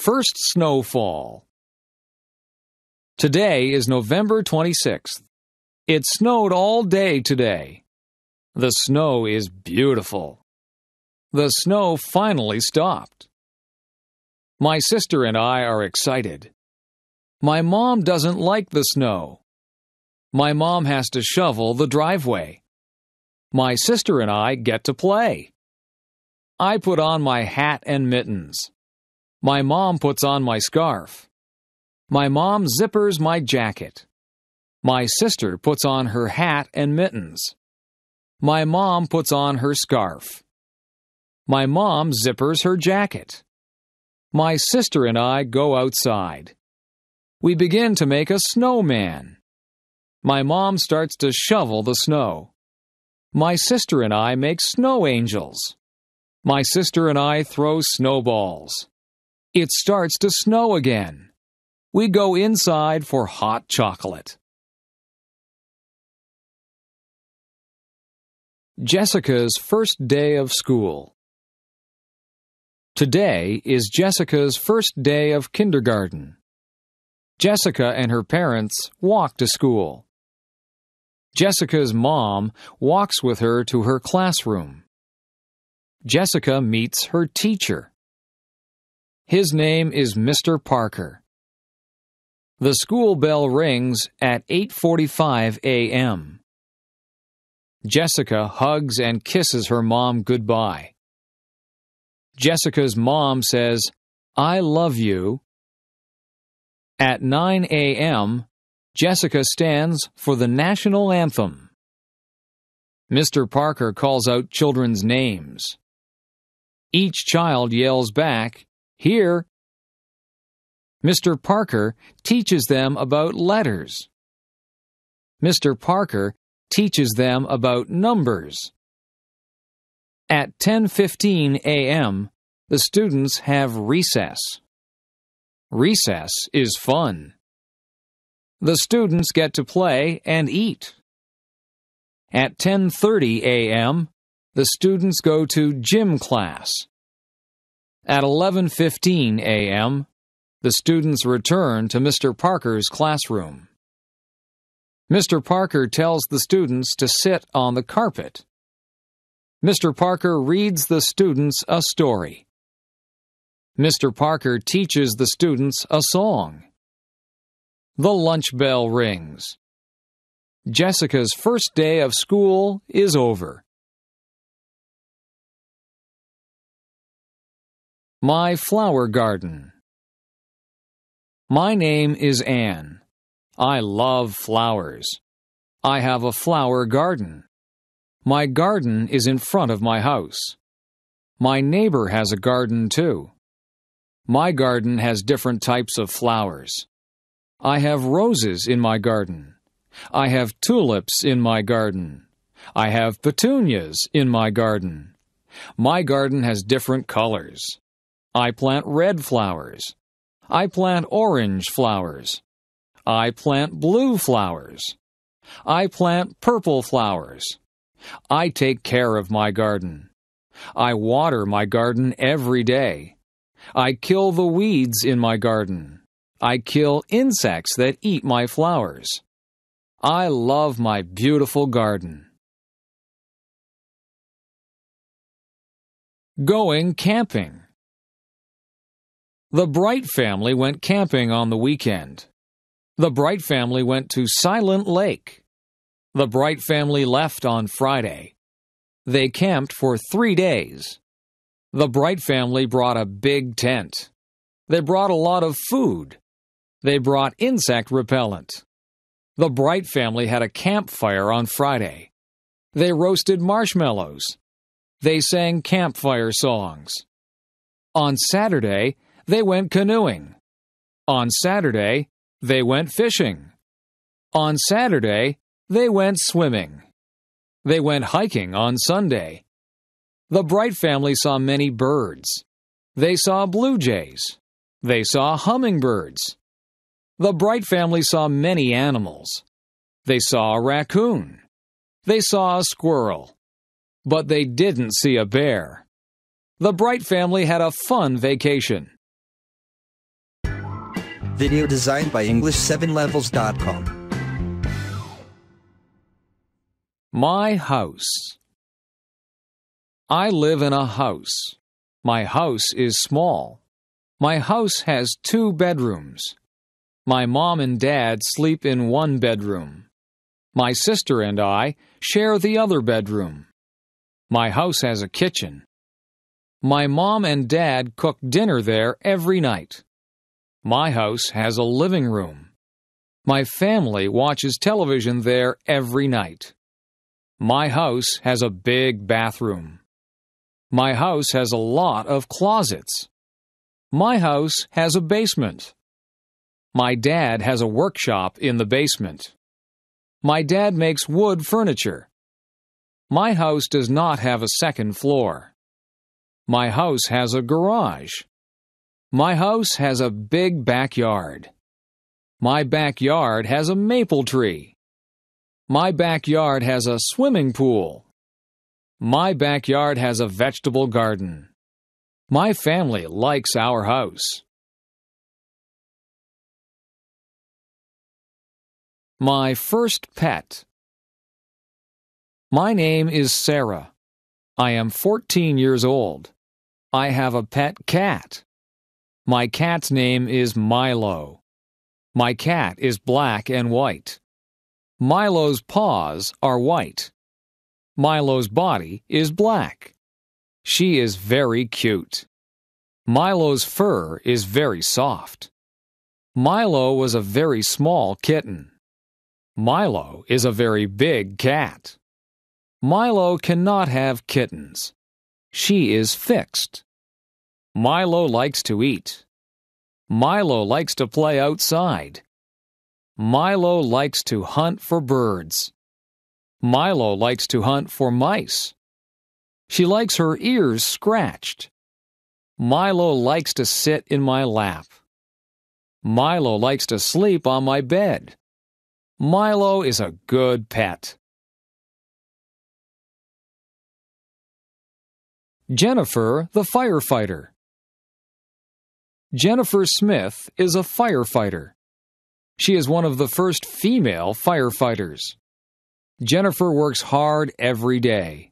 First snowfall. Today is November 26th. It snowed all day today. The snow is beautiful. The snow finally stopped. My sister and I are excited. My mom doesn't like the snow. My mom has to shovel the driveway. My sister and I get to play. I put on my hat and mittens. My mom puts on my scarf. My mom zippers my jacket. My sister puts on her hat and mittens. My mom puts on her scarf. My mom zippers her jacket. My sister and I go outside. We begin to make a snowman. My mom starts to shovel the snow. My sister and I make snow angels. My sister and I throw snowballs. It starts to snow again. We go inside for hot chocolate. Jessica's first day of school. Today is Jessica's first day of kindergarten. Jessica and her parents walk to school. Jessica's mom walks with her to her classroom. Jessica meets her teacher. His name is Mr. Parker. The school bell rings at 8:45 a.m. Jessica hugs and kisses her mom goodbye. Jessica's mom says, "I love you." At 9 a.m., Jessica stands for the national anthem. Mr. Parker calls out children's names. Each child yells back, "Here!" Mr. Parker teaches them about letters. Mr. Parker teaches them about numbers. At 10:15 a.m., the students have recess. Recess is fun. The students get to play and eat. At 10:30 a.m., the students go to gym class. At 11:15 a.m., the students return to Mr. Parker's classroom. Mr. Parker tells the students to sit on the carpet. Mr. Parker reads the students a story. Mr. Parker teaches the students a song. The lunch bell rings. Jessica's first day of school is over. My flower garden. My name is Anne. I love flowers. I have a flower garden. My garden is in front of my house. My neighbor has a garden too. My garden has different types of flowers. I have roses in my garden. I have tulips in my garden. I have petunias in my garden. My garden has different colors. I plant red flowers. I plant orange flowers. I plant blue flowers. I plant purple flowers. I take care of my garden. I water my garden every day. I kill the weeds in my garden. I kill insects that eat my flowers. I love my beautiful garden. Going camping. The Bright family went camping on the weekend. The Bright family went to Silent Lake. The Bright family left on Friday. They camped for 3 days. The Bright family brought a big tent. They brought a lot of food. They brought insect repellent. The Bright family had a campfire on Friday. They roasted marshmallows. They sang campfire songs. On Saturday, they went canoeing. On Saturday, they went fishing. On Saturday, they went swimming. They went hiking on Sunday. The Bright family saw many birds. They saw blue jays. They saw hummingbirds. The Bright family saw many animals. They saw a raccoon. They saw a squirrel. But they didn't see a bear. The Bright family had a fun vacation. Video designed by English7levels.com. My house. I live in a house. My house is small. My house has 2 bedrooms. My mom and dad sleep in one bedroom. My sister and I share the other bedroom. My house has a kitchen. My mom and dad cook dinner there every night. My house has a living room. My family watches television there every night. My house has a big bathroom. My house has a lot of closets. My house has a basement. My dad has a workshop in the basement. My dad makes wood furniture. My house does not have a second floor. My house has a garage. My house has a big backyard. My backyard has a maple tree. My backyard has a swimming pool. My backyard has a vegetable garden. My family likes our house. My first pet. My name is Sarah. I am 14 years old. I have a pet cat. My cat's name is Milo. My cat is black and white. Milo's paws are white. Milo's body is black. She is very cute. Milo's fur is very soft. Milo was a very small kitten. Milo is a very big cat. Milo cannot have kittens. She is fixed. Milo likes to eat. Milo likes to play outside. Milo likes to hunt for birds. Milo likes to hunt for mice. She likes her ears scratched. Milo likes to sit in my lap. Milo likes to sleep on my bed. Milo is a good pet. Jennifer, the firefighter. Jennifer Smith is a firefighter. She is one of the first female firefighters. Jennifer works hard every day.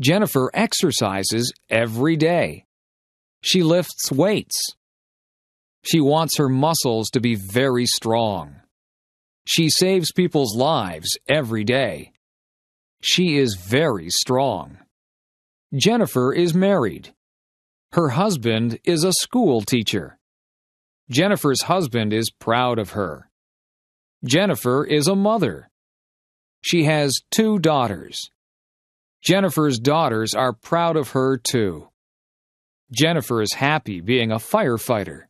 Jennifer exercises every day. She lifts weights. She wants her muscles to be very strong. She saves people's lives every day. She is very strong. Jennifer is married. Her husband is a school teacher. Jennifer's husband is proud of her. Jennifer is a mother. She has 2 daughters. Jennifer's daughters are proud of her too. Jennifer is happy being a firefighter.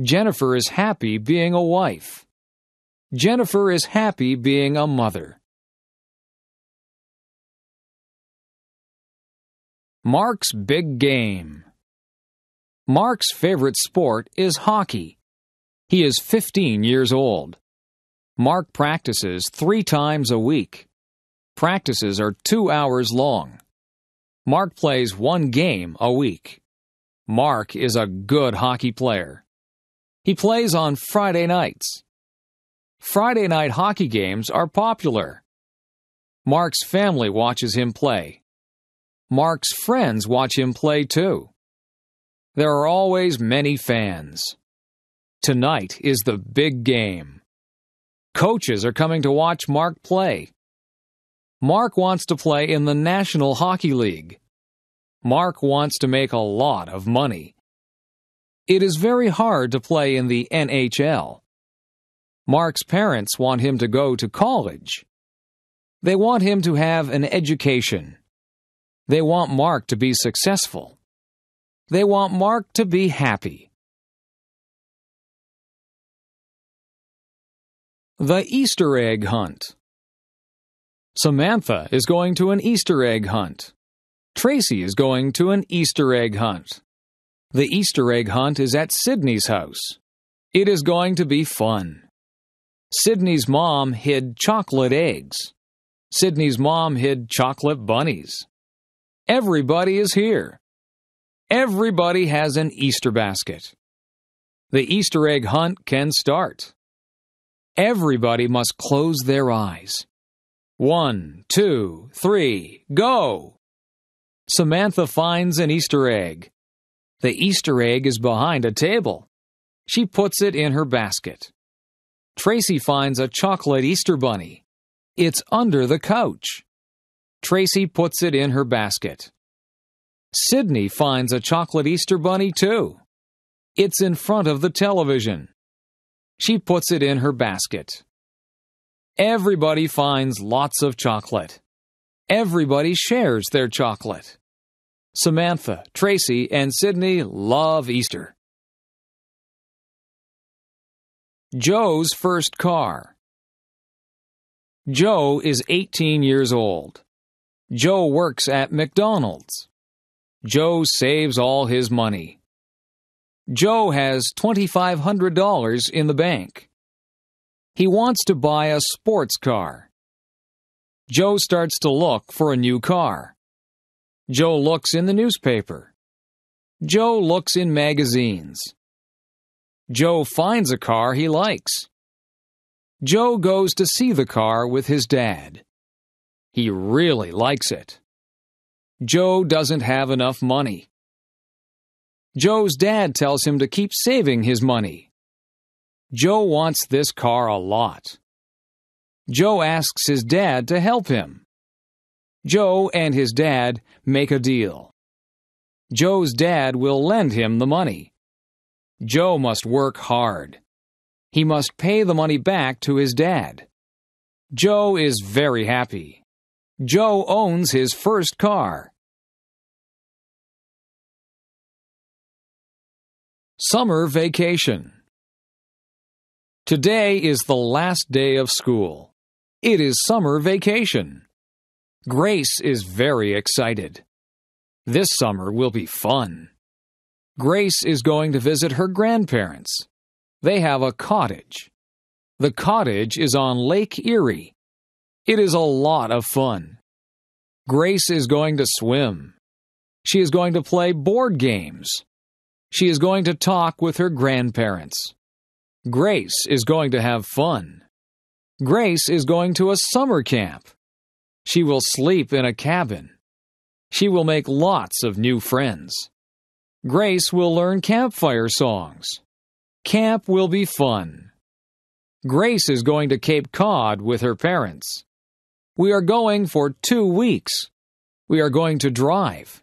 Jennifer is happy being a wife. Jennifer is happy being a mother. Mark's big game. Mark's favorite sport is hockey. He is 15 years old. Mark practices 3 times a week. Practices are 2 hours long. Mark plays 1 game a week. Mark is a good hockey player. He plays on Friday nights. Friday night hockey games are popular. Mark's family watches him play. Mark's friends watch him play too. There are always many fans. Tonight is the big game. Coaches are coming to watch Mark play. Mark wants to play in the National Hockey League. Mark wants to make a lot of money. It is very hard to play in the NHL. Mark's parents want him to go to college. They want him to have an education. They want Mark to be successful. They want Mark to be happy. The Easter egg hunt. Samantha is going to an Easter egg hunt. Tracy is going to an Easter egg hunt. The Easter egg hunt is at Sydney's house. It is going to be fun. Sydney's mom hid chocolate eggs. Sydney's mom hid chocolate bunnies. Everybody is here. Everybody has an Easter basket. The Easter egg hunt can start. Everybody must close their eyes. 1, 2, 3, go! Samantha finds an Easter egg. The Easter egg is behind a table. She puts it in her basket. Tracy finds a chocolate Easter bunny. It's under the couch. Tracy puts it in her basket. Sydney finds a chocolate Easter bunny, too. It's in front of the television. She puts it in her basket. Everybody finds lots of chocolate. Everybody shares their chocolate. Samantha, Tracy, and Sydney love Easter. Joe's first car. Joe is 18 years old. Joe works at McDonald's. Joe saves all his money. Joe has $2,500 in the bank. He wants to buy a sports car. Joe starts to look for a new car. Joe looks in the newspaper. Joe looks in magazines. Joe finds a car he likes. Joe goes to see the car with his dad. He really likes it. Joe doesn't have enough money. Joe's dad tells him to keep saving his money. Joe wants this car a lot. Joe asks his dad to help him. Joe and his dad make a deal. Joe's dad will lend him the money. Joe must work hard. He must pay the money back to his dad. Joe is very happy. Joe owns his first car. Summer vacation. Today is the last day of school. It is summer vacation. Grace is very excited. This summer will be fun. Grace is going to visit her grandparents. They have a cottage. The cottage is on Lake Erie. It is a lot of fun. Grace is going to swim. She is going to play board games. She is going to talk with her grandparents. Grace is going to have fun. Grace is going to a summer camp. She will sleep in a cabin. She will make lots of new friends. Grace will learn campfire songs. Camp will be fun. Grace is going to Cape Cod with her parents. We are going for 2 weeks. We are going to drive.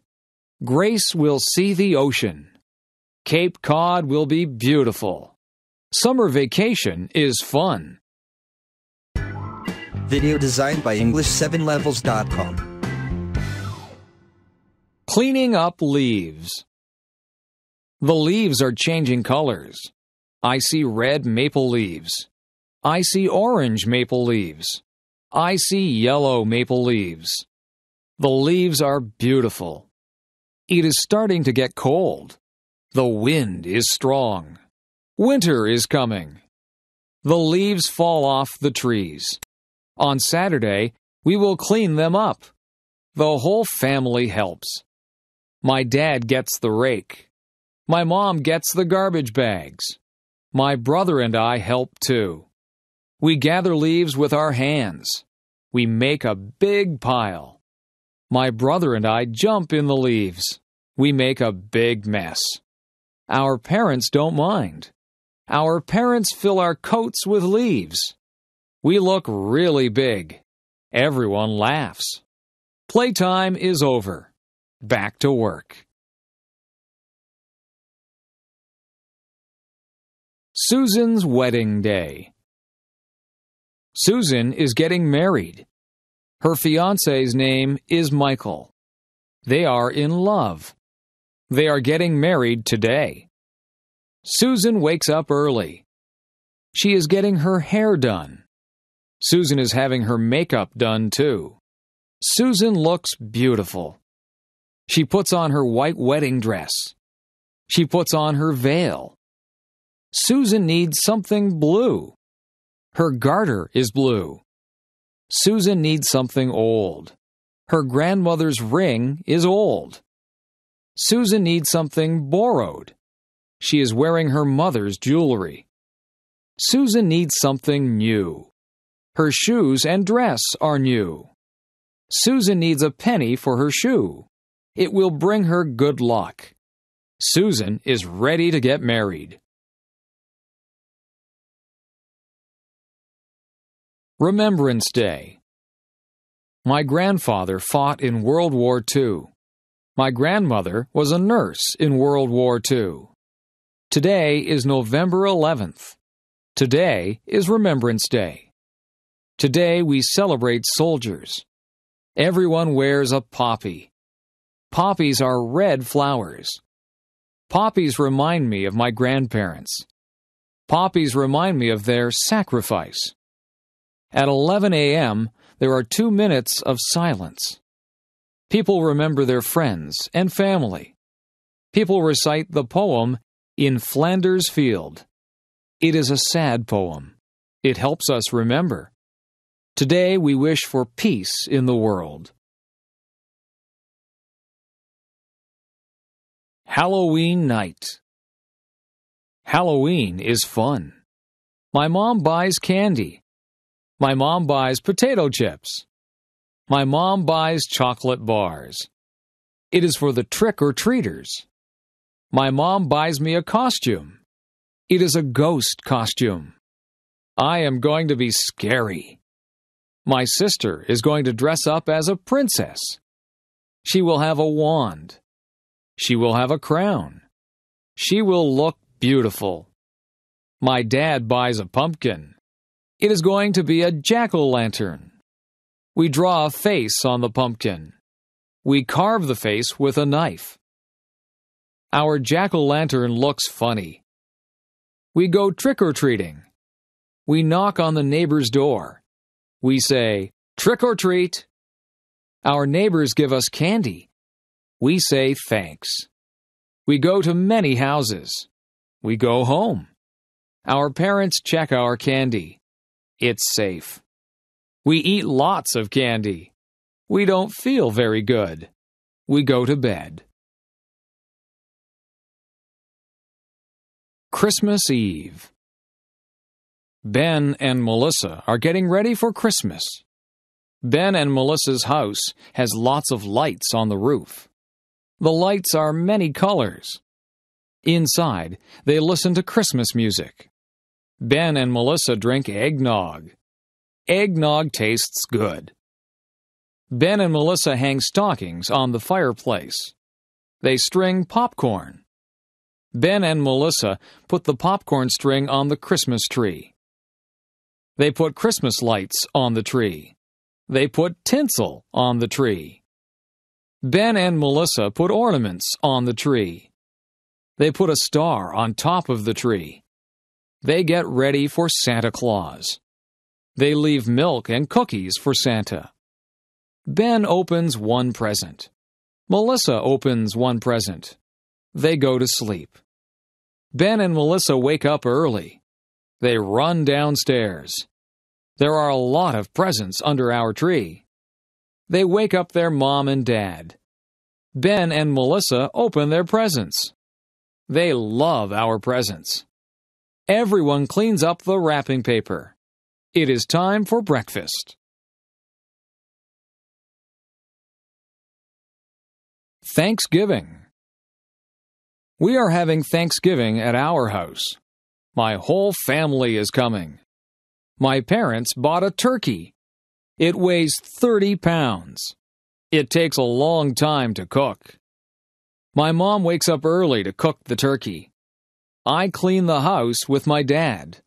Grace will see the ocean. Cape Cod will be beautiful. Summer vacation is fun. Video designed by English7levels.com. Cleaning up leaves. The leaves are changing colors. I see red maple leaves. I see orange maple leaves. I see yellow maple leaves. The leaves are beautiful. It is starting to get cold. The wind is strong. Winter is coming. The leaves fall off the trees. On Saturday, we will clean them up. The whole family helps. My dad gets the rake. My mom gets the garbage bags. My brother and I help too. We gather leaves with our hands. We make a big pile. My brother and I jump in the leaves. We make a big mess. Our parents don't mind. Our parents fill our coats with leaves. We look really big. Everyone laughs. Playtime is over. Back to work. Susan's wedding day. Susan is getting married. Her fiancé's name is Michael. They are in love. They are getting married today. Susan wakes up early. She is getting her hair done. Susan is having her makeup done too. Susan looks beautiful. She puts on her white wedding dress. She puts on her veil. Susan needs something blue. Her garter is blue. Susan needs something old. Her grandmother's ring is old. Susan needs something borrowed. She is wearing her mother's jewelry. Susan needs something new. Her shoes and dress are new. Susan needs a penny for her shoe. It will bring her good luck. Susan is ready to get married. Remembrance Day. My grandfather fought in World War II. My grandmother was a nurse in World War II. Today is November 11th. Today is Remembrance Day. Today we celebrate soldiers. Everyone wears a poppy. Poppies are red flowers. Poppies remind me of my grandparents. Poppies remind me of their sacrifice. At 11 a.m., there are 2 minutes of silence. People remember their friends and family. People recite the poem, In Flanders Field. It is a sad poem. It helps us remember. Today we wish for peace in the world. Halloween night. Halloween is fun. My mom buys candy. My mom buys potato chips. My mom buys chocolate bars. It is for the trick-or-treaters. My mom buys me a costume. It is a ghost costume. I am going to be scary. My sister is going to dress up as a princess. She will have a wand. She will have a crown. She will look beautiful. My dad buys a pumpkin. It is going to be a jack-o'-lantern. We draw a face on the pumpkin. We carve the face with a knife. Our jack-o'-lantern looks funny. We go trick-or-treating. We knock on the neighbor's door. We say, "Trick-or-treat." Our neighbors give us candy. We say thanks. We go to many houses. We go home. Our parents check our candy. It's safe. We eat lots of candy. We don't feel very good. We go to bed. Christmas Eve. Ben and Melissa are getting ready for Christmas. Ben and Melissa's house has lots of lights on the roof. The lights are many colors. Inside, they listen to Christmas music. Ben and Melissa drink eggnog. Eggnog tastes good. Ben and Melissa hang stockings on the fireplace. They string popcorn. Ben and Melissa put the popcorn string on the Christmas tree. They put Christmas lights on the tree. They put tinsel on the tree. Ben and Melissa put ornaments on the tree. They put a star on top of the tree. They get ready for Santa Claus. They leave milk and cookies for Santa. Ben opens one present. Melissa opens one present. They go to sleep. Ben and Melissa wake up early. They run downstairs. There are a lot of presents under our tree. They wake up their mom and dad. Ben and Melissa open their presents. They love our presents. Everyone cleans up the wrapping paper. It is time for breakfast. Thanksgiving. We are having Thanksgiving at our house. My whole family is coming. My parents bought a turkey. It weighs 30 pounds. It takes a long time to cook. My mom wakes up early to cook the turkey. I clean the house with my dad.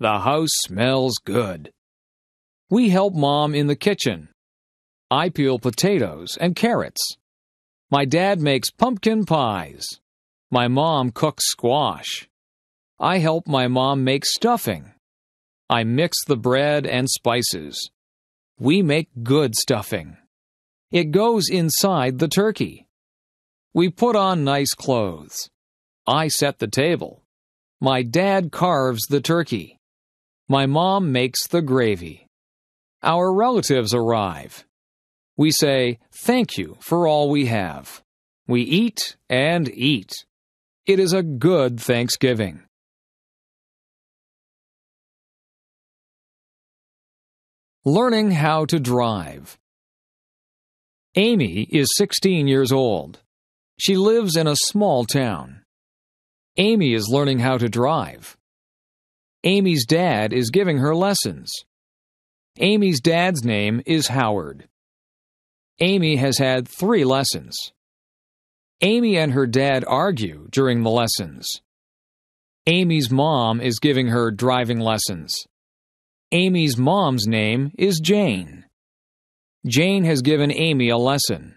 The house smells good. We help Mom in the kitchen. I peel potatoes and carrots. My dad makes pumpkin pies. My mom cooks squash. I help my mom make stuffing. I mix the bread and spices. We make good stuffing. It goes inside the turkey. We put on nice clothes. I set the table. My dad carves the turkey. My mom makes the gravy. Our relatives arrive. We say, "Thank you for all we have." We eat and eat. It is a good Thanksgiving. Learning how to drive. Amy is 16 years old. She lives in a small town. Amy is learning how to drive. Amy's dad is giving her lessons. Amy's dad's name is Howard. Amy has had 3 lessons. Amy and her dad argue during the lessons. Amy's mom is giving her driving lessons. Amy's mom's name is Jane. Jane has given Amy a lesson.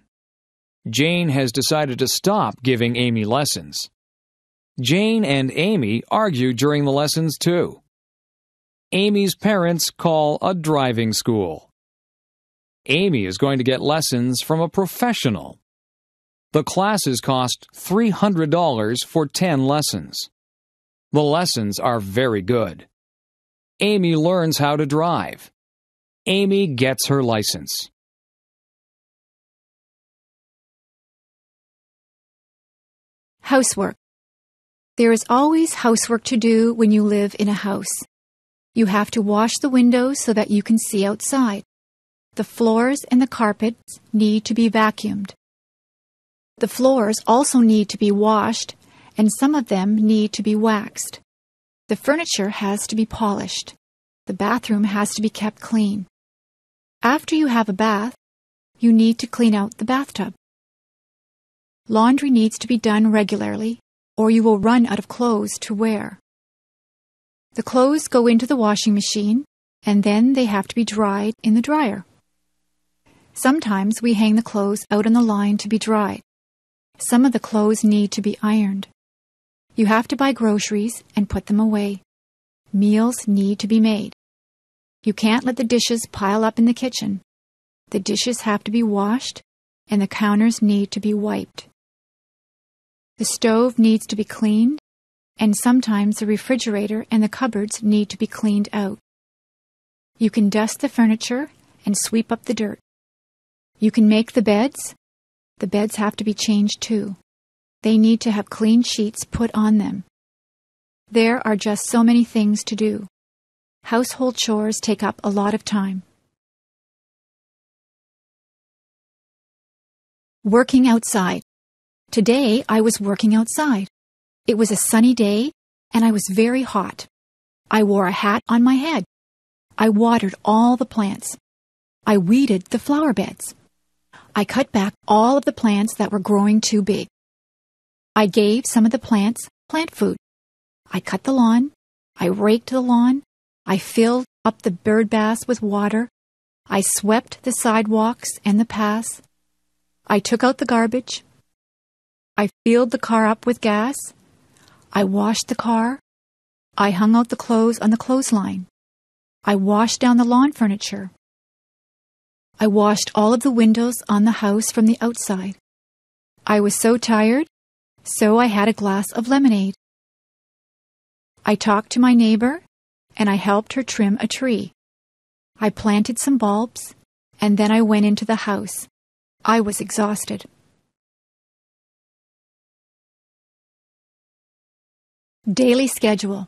Jane has decided to stop giving Amy lessons. Jane and Amy argue during the lessons too. Amy's parents call a driving school. Amy is going to get lessons from a professional. The classes cost $300 for 10 lessons. The lessons are very good. Amy learns how to drive. Amy gets her license. Housework. There is always housework to do when you live in a house. You have to wash the windows so that you can see outside. The floors and the carpets need to be vacuumed. The floors also need to be washed, and some of them need to be waxed. The furniture has to be polished. The bathroom has to be kept clean. After you have a bath, you need to clean out the bathtub. Laundry needs to be done regularly, or you will run out of clothes to wear. The clothes go into the washing machine, and then they have to be dried in the dryer. Sometimes we hang the clothes out on the line to be dried. Some of the clothes need to be ironed. You have to buy groceries and put them away. Meals need to be made. You can't let the dishes pile up in the kitchen. The dishes have to be washed, and the counters need to be wiped. The stove needs to be cleaned, and sometimes the refrigerator and the cupboards need to be cleaned out. You can dust the furniture and sweep up the dirt. You can make the beds. The beds have to be changed too. They need to have clean sheets put on them. There are just so many things to do. Household chores take up a lot of time. Working outside. Today I was working outside. It was a sunny day, and I was very hot. I wore a hat on my head. I watered all the plants. I weeded the flower beds. I cut back all of the plants that were growing too big. I gave some of the plants plant food. I cut the lawn. I raked the lawn. I filled up the birdbaths with water. I swept the sidewalks and the paths. I took out the garbage. I filled the car up with gas. I washed the car. I hung out the clothes on the clothesline. I washed down the lawn furniture. I washed all of the windows on the house from the outside. I was so tired, so I had a glass of lemonade. I talked to my neighbor, and I helped her trim a tree. I planted some bulbs, and then I went into the house. I was exhausted. Daily schedule.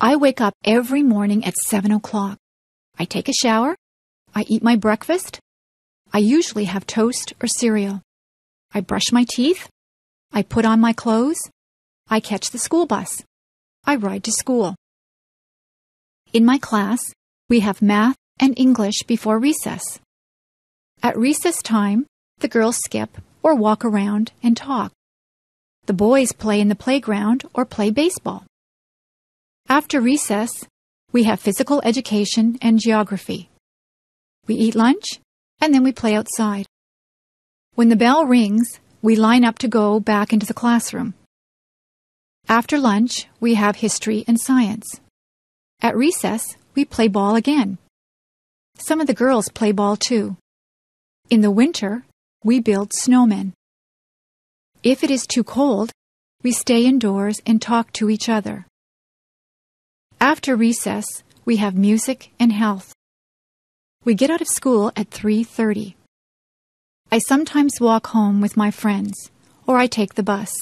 I wake up every morning at 7 o'clock. I take a shower. I eat my breakfast. I usually have toast or cereal. I brush my teeth. I put on my clothes. I catch the school bus. I ride to school. In my class, we have math and English before recess. At recess time, the girls skip or walk around and talk. The boys play in the playground or play baseball. After recess, we have physical education and geography. We eat lunch, and then we play outside. When the bell rings, we line up to go back into the classroom. After lunch, we have history and science. At recess, we play ball again. Some of the girls play ball too. In the winter, we build snowmen. If it is too cold, we stay indoors and talk to each other. After recess, we have music and health. We get out of school at 3:30. I sometimes walk home with my friends, or I take the bus.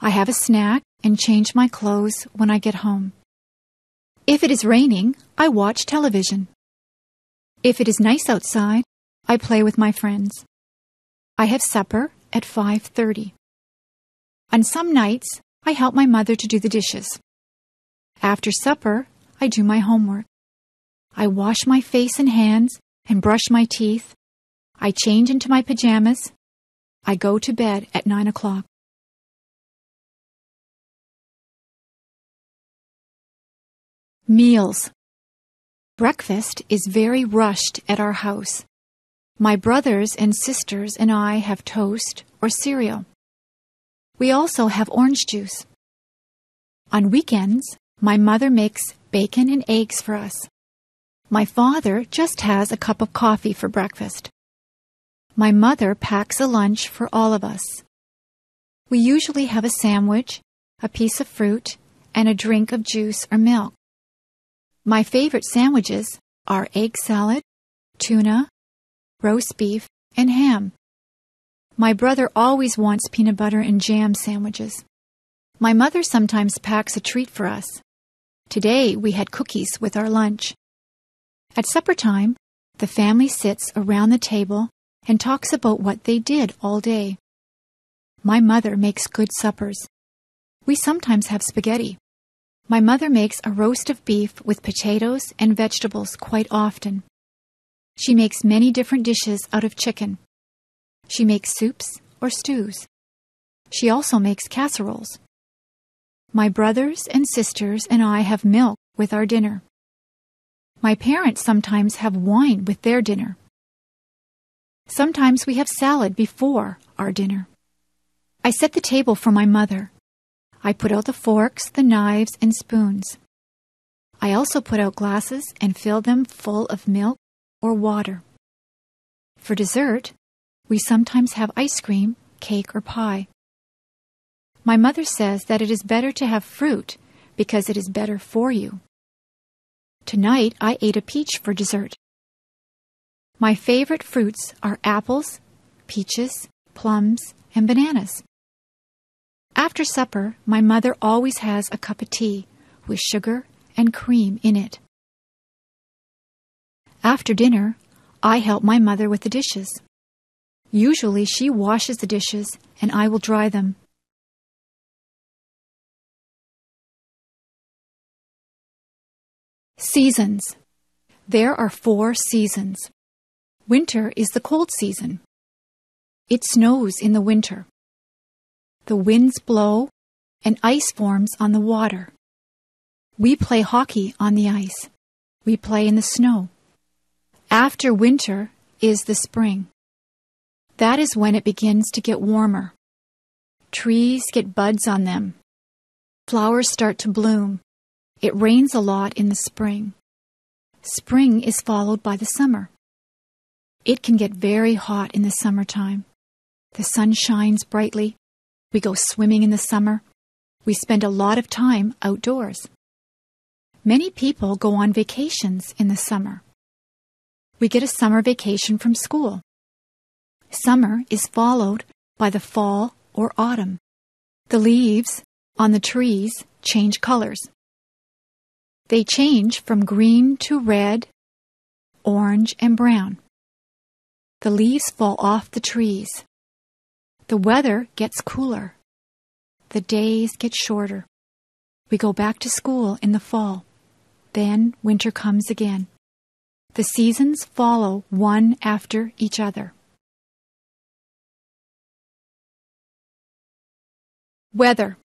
I have a snack and change my clothes when I get home. If it is raining, I watch television. If it is nice outside, I play with my friends. I have supper at 5:30. On some nights, I help my mother to do the dishes. After supper, I do my homework. I wash my face and hands and brush my teeth. I change into my pajamas. I go to bed at 9 o'clock. Meals. Breakfast is very rushed at our house. My brothers and sisters and I have toast or cereal. We also have orange juice. On weekends, my mother makes bacon and eggs for us. My father just has a cup of coffee for breakfast. My mother packs a lunch for all of us. We usually have a sandwich, a piece of fruit, and a drink of juice or milk. My favorite sandwiches are egg salad, tuna, roast beef, and ham. My brother always wants peanut butter and jam sandwiches. My mother sometimes packs a treat for us. Today we had cookies with our lunch. At supper time, the family sits around the table and talks about what they did all day. My mother makes good suppers. We sometimes have spaghetti. My mother makes a roast of beef with potatoes and vegetables quite often. She makes many different dishes out of chicken. She makes soups or stews. She also makes casseroles. My brothers and sisters and I have milk with our dinner. My parents sometimes have wine with their dinner. Sometimes we have salad before our dinner. I set the table for my mother. I put out the forks, the knives, and spoons. I also put out glasses and fill them full of milk or water. For dessert, we sometimes have ice cream, cake, or pie. My mother says that it is better to have fruit because it is better for you. Tonight, I ate a peach for dessert. My favorite fruits are apples, peaches, plums, and bananas. After supper, my mother always has a cup of tea with sugar and cream in it. After dinner, I help my mother with the dishes. Usually she washes the dishes and I will dry them. Seasons. There are 4 seasons. Winter is the cold season. It snows in the winter. The winds blow and ice forms on the water. We play hockey on the ice. We play in the snow. After winter is the spring. That is when it begins to get warmer. Trees get buds on them. Flowers start to bloom. It rains a lot in the spring. Spring is followed by the summer. It can get very hot in the summertime. The sun shines brightly. We go swimming in the summer. We spend a lot of time outdoors. Many people go on vacations in the summer. We get a summer vacation from school. Summer is followed by the fall or autumn. The leaves on the trees change colors. They change from green to red, orange, and brown. The leaves fall off the trees. The weather gets cooler. The days get shorter. We go back to school in the fall. Then winter comes again. The seasons follow one after each other. Weather.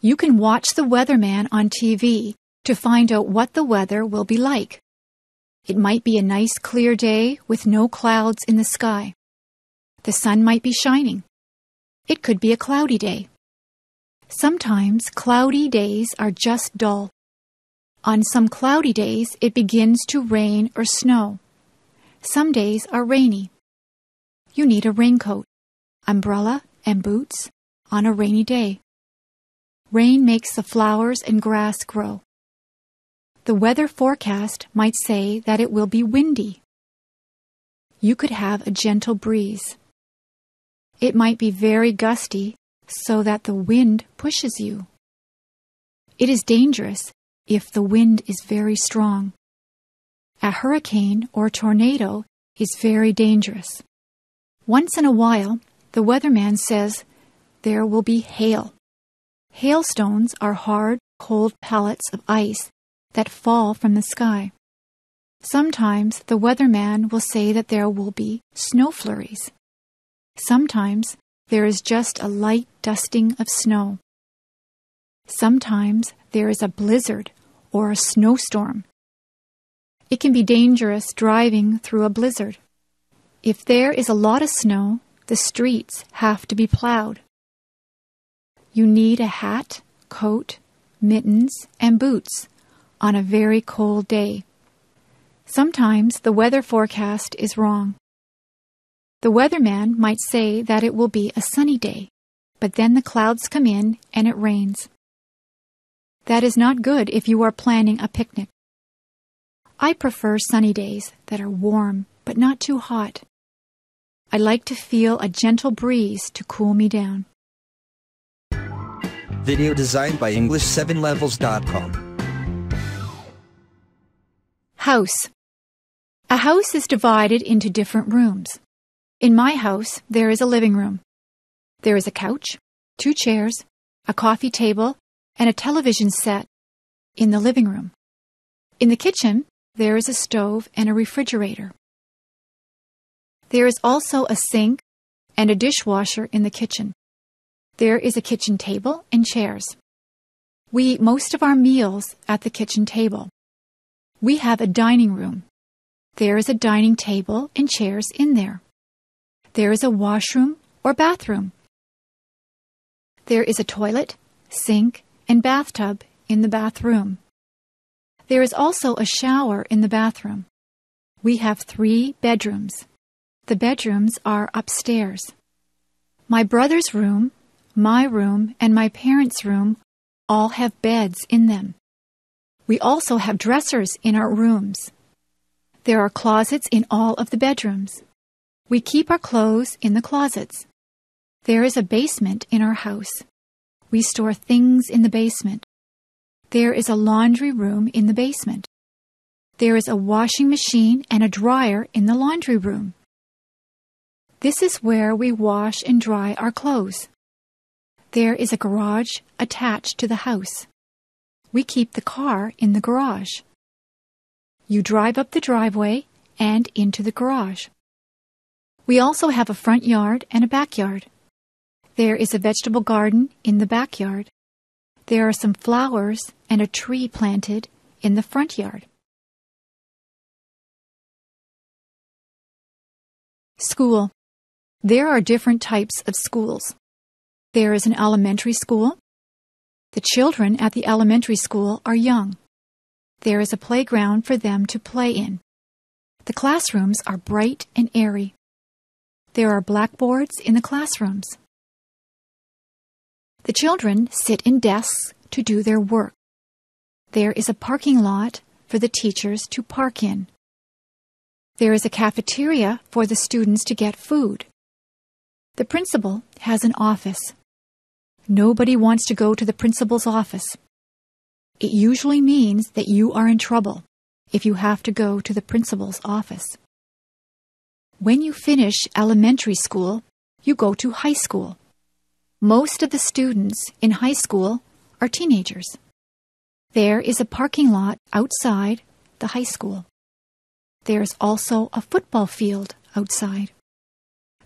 You can watch the weatherman on TV to find out what the weather will be like. It might be a nice clear day with no clouds in the sky. The sun might be shining. It could be a cloudy day. Sometimes cloudy days are just dull. On some cloudy days, it begins to rain or snow. Some days are rainy. You need a raincoat, umbrella, and boots on a rainy day. Rain makes the flowers and grass grow. The weather forecast might say that it will be windy. You could have a gentle breeze. It might be very gusty so that the wind pushes you. It is dangerous if the wind is very strong. A hurricane or tornado is very dangerous. Once in a while, the weatherman says, there will be hail. Hailstones are hard, cold pellets of ice that fall from the sky. Sometimes the weatherman will say that there will be snow flurries. Sometimes there is just a light dusting of snow. Sometimes there is a blizzard or a snowstorm. It can be dangerous driving through a blizzard. If there is a lot of snow, the streets have to be plowed. You need a hat, coat, mittens, and boots on a very cold day. Sometimes the weather forecast is wrong. The weatherman might say that it will be a sunny day, but then the clouds come in and it rains. That is not good if you are planning a picnic. I prefer sunny days that are warm but not too hot. I like to feel a gentle breeze to cool me down. Video designed by English7levels.com. House. A house is divided into different rooms. In my house, there is a living room. There is a couch, 2 chairs, a coffee table, and a television set in the living room. In the kitchen, there is a stove and a refrigerator. There is also a sink and a dishwasher in the kitchen. There is a kitchen table and chairs. We eat most of our meals at the kitchen table. We have a dining room. There is a dining table and chairs in there. There is a washroom or bathroom. There is a toilet, sink, and bathtub in the bathroom. There is also a shower in the bathroom. We have 3 bedrooms. The bedrooms are upstairs. My brother's room, my room, and my parents' room all have beds in them. We also have dressers in our rooms. There are closets in all of the bedrooms. We keep our clothes in the closets. There is a basement in our house. We store things in the basement. There is a laundry room in the basement. There is a washing machine and a dryer in the laundry room. This is where we wash and dry our clothes. There is a garage attached to the house. We keep the car in the garage. You drive up the driveway and into the garage. We also have a front yard and a backyard. There is a vegetable garden in the backyard. There are some flowers and a tree planted in the front yard. School. There are different types of schools. There is an elementary school. The children at the elementary school are young. There is a playground for them to play in. The classrooms are bright and airy. There are blackboards in the classrooms. The children sit in desks to do their work. There is a parking lot for the teachers to park in. There is a cafeteria for the students to get food. The principal has an office. Nobody wants to go to the principal's office. It usually means that you are in trouble if you have to go to the principal's office. When you finish elementary school, you go to high school. Most of the students in high school are teenagers. There is a parking lot outside the high school. There is also a football field outside.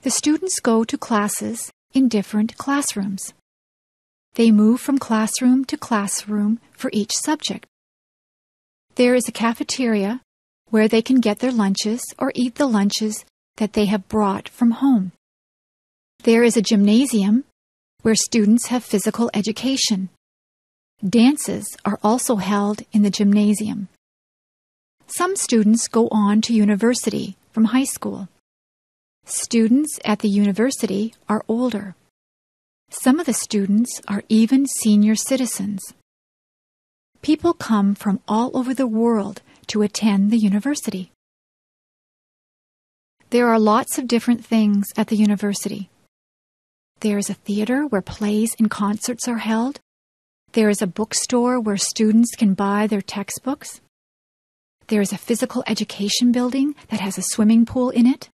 The students go to classes in different classrooms. They move from classroom to classroom for each subject. There is a cafeteria where they can get their lunches or eat the lunches that they have brought from home. There is a gymnasium where students have physical education. Dances are also held in the gymnasium. Some students go on to university from high school. Students at the university are older. Some of the students are even senior citizens. People come from all over the world to attend the university. There are lots of different things at the university. There is a theater where plays and concerts are held. There is a bookstore where students can buy their textbooks. There is a physical education building that has a swimming pool in it.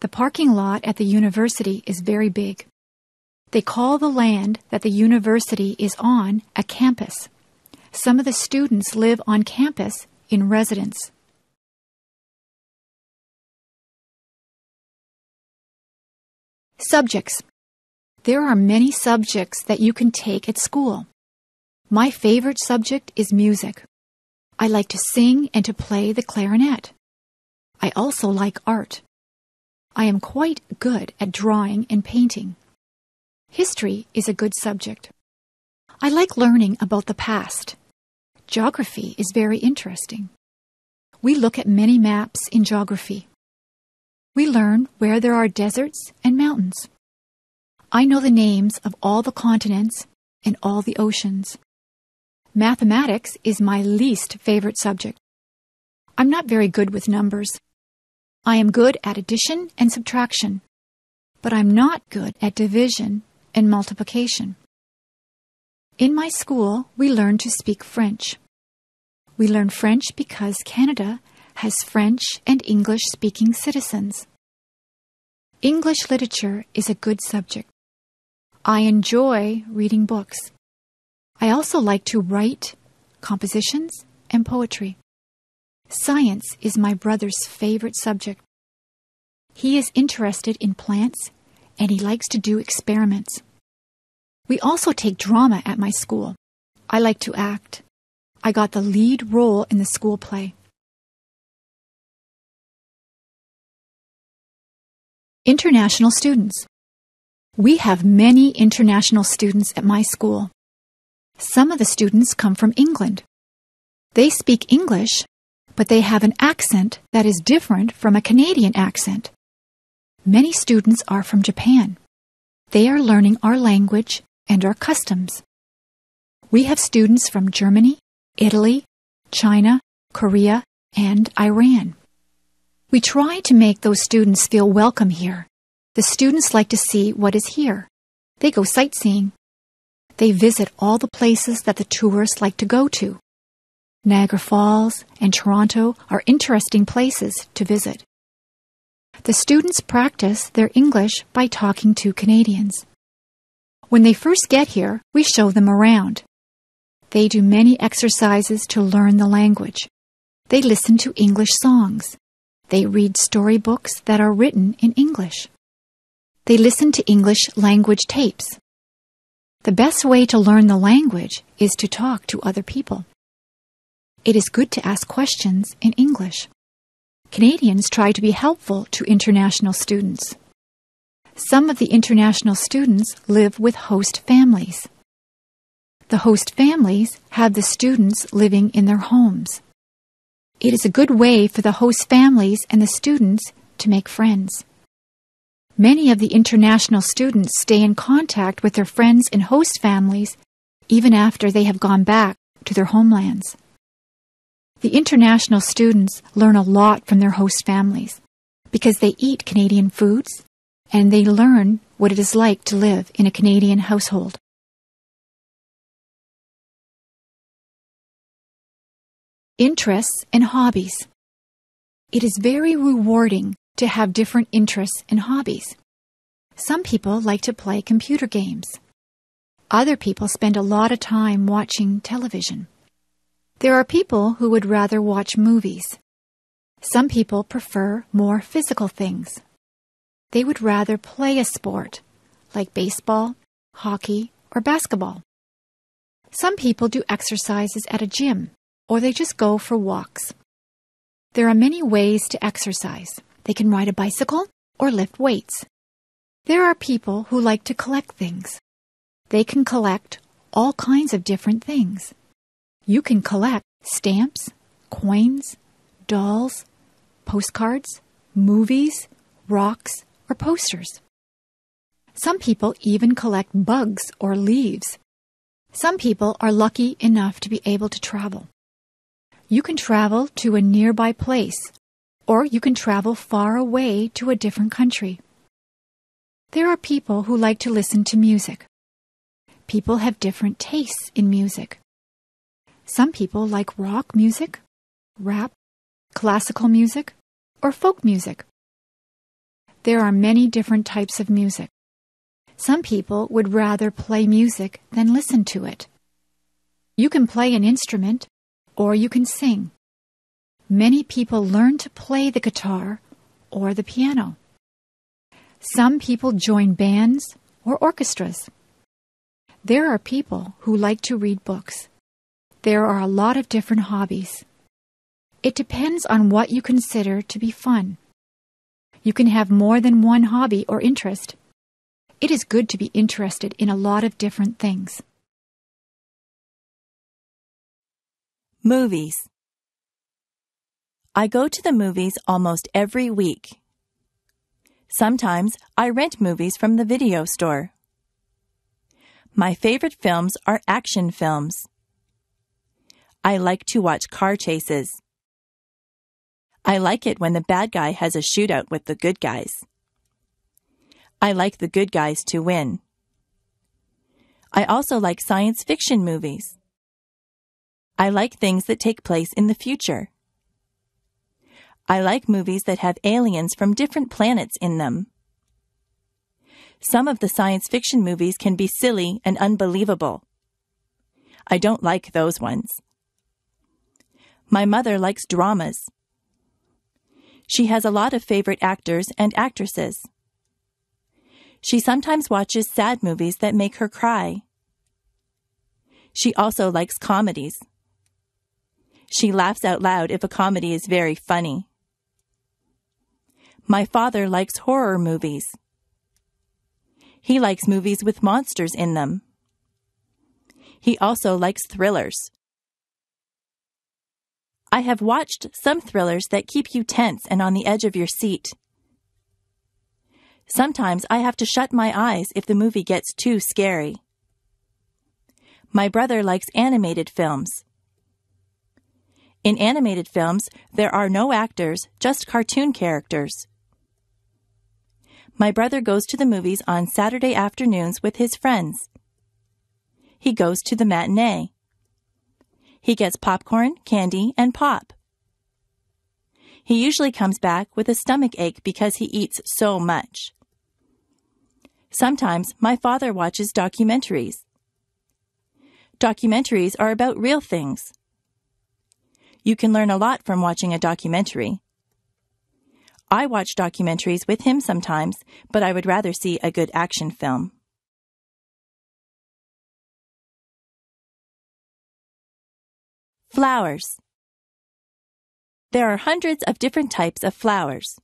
The parking lot at the university is very big. They call the land that the university is on a campus. Some of the students live on campus in residence. Subjects. There are many subjects that you can take at school. My favorite subject is music. I like to sing and to play the clarinet. I also like art. I am quite good at drawing and painting. History is a good subject. I like learning about the past. Geography is very interesting. We look at many maps in geography. We learn where there are deserts and mountains. I know the names of all the continents and all the oceans. Mathematics is my least favorite subject. I'm not very good with numbers. I am good at addition and subtraction, but I'm not good at division and multiplication. In my school, we learn to speak French. We learn French because Canada has French and English-speaking citizens. English literature is a good subject. I enjoy reading books. I also like to write compositions and poetry. Science is my brother's favorite subject. He is interested in plants and he likes to do experiments. We also take drama at my school. I like to act. I got the lead role in the school play. International students. We have many international students at my school. Some of the students come from England. They speak English, but they have an accent that is different from a Canadian accent. Many students are from Japan. They are learning our language and our customs. We have students from Germany, Italy, China, Korea, and Iran. We try to make those students feel welcome here. The students like to see what is here. They go sightseeing. They visit all the places that the tourists like to go to. Niagara Falls and Toronto are interesting places to visit. The students practice their English by talking to Canadians. When they first get here, we show them around. They do many exercises to learn the language. They listen to English songs. They read storybooks that are written in English. They listen to English language tapes. The best way to learn the language is to talk to other people. It is good to ask questions in English. Canadians try to be helpful to international students. Some of the international students live with host families. The host families have the students living in their homes. It is a good way for the host families and the students to make friends. Many of the international students stay in contact with their friends and host families even after they have gone back to their homelands. The international students learn a lot from their host families because they eat Canadian foods and they learn what it is like to live in a Canadian household. Interests and hobbies. It is very rewarding to have different interests and hobbies. Some people like to play computer games. Other people spend a lot of time watching television. There are people who would rather watch movies. Some people prefer more physical things. They would rather play a sport, like baseball, hockey, or basketball. Some people do exercises at a gym, or they just go for walks. There are many ways to exercise. They can ride a bicycle or lift weights. There are people who like to collect things. They can collect all kinds of different things. You can collect stamps, coins, dolls, postcards, movies, rocks, or posters. Some people even collect bugs or leaves. Some people are lucky enough to be able to travel. You can travel to a nearby place, or you can travel far away to a different country. There are people who like to listen to music. People have different tastes in music. Some people like rock music, rap, classical music, or folk music. There are many different types of music. Some people would rather play music than listen to it. You can play an instrument, or you can sing. Many people learn to play the guitar or the piano. Some people join bands or orchestras. There are people who like to read books. There are a lot of different hobbies. It depends on what you consider to be fun. You can have more than one hobby or interest. It is good to be interested in a lot of different things. Movies. I go to the movies almost every week. Sometimes I rent movies from the video store. My favorite films are action films. I like to watch car chases. I like it when the bad guy has a shootout with the good guys. I like the good guys to win. I also like science fiction movies. I like things that take place in the future. I like movies that have aliens from different planets in them. Some of the science fiction movies can be silly and unbelievable. I don't like those ones. My mother likes dramas. She has a lot of favorite actors and actresses. She sometimes watches sad movies that make her cry. She also likes comedies. She laughs out loud if a comedy is very funny. My father likes horror movies. He likes movies with monsters in them. He also likes thrillers. I have watched some thrillers that keep you tense and on the edge of your seat. Sometimes I have to shut my eyes if the movie gets too scary. My brother likes animated films. In animated films, there are no actors, just cartoon characters. My brother goes to the movies on Saturday afternoons with his friends. He goes to the matinee. He gets popcorn, candy, and pop. He usually comes back with a stomach ache because he eats so much. Sometimes my father watches documentaries. Documentaries are about real things. You can learn a lot from watching a documentary. I watch documentaries with him sometimes, but I would rather see a good action film. Flowers. There are hundreds of different types of flowers.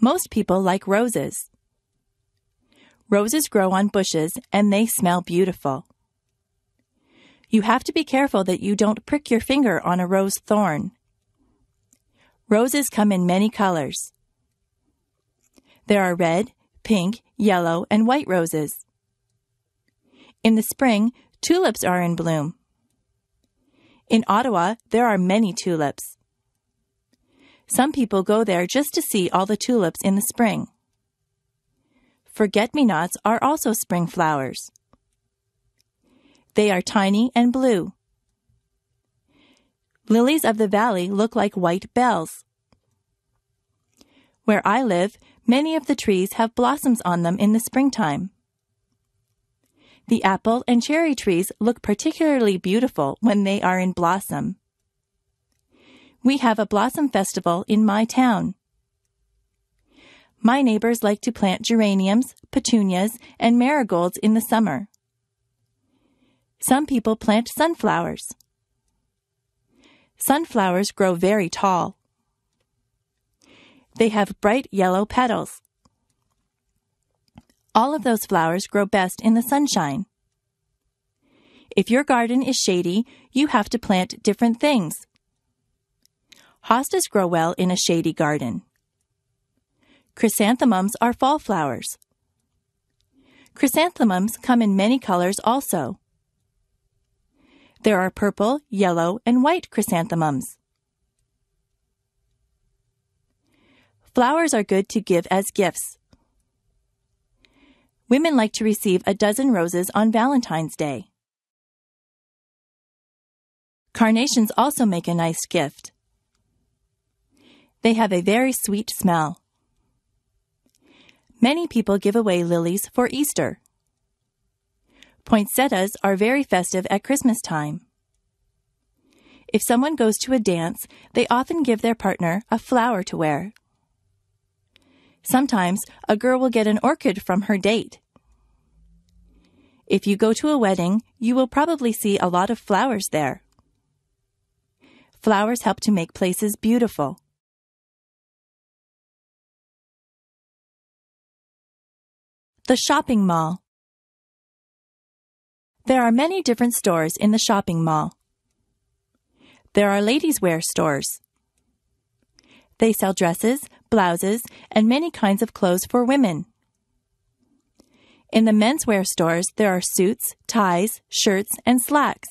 Most people like roses. Roses grow on bushes and they smell beautiful. You have to be careful that you don't prick your finger on a rose thorn. Roses come in many colors. There are red, pink, yellow, and white roses. In the spring, tulips are in bloom. In Ottawa, there are many tulips. Some people go there just to see all the tulips in the spring. Forget-me-nots are also spring flowers. They are tiny and blue. Lilies of the valley look like white bells. Where I live, many of the trees have blossoms on them in the springtime. The apple and cherry trees look particularly beautiful when they are in blossom. We have a blossom festival in my town. My neighbors like to plant geraniums, petunias, and marigolds in the summer. Some people plant sunflowers. Sunflowers grow very tall. They have bright yellow petals. All of those flowers grow best in the sunshine. If your garden is shady, you have to plant different things. Hostas grow well in a shady garden. Chrysanthemums are fall flowers. Chrysanthemums come in many colors also. There are purple, yellow, and white chrysanthemums. Flowers are good to give as gifts. Women like to receive a dozen roses on Valentine's Day. Carnations also make a nice gift. They have a very sweet smell. Many people give away lilies for Easter. Poinsettias are very festive at Christmas time. If someone goes to a dance, they often give their partner a flower to wear. Sometimes a girl will get an orchid from her date. If you go to a wedding, you will probably see a lot of flowers there. Flowers help to make places beautiful. The shopping mall. There are many different stores in the shopping mall. There are ladies' wear stores. They sell dresses, blouses, and many kinds of clothes for women. In the menswear stores, there are suits, ties, shirts, and slacks.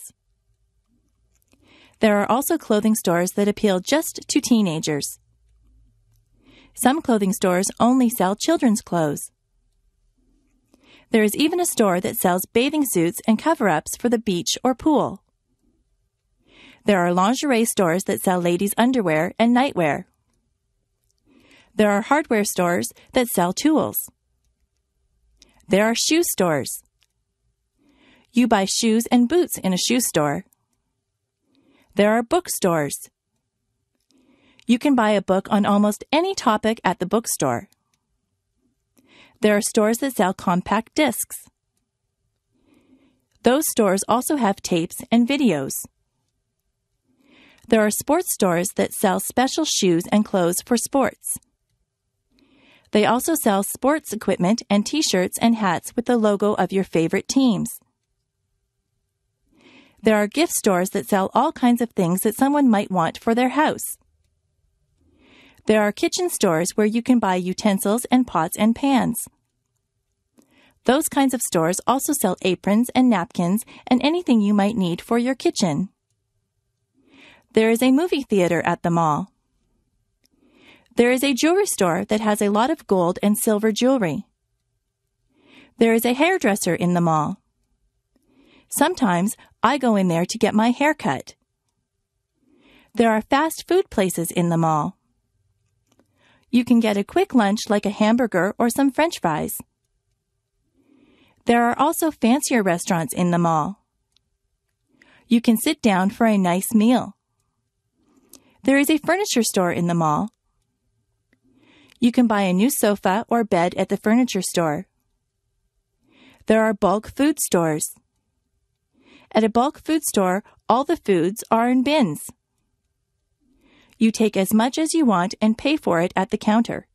There are also clothing stores that appeal just to teenagers. Some clothing stores only sell children's clothes. There is even a store that sells bathing suits and cover-ups for the beach or pool. There are lingerie stores that sell ladies' underwear and nightwear. There are hardware stores that sell tools. There are shoe stores. You buy shoes and boots in a shoe store. There are bookstores. You can buy a book on almost any topic at the bookstore. There are stores that sell compact discs. Those stores also have tapes and videos. There are sports stores that sell special shoes and clothes for sports. They also sell sports equipment and t-shirts and hats with the logo of your favorite teams. There are gift stores that sell all kinds of things that someone might want for their house. There are kitchen stores where you can buy utensils and pots and pans. Those kinds of stores also sell aprons and napkins and anything you might need for your kitchen. There is a movie theater at the mall. There is a jewelry store that has a lot of gold and silver jewelry. There is a hairdresser in the mall. Sometimes I go in there to get my hair cut. There are fast food places in the mall. You can get a quick lunch like a hamburger or some French fries. There are also fancier restaurants in the mall. You can sit down for a nice meal. There is a furniture store in the mall. You can buy a new sofa or bed at the furniture store. There are bulk food stores. At a bulk food store, all the foods are in bins. You take as much as you want and pay for it at the counter.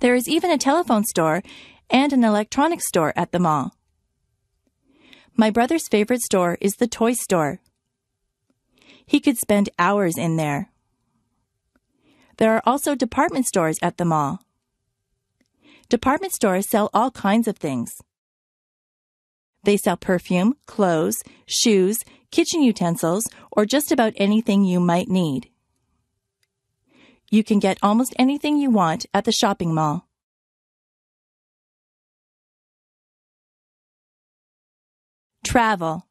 There is even a telephone store and an electronics store at the mall. My brother's favorite store is the toy store. He could spend hours in there. There are also department stores at the mall. Department stores sell all kinds of things. They sell perfume, clothes, shoes, kitchen utensils, or just about anything you might need. You can get almost anything you want at the shopping mall. Travel.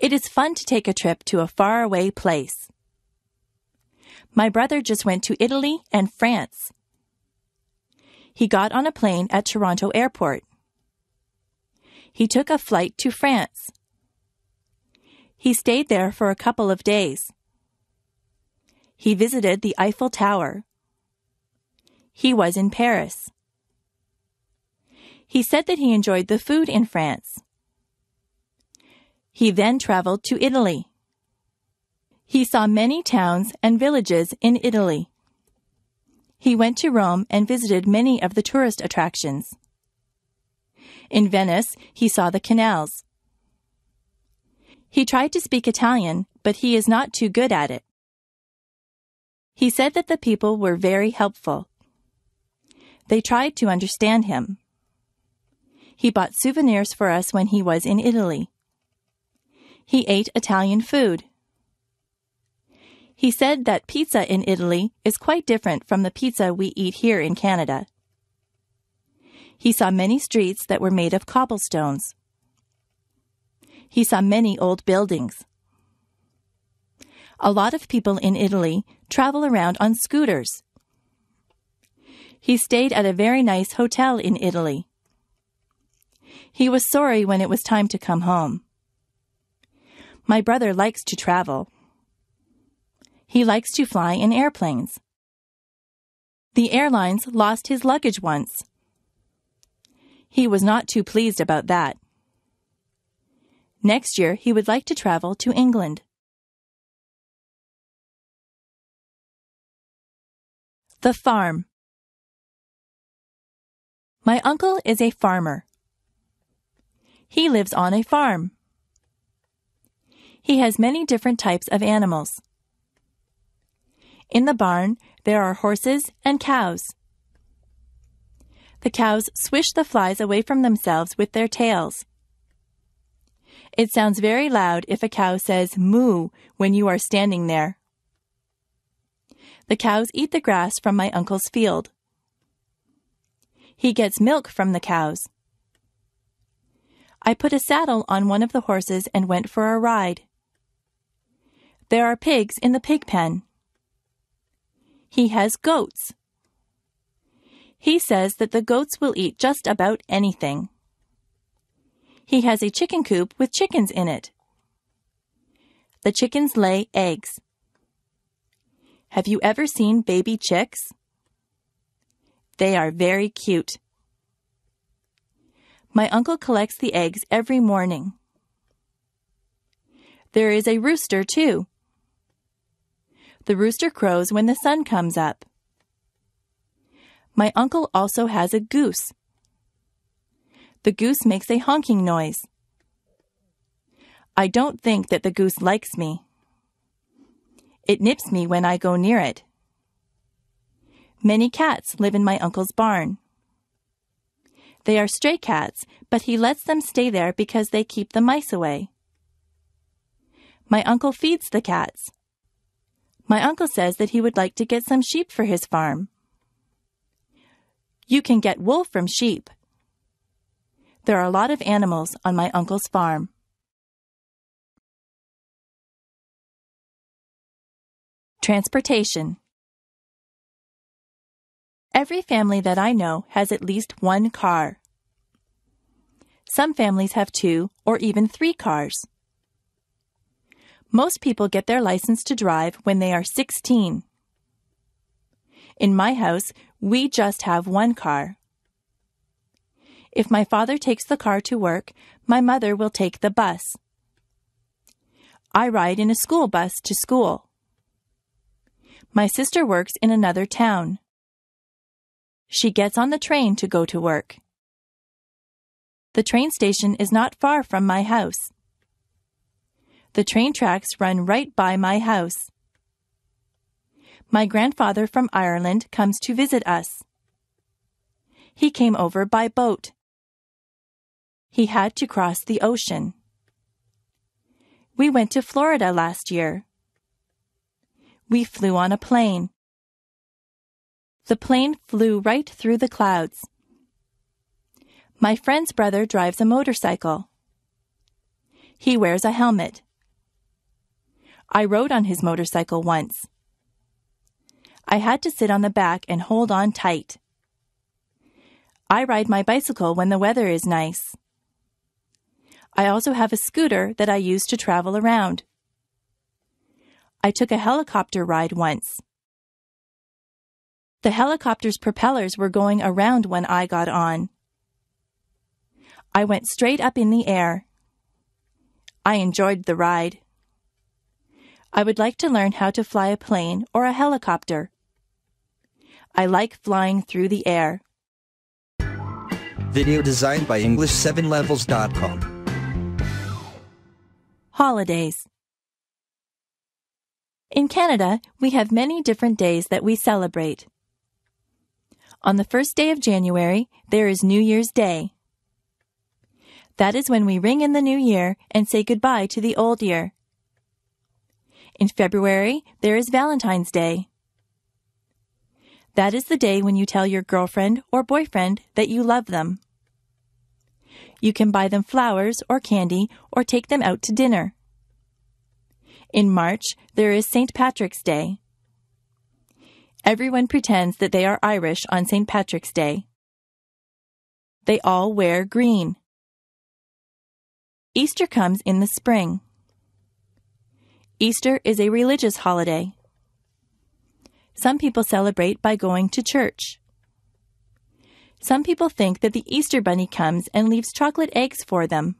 It is fun to take a trip to a faraway place. My brother just went to Italy and France. He got on a plane at Toronto Airport. He took a flight to France. He stayed there for a couple of days. He visited the Eiffel Tower. He was in Paris. He said that he enjoyed the food in France. He then traveled to Italy. He saw many towns and villages in Italy. He went to Rome and visited many of the tourist attractions. In Venice, he saw the canals. He tried to speak Italian, but he is not too good at it. He said that the people were very helpful. They tried to understand him. He bought souvenirs for us when he was in Italy. He ate Italian food. He said that pizza in Italy is quite different from the pizza we eat here in Canada. He saw many streets that were made of cobblestones. He saw many old buildings. A lot of people in Italy travel around on scooters. He stayed at a very nice hotel in Italy. He was sorry when it was time to come home. My brother likes to travel. He likes to fly in airplanes. The airlines lost his luggage once. He was not too pleased about that. Next year, he would like to travel to England. The farm. My uncle is a farmer. He lives on a farm. He has many different types of animals. In the barn, there are horses and cows. The cows swish the flies away from themselves with their tails. It sounds very loud if a cow says moo when you are standing there. The cows eat the grass from my uncle's field. He gets milk from the cows. I put a saddle on one of the horses and went for a ride. There are pigs in the pig pen. He has goats. He says that the goats will eat just about anything. He has a chicken coop with chickens in it. The chickens lay eggs. Have you ever seen baby chicks? They are very cute. My uncle collects the eggs every morning. There is a rooster, too. The rooster crows when the sun comes up. My uncle also has a goose. The goose makes a honking noise. I don't think that the goose likes me. It nips me when I go near it. Many cats live in my uncle's barn. They are stray cats, but he lets them stay there because they keep the mice away. My uncle feeds the cats. My uncle says that he would like to get some sheep for his farm. You can get wool from sheep. There are a lot of animals on my uncle's farm. Transportation. Every family that I know has at least one car. Some families have two or even three cars. Most people get their license to drive when they are 16. In my house, we just have one car. If my father takes the car to work, my mother will take the bus. I ride in a school bus to school. My sister works in another town. She gets on the train to go to work. The train station is not far from my house. The train tracks run right by my house. My grandfather from Ireland comes to visit us. He came over by boat. He had to cross the ocean. We went to Florida last year. We flew on a plane. The plane flew right through the clouds. My friend's brother drives a motorcycle. He wears a helmet. I rode on his motorcycle once. I had to sit on the back and hold on tight. I ride my bicycle when the weather is nice. I also have a scooter that I use to travel around. I took a helicopter ride once. The helicopter's propellers were going around when I got on. I went straight up in the air. I enjoyed the ride. I would like to learn how to fly a plane or a helicopter. I like flying through the air. Video designed by English7levels.com. Holidays. In Canada, we have many different days that we celebrate. On the first day of January, there is New Year's Day. That is when we ring in the new year and say goodbye to the old year. In February, there is Valentine's Day. That is the day when you tell your girlfriend or boyfriend that you love them. You can buy them flowers or candy or take them out to dinner. In March, there is St. Patrick's Day. Everyone pretends that they are Irish on St. Patrick's Day. They all wear green. Easter comes in the spring. Easter is a religious holiday. Some people celebrate by going to church. Some people think that the Easter Bunny comes and leaves chocolate eggs for them.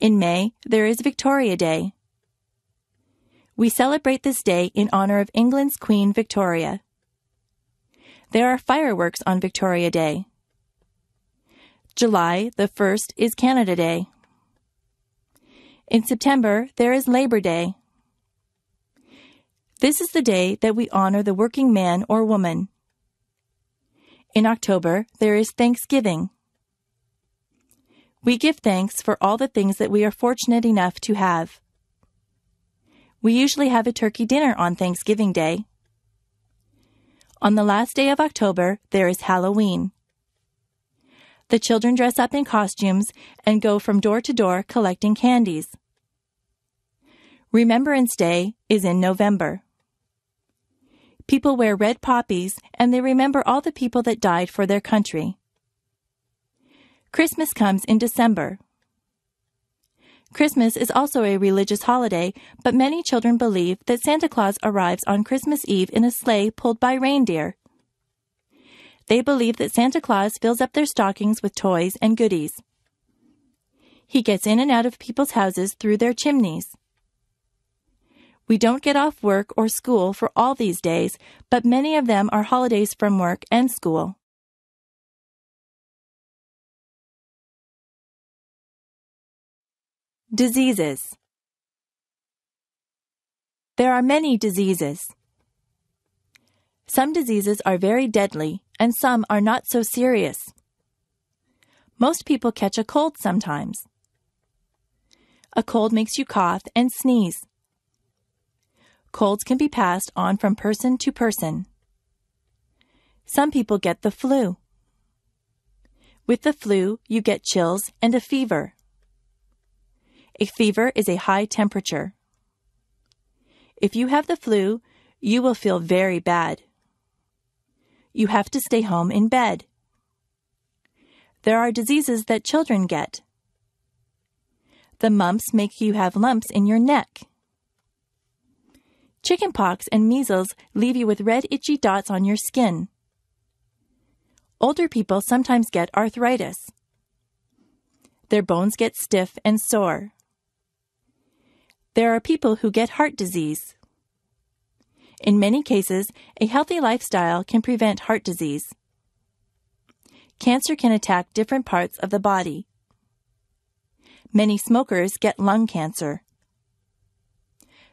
In May, there is Victoria Day. We celebrate this day in honor of England's Queen Victoria. There are fireworks on Victoria Day. July the 1st is Canada Day. In September, there is Labor Day. This is the day that we honor the working man or woman. In October, there is Thanksgiving. We give thanks for all the things that we are fortunate enough to have. We usually have a turkey dinner on Thanksgiving Day. On the last day of October, there is Halloween. The children dress up in costumes and go from door to door collecting candies. Remembrance Day is in November. People wear red poppies and they remember all the people that died for their country. Christmas comes in December. Christmas is also a religious holiday, but many children believe that Santa Claus arrives on Christmas Eve in a sleigh pulled by reindeer. They believe that Santa Claus fills up their stockings with toys and goodies. He gets in and out of people's houses through their chimneys. We don't get off work or school for all these days, but many of them are holidays from work and school. Diseases. There are many diseases. Some diseases are very deadly, and some are not so serious. Most people catch a cold sometimes. A cold makes you cough and sneeze. Colds can be passed on from person to person. Some people get the flu. With the flu, you get chills and a fever. A fever is a high temperature. If you have the flu, you will feel very bad. You have to stay home in bed. There are diseases that children get. The mumps make you have lumps in your neck. Chickenpox and measles leave you with red itchy dots on your skin. Older people sometimes get arthritis. Their bones get stiff and sore. There are people who get heart disease. In many cases, a healthy lifestyle can prevent heart disease. Cancer can attack different parts of the body. Many smokers get lung cancer.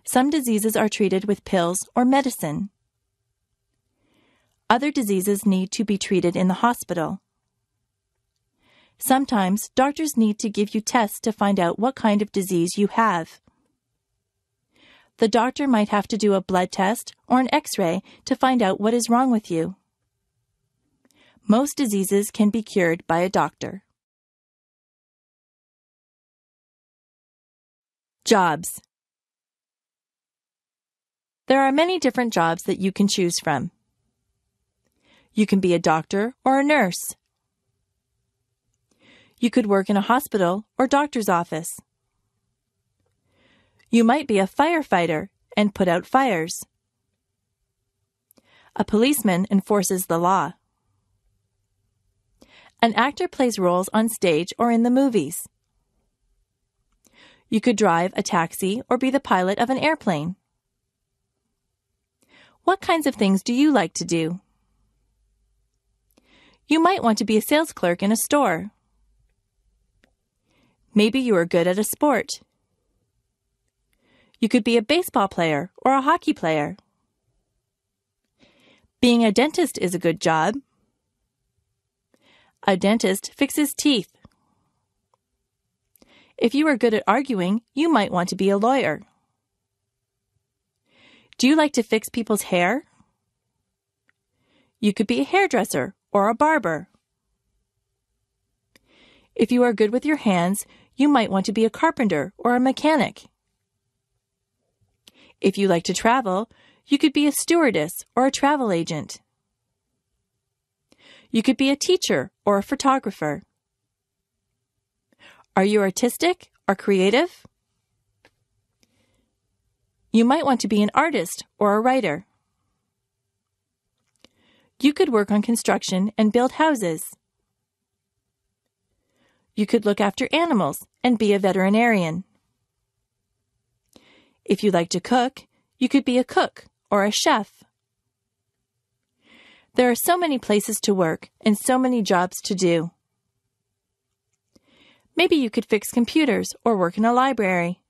Some diseases are treated with pills or medicine. Other diseases need to be treated in the hospital. Sometimes doctors need to give you tests to find out what kind of disease you have. The doctor might have to do a blood test or an X-ray to find out what is wrong with you. Most diseases can be cured by a doctor. Jobs. There are many different jobs that you can choose from. You can be a doctor or a nurse. You could work in a hospital or doctor's office. You might be a firefighter and put out fires. A policeman enforces the law. An actor plays roles on stage or in the movies. You could drive a taxi or be the pilot of an airplane. What kinds of things do you like to do? You might want to be a sales clerk in a store. Maybe you are good at a sport. You could be a baseball player or a hockey player. Being a dentist is a good job. A dentist fixes teeth. If you are good at arguing, you might want to be a lawyer. Do you like to fix people's hair? You could be a hairdresser or a barber. If you are good with your hands, you might want to be a carpenter or a mechanic. If you like to travel, you could be a stewardess or a travel agent. You could be a teacher or a photographer. Are you artistic or creative? You might want to be an artist or a writer. You could work on construction and build houses. You could look after animals and be a veterinarian. If you like to cook, you could be a cook or a chef. There are so many places to work and so many jobs to do. Maybe you could fix computers or work in a library.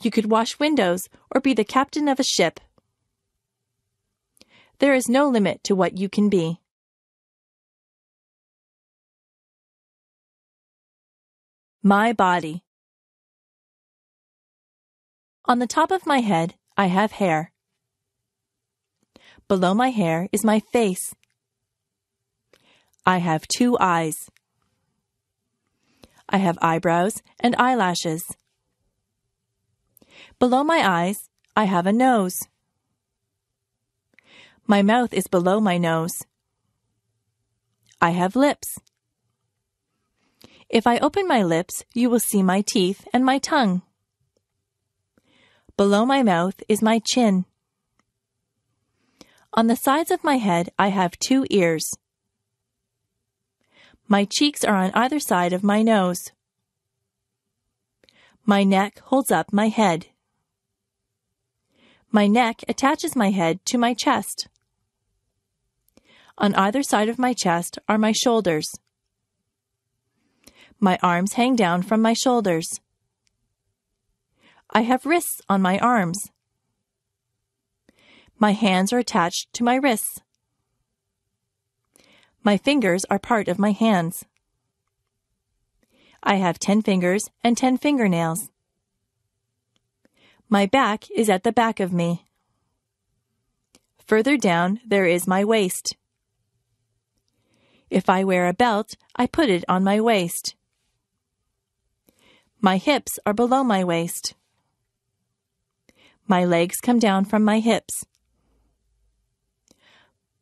You could wash windows or be the captain of a ship. There is no limit to what you can be. My body. On the top of my head, I have hair. Below my hair is my face. I have two eyes. I have eyebrows and eyelashes. Below my eyes, I have a nose. My mouth is below my nose. I have lips. If I open my lips, you will see my teeth and my tongue. Below my mouth is my chin. On the sides of my head, I have two ears. My cheeks are on either side of my nose. My neck holds up my head. My neck attaches my head to my chest. On either side of my chest are my shoulders. My arms hang down from my shoulders. I have wrists on my arms. My hands are attached to my wrists. My fingers are part of my hands. I have 10 fingers and 10 fingernails. My back is at the back of me. Further down, there is my waist. If I wear a belt, I put it on my waist. My hips are below my waist. My legs come down from my hips.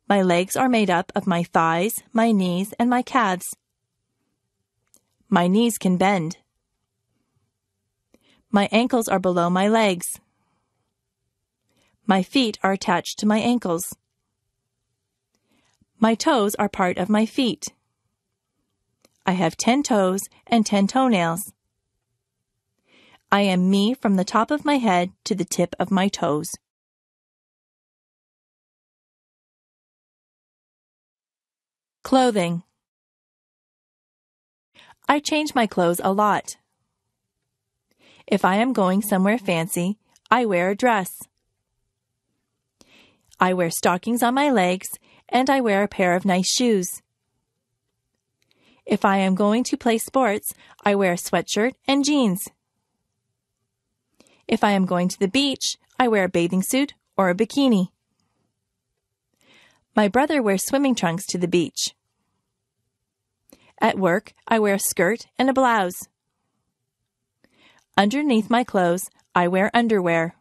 My legs are made up of my thighs, my knees, and my calves. My knees can bend. My ankles are below my legs. My feet are attached to my ankles. My toes are part of my feet. I have 10 toes and 10 toenails. I am me from the top of my head to the tip of my toes. Clothing. I change my clothes a lot. If I am going somewhere fancy, I wear a dress. I wear stockings on my legs, and I wear a pair of nice shoes. If I am going to play sports, I wear a sweatshirt and jeans. If I am going to the beach, I wear a bathing suit or a bikini. My brother wears swimming trunks to the beach. At work, I wear a skirt and a blouse. Underneath my clothes, I wear underwear.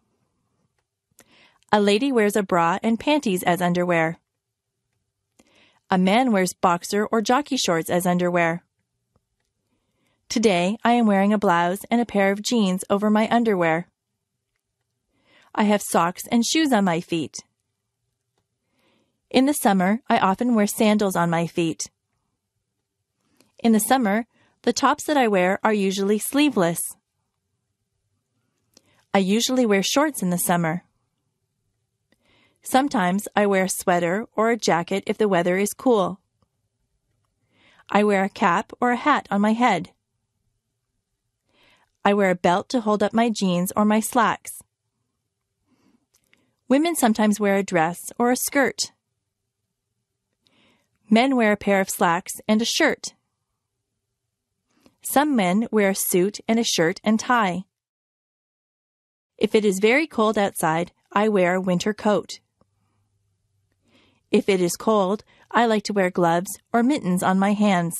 A lady wears a bra and panties as underwear. A man wears boxer or jockey shorts as underwear. Today, I am wearing a blouse and a pair of jeans over my underwear. I have socks and shoes on my feet. In the summer, I often wear sandals on my feet. In the summer, the tops that I wear are usually sleeveless. I usually wear shorts in the summer. Sometimes I wear a sweater or a jacket if the weather is cool. I wear a cap or a hat on my head. I wear a belt to hold up my jeans or my slacks. Women sometimes wear a dress or a skirt. Men wear a pair of slacks and a shirt. Some men wear a suit and a shirt and tie. If it is very cold outside, I wear a winter coat. If it is cold, I like to wear gloves or mittens on my hands.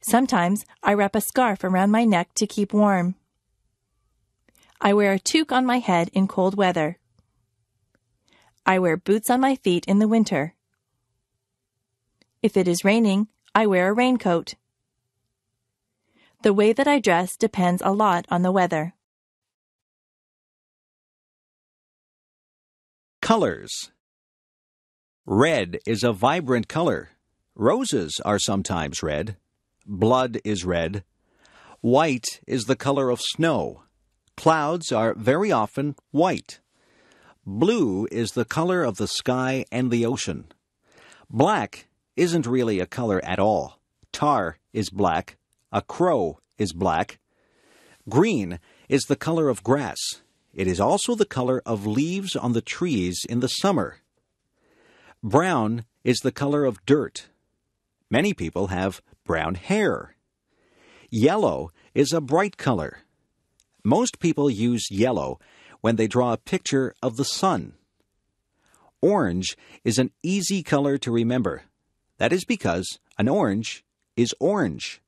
Sometimes I wrap a scarf around my neck to keep warm. I wear a toque on my head in cold weather. I wear boots on my feet in the winter. If it is raining, I wear a raincoat. The way that I dress depends a lot on the weather. Colors. Red is a vibrant color. Roses are sometimes red. Blood is red. White is the color of snow. Clouds are very often white. Blue is the color of the sky and the ocean. Black isn't really a color at all. Tar is black. A crow is black. Green is the color of grass. It is also the color of leaves on the trees in the summer. Brown is the color of dirt. Many people have brown hair. Yellow is a bright color. Most people use yellow when they draw a picture of the sun. Orange is an easy color to remember. That is because an orange is orange.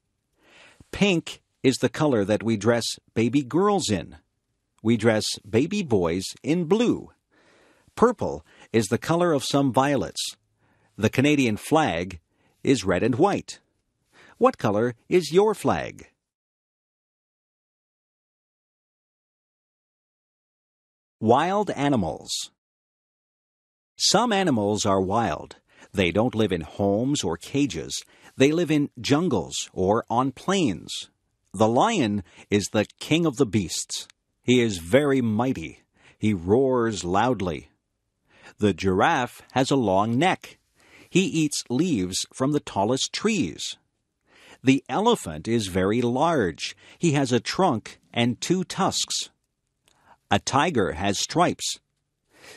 Pink is the color that we dress baby girls in. We dress baby boys in blue. Purple is the color of some violets. The Canadian flag is red and white. What color is your flag? Wild animals. Some animals are wild. They don't live in homes or cages. They live in jungles or on plains. The lion is the king of the beasts. He is very mighty. He roars loudly. The giraffe has a long neck. He eats leaves from the tallest trees. The elephant is very large. He has a trunk and two tusks. A tiger has stripes.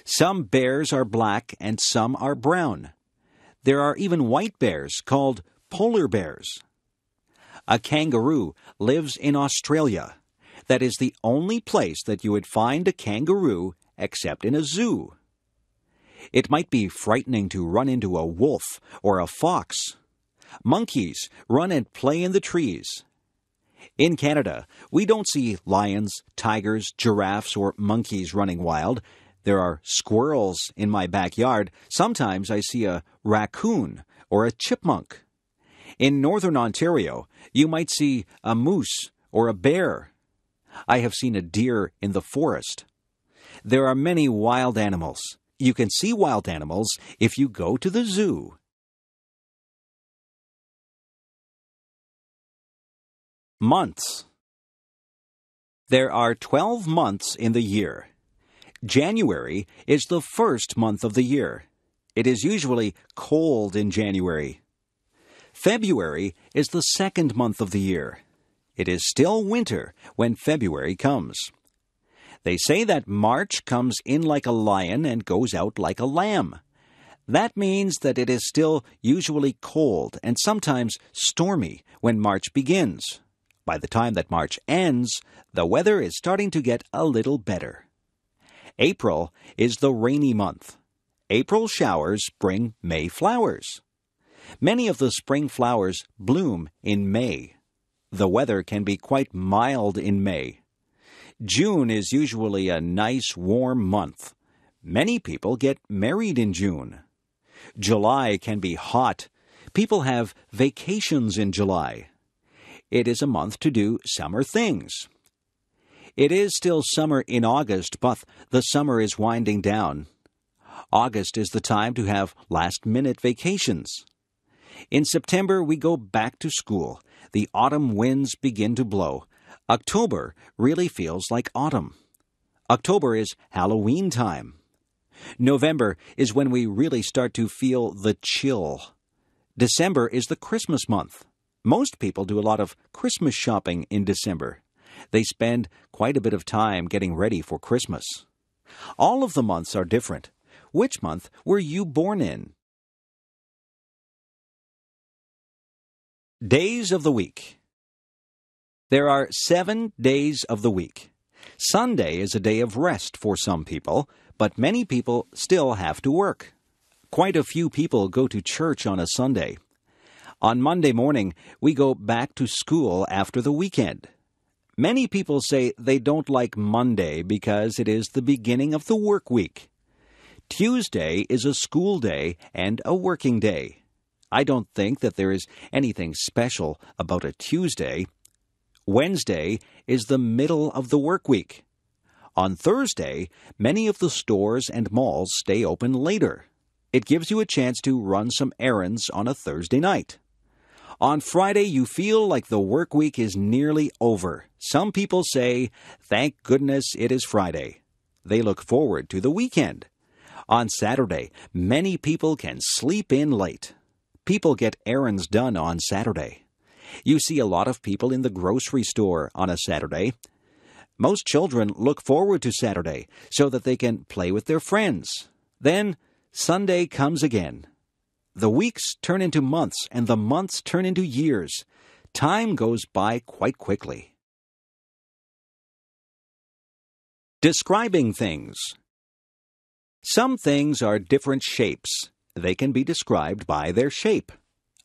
Some bears are black and some are brown. There are even white bears called polar bears. A kangaroo lives in Australia. That is the only place that you would find a kangaroo except in a zoo. It might be frightening to run into a wolf or a fox. Monkeys run and play in the trees. In Canada, we don't see lions, tigers, giraffes, or monkeys running wild. There are squirrels in my backyard. Sometimes I see a raccoon or a chipmunk. In northern Ontario, you might see a moose or a bear. I have seen a deer in the forest. There are many wild animals. You can see wild animals if you go to the zoo. Months. There are 12 months in the year. January is the first month of the year. It is usually cold in January. February is the second month of the year. It is still winter when February comes. They say that March comes in like a lion and goes out like a lamb. That means that it is still usually cold and sometimes stormy when March begins. By the time that March ends, the weather is starting to get a little better. April is the rainy month. April showers bring May flowers. Many of the spring flowers bloom in May. The weather can be quite mild in May. June is usually a nice warm month. Many people get married in June. July can be hot. People have vacations in July. It is a month to do summer things. It is still summer in August, but the summer is winding down. August is the time to have last-minute vacations. In September, we go back to school. The autumn winds begin to blow. October really feels like autumn. October is Halloween time. November is when we really start to feel the chill. December is the Christmas month. Most people do a lot of Christmas shopping in December. They spend quite a bit of time getting ready for Christmas. All of the months are different. Which month were you born in? Days of the week. There are 7 days of the week. Sunday is a day of rest for some people, but many people still have to work. Quite a few people go to church on a Sunday. On Monday morning, we go back to school after the weekend. Many people say they don't like Monday because it is the beginning of the work week. Tuesday is a school day and a working day. I don't think that there is anything special about a Tuesday. Wednesday is the middle of the work week. On Thursday, many of the stores and malls stay open later. It gives you a chance to run some errands on a Thursday night. On Friday, you feel like the work week is nearly over. Some people say, "Thank goodness it is Friday." They look forward to the weekend. On Saturday, many people can sleep in late. People get errands done on Saturday. You see a lot of people in the grocery store on a Saturday. Most children look forward to Saturday so that they can play with their friends. Then Sunday comes again. The weeks turn into months, and the months turn into years. Time goes by quite quickly. Describing things. Some things are different shapes. They can be described by their shape.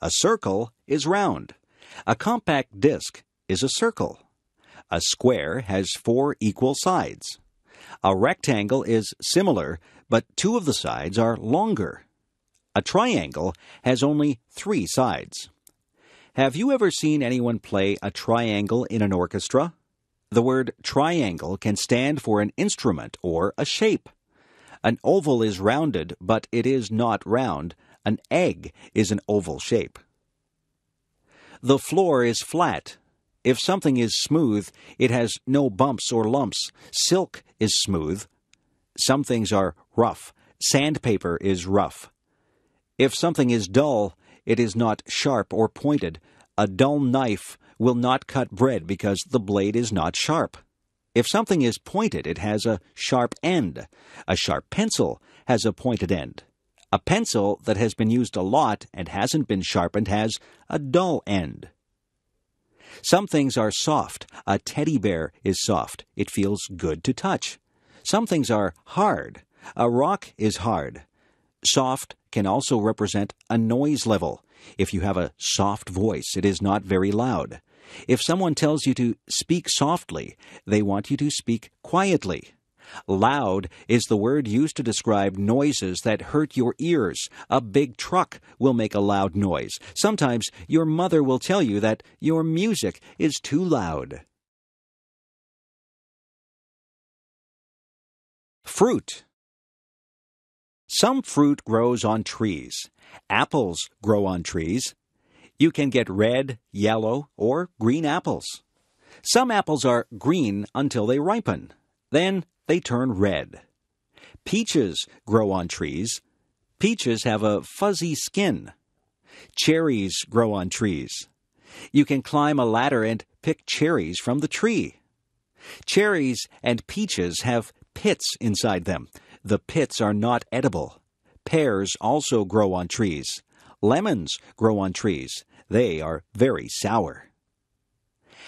A circle is round. A compact disc is a circle. A square has four equal sides. A rectangle is similar, but two of the sides are longer. A triangle has only three sides. Have you ever seen anyone play a triangle in an orchestra? The word triangle can stand for an instrument or a shape. An oval is rounded, but it is not round. An egg is an oval shape. The floor is flat. If something is smooth, it has no bumps or lumps. Silk is smooth. Some things are rough. Sandpaper is rough. If something is dull, it is not sharp or pointed. A dull knife will not cut bread because the blade is not sharp. If something is pointed, it has a sharp end. A sharp pencil has a pointed end. A pencil that has been used a lot and hasn't been sharpened has a dull end. Some things are soft. A teddy bear is soft. It feels good to touch. Some things are hard. A rock is hard. Soft can also represent a noise level. If you have a soft voice, it is not very loud. If someone tells you to speak softly, they want you to speak quietly. Loud is the word used to describe noises that hurt your ears. A big truck will make a loud noise. Sometimes your mother will tell you that your music is too loud. Fruit. Some fruit grows on trees. Apples grow on trees. You can get red, yellow, or green apples. Some apples are green until they ripen. Then they turn red. Peaches grow on trees. Peaches have a fuzzy skin. Cherries grow on trees. You can climb a ladder and pick cherries from the tree. Cherries and peaches have pits inside them. The pits are not edible. Pears also grow on trees. Lemons grow on trees. They are very sour.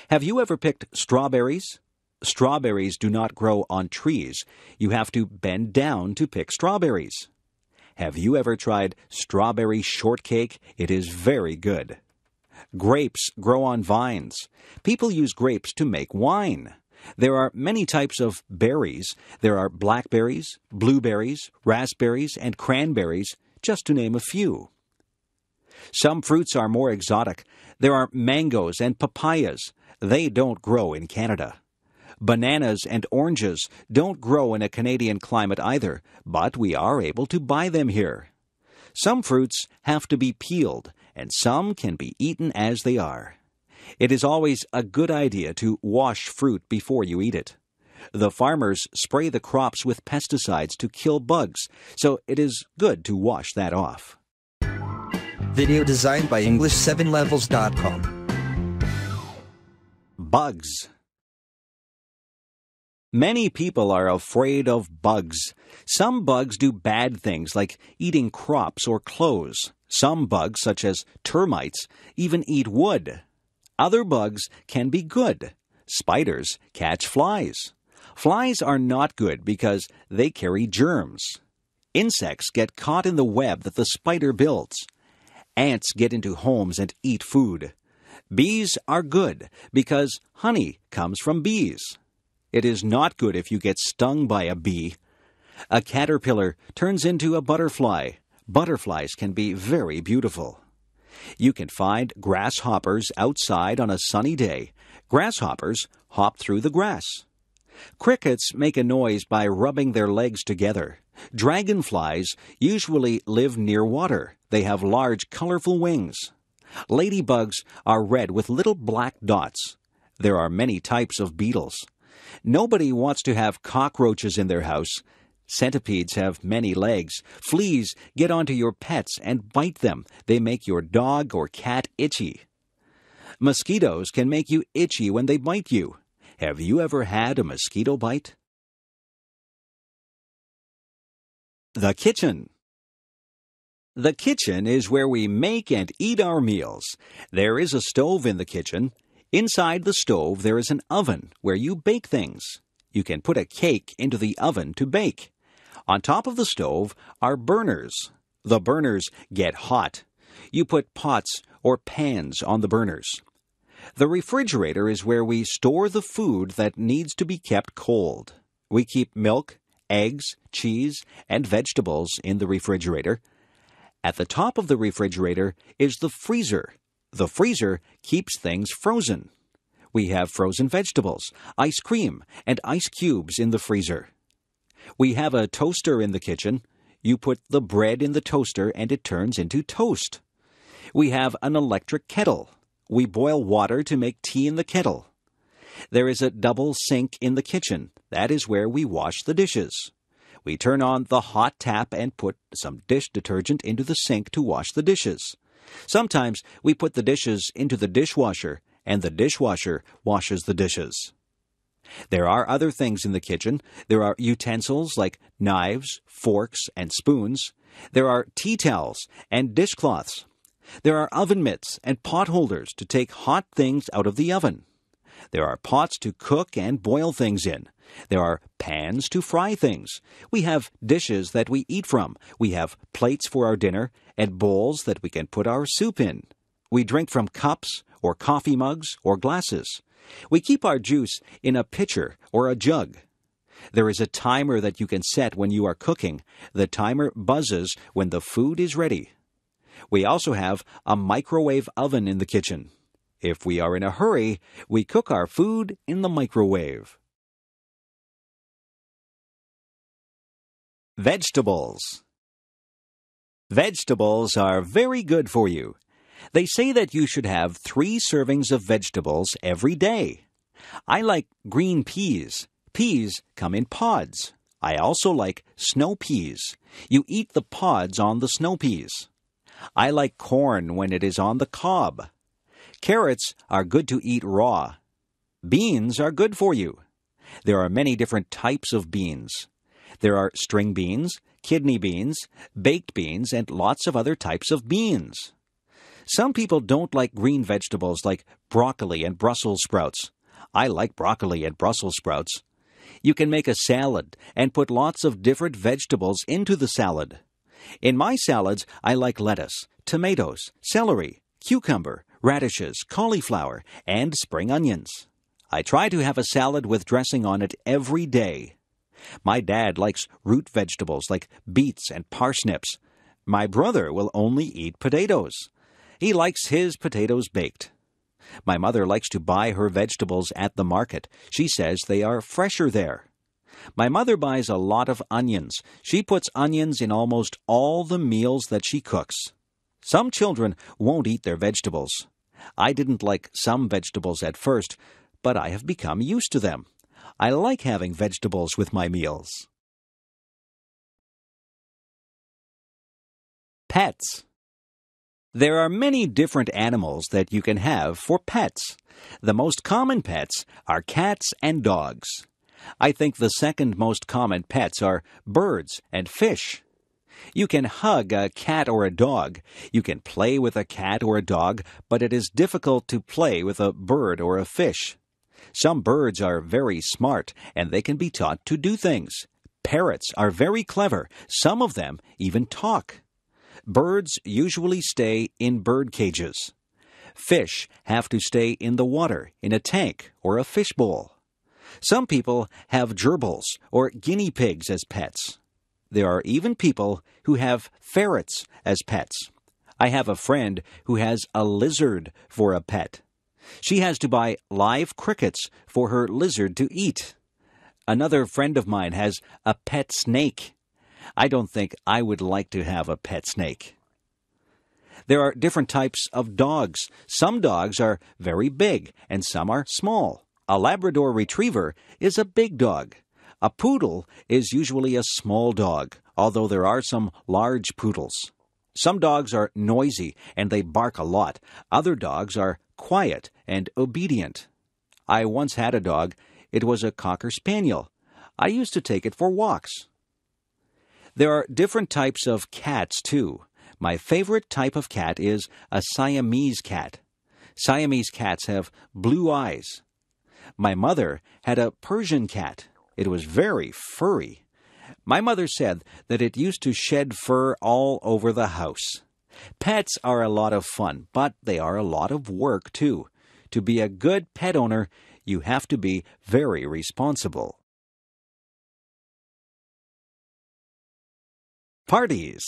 Have you ever picked strawberries? Strawberries do not grow on trees. You have to bend down to pick strawberries. Have you ever tried strawberry shortcake? It is very good. Grapes grow on vines. People use grapes to make wine. There are many types of berries. There are blackberries, blueberries, raspberries, and cranberries, just to name a few. Some fruits are more exotic. There are mangoes and papayas. They don't grow in Canada. Bananas and oranges don't grow in a Canadian climate either, but we are able to buy them here. Some fruits have to be peeled, and some can be eaten as they are. It is always a good idea to wash fruit before you eat it. The farmers spray the crops with pesticides to kill bugs, so it is good to wash that off. Video designed by English7levels.com. Bugs. Many people are afraid of bugs. Some bugs do bad things like eating crops or clothes. Some bugs, such as termites, even eat wood. Other bugs can be good. Spiders catch flies. Flies are not good because they carry germs. Insects get caught in the web that the spider builds. Ants get into homes and eat food. Bees are good because honey comes from bees. It is not good if you get stung by a bee. A caterpillar turns into a butterfly. Butterflies can be very beautiful. You can find grasshoppers outside on a sunny day. Grasshoppers hop through the grass. Crickets make a noise by rubbing their legs together. Dragonflies usually live near water. They have large, colorful wings. Ladybugs are red with little black dots. There are many types of beetles. Nobody wants to have cockroaches in their house. Centipedes have many legs. Fleas get onto your pets and bite them. They make your dog or cat itchy. Mosquitoes can make you itchy when they bite you. Have you ever had a mosquito bite? The kitchen. The kitchen is where we make and eat our meals. There is a stove in the kitchen. Inside the stove, there is an oven where you bake things. You can put a cake into the oven to bake. On top of the stove are burners. The burners get hot. You put pots or pans on the burners. The refrigerator is where we store the food that needs to be kept cold. We keep milk, eggs, cheese, and vegetables in the refrigerator. At the top of the refrigerator is the freezer. The freezer keeps things frozen. We have frozen vegetables, ice cream, and ice cubes in the freezer. We have a toaster in the kitchen. You put the bread in the toaster and it turns into toast. We have an electric kettle. We boil water to make tea in the kettle. There is a double sink in the kitchen. That is where we wash the dishes. We turn on the hot tap and put some dish detergent into the sink to wash the dishes. Sometimes we put the dishes into the dishwasher, and the dishwasher washes the dishes. There are other things in the kitchen. There are utensils like knives, forks, and spoons. There are tea towels and dishcloths. There are oven mitts and pot holders to take hot things out of the oven. There are pots to cook and boil things in. There are pans to fry things. We have dishes that we eat from. We have plates for our dinner and bowls that we can put our soup in. We drink from cups or coffee mugs or glasses. We keep our juice in a pitcher or a jug. There is a timer that you can set when you are cooking. The timer buzzes when the food is ready. We also have a microwave oven in the kitchen. If we are in a hurry, we cook our food in the microwave. Vegetables. Vegetables are very good for you. They say that you should have 3 servings of vegetables every day. I like green peas. Peas come in pods. I also like snow peas. You eat the pods on the snow peas. I like corn when it is on the cob. Carrots are good to eat raw. Beans are good for you. There are many different types of beans. There are string beans, kidney beans, baked beans, and lots of other types of beans. Some people don't like green vegetables like broccoli and Brussels sprouts. I like broccoli and Brussels sprouts. You can make a salad and put lots of different vegetables into the salad. In my salads, I like lettuce, tomatoes, celery, cucumber, radishes, cauliflower, and spring onions. I try to have a salad with dressing on it every day. My dad likes root vegetables like beets and parsnips. My brother will only eat potatoes. He likes his potatoes baked. My mother likes to buy her vegetables at the market. She says they are fresher there. My mother buys a lot of onions. She puts onions in almost all the meals that she cooks. Some children won't eat their vegetables. I didn't like some vegetables at first, but I have become used to them. I like having vegetables with my meals. Pets. There are many different animals that you can have for pets. The most common pets are cats and dogs. I think the second most common pets are birds and fish. You can hug a cat or a dog. You can play with a cat or a dog, but it is difficult to play with a bird or a fish. Some birds are very smart, and they can be taught to do things. Parrots are very clever. Some of them even talk. Birds usually stay in bird cages. Fish have to stay in the water, in a tank or a fishbowl. Some people have gerbils or guinea pigs as pets. There are even people who have ferrets as pets. I have a friend who has a lizard for a pet. She has to buy live crickets for her lizard to eat. Another friend of mine has a pet snake. I don't think I would like to have a pet snake. There are different types of dogs. Some dogs are very big and some are small. A Labrador Retriever is a big dog. A poodle is usually a small dog, although there are some large poodles. Some dogs are noisy and they bark a lot. Other dogs are quiet and obedient. I once had a dog. It was a Cocker Spaniel. I used to take it for walks. There are different types of cats, too. My favorite type of cat is a Siamese cat. Siamese cats have blue eyes. My mother had a Persian cat. It was very furry. My mother said that it used to shed fur all over the house. Pets are a lot of fun, but they are a lot of work, too. To be a good pet owner, you have to be very responsible. Parties.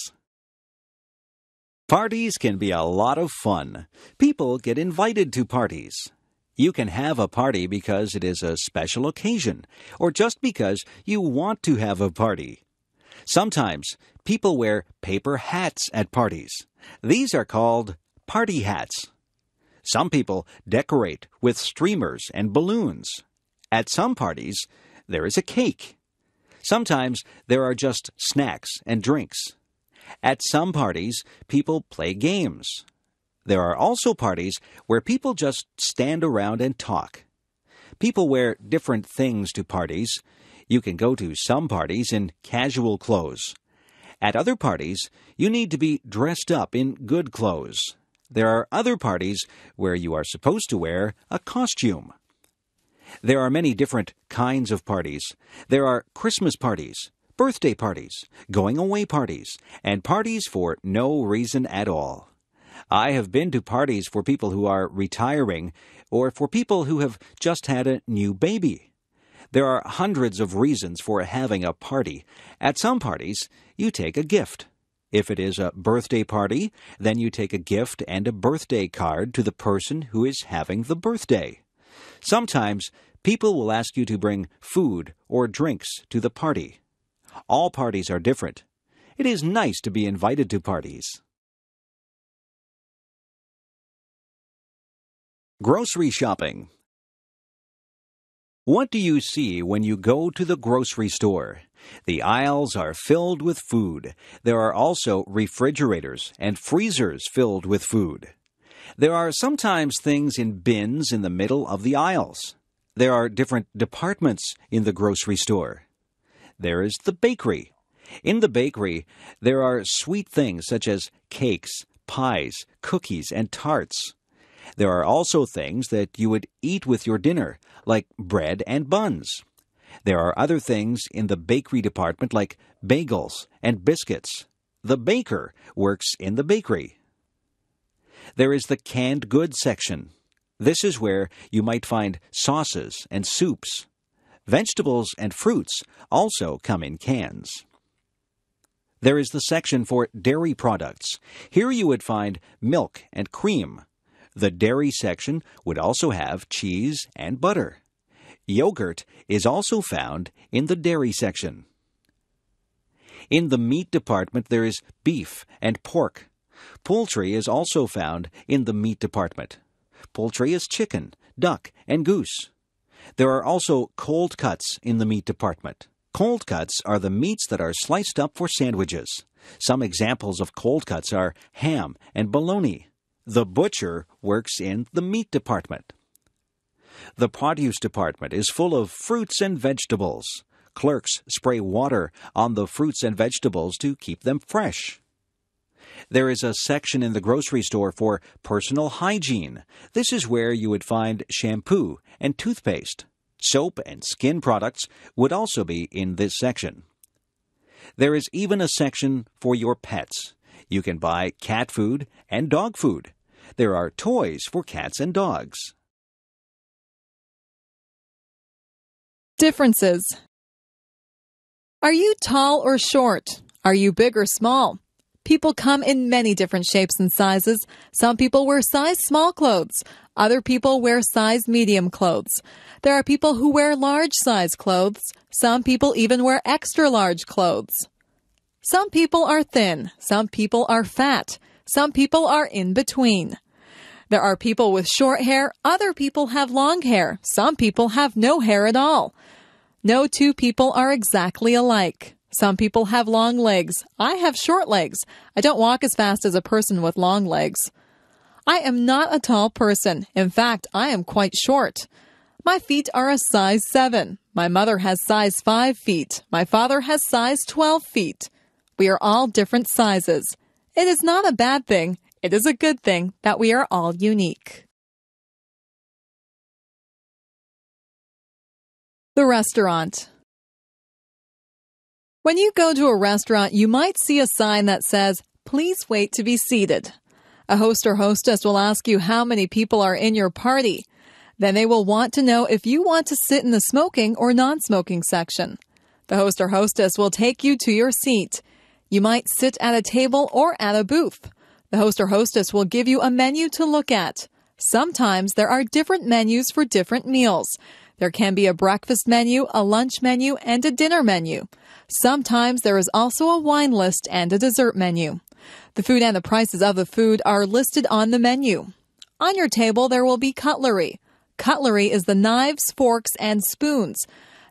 Parties can be a lot of fun. People get invited to parties. You can have a party because it is a special occasion, or just because you want to have a party. Sometimes people wear paper hats at parties. These are called party hats. Some people decorate with streamers and balloons. At some parties, there is a cake. Sometimes there are just snacks and drinks. At some parties, people play games. There are also parties where people just stand around and talk. People wear different things to parties. You can go to some parties in casual clothes. At other parties, you need to be dressed up in good clothes. There are other parties where you are supposed to wear a costume. There are many different kinds of parties. There are Christmas parties, birthday parties, going away parties, and parties for no reason at all. I have been to parties for people who are retiring or for people who have just had a new baby. There are hundreds of reasons for having a party. At some parties, you take a gift. If it is a birthday party, then you take a gift and a birthday card to the person who is having the birthday. Sometimes people will ask you to bring food or drinks to the party. All parties are different. It is nice to be invited to parties. Grocery shopping. What do you see when you go to the grocery store? The aisles are filled with food. There are also refrigerators and freezers filled with food. There are sometimes things in bins in the middle of the aisles. There are different departments in the grocery store. There is the bakery. In the bakery, there are sweet things such as cakes, pies, cookies, and tarts. There are also things that you would eat with your dinner, like bread and buns. There are other things in the bakery department, like bagels and biscuits. The baker works in the bakery. There is the canned goods section. This is where you might find sauces and soups. Vegetables and fruits also come in cans. There is the section for dairy products. Here you would find milk and cream. The dairy section would also have cheese and butter. Yogurt is also found in the dairy section. In the meat department, there is beef and pork. Poultry is also found in the meat department. Poultry is chicken, duck, and goose. There are also cold cuts in the meat department. Cold cuts are the meats that are sliced up for sandwiches. Some examples of cold cuts are ham and bologna. The butcher works in the meat department. The produce department is full of fruits and vegetables. Clerks spray water on the fruits and vegetables to keep them fresh. There is a section in the grocery store for personal hygiene. This is where you would find shampoo and toothpaste. Soap and skin products would also be in this section. There is even a section for your pets. You can buy cat food and dog food. There are toys for cats and dogs. Differences. Are you tall or short? Are you big or small? People come in many different shapes and sizes. Some people wear size small clothes. Other people wear size medium clothes. There are people who wear large size clothes. Some people even wear extra large clothes. Some people are thin. Some people are fat. Some people are in between. There are people with short hair. Other people have long hair. Some people have no hair at all. No two people are exactly alike. Some people have long legs. I have short legs. I don't walk as fast as a person with long legs. I am not a tall person. In fact, I am quite short. My feet are a size 7. My mother has size 5 feet. My father has size 12 feet. We are all different sizes. It is not a bad thing. It is a good thing that we are all unique. The restaurant. When you go to a restaurant, you might see a sign that says, "Please wait to be seated." A host or hostess will ask you how many people are in your party. Then they will want to know if you want to sit in the smoking or non-smoking section. The host or hostess will take you to your seat. You might sit at a table or at a booth. The host or hostess will give you a menu to look at. Sometimes there are different menus for different meals. There can be a breakfast menu, a lunch menu, and a dinner menu. Sometimes there is also a wine list and a dessert menu. The food and the prices of the food are listed on the menu. On your table, there will be cutlery. Cutlery is the knives, forks, and spoons.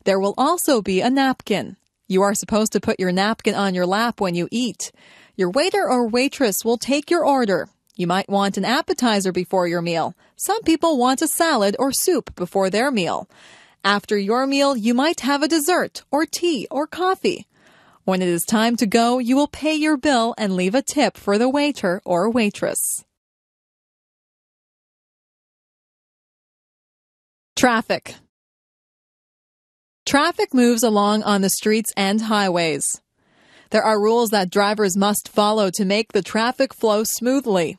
There will also be a napkin. You are supposed to put your napkin on your lap when you eat. Your waiter or waitress will take your order. You might want an appetizer before your meal. Some people want a salad or soup before their meal. After your meal, you might have a dessert or tea or coffee. When it is time to go, you will pay your bill and leave a tip for the waiter or waitress. Traffic. Traffic moves along on the streets and highways. There are rules that drivers must follow to make the traffic flow smoothly.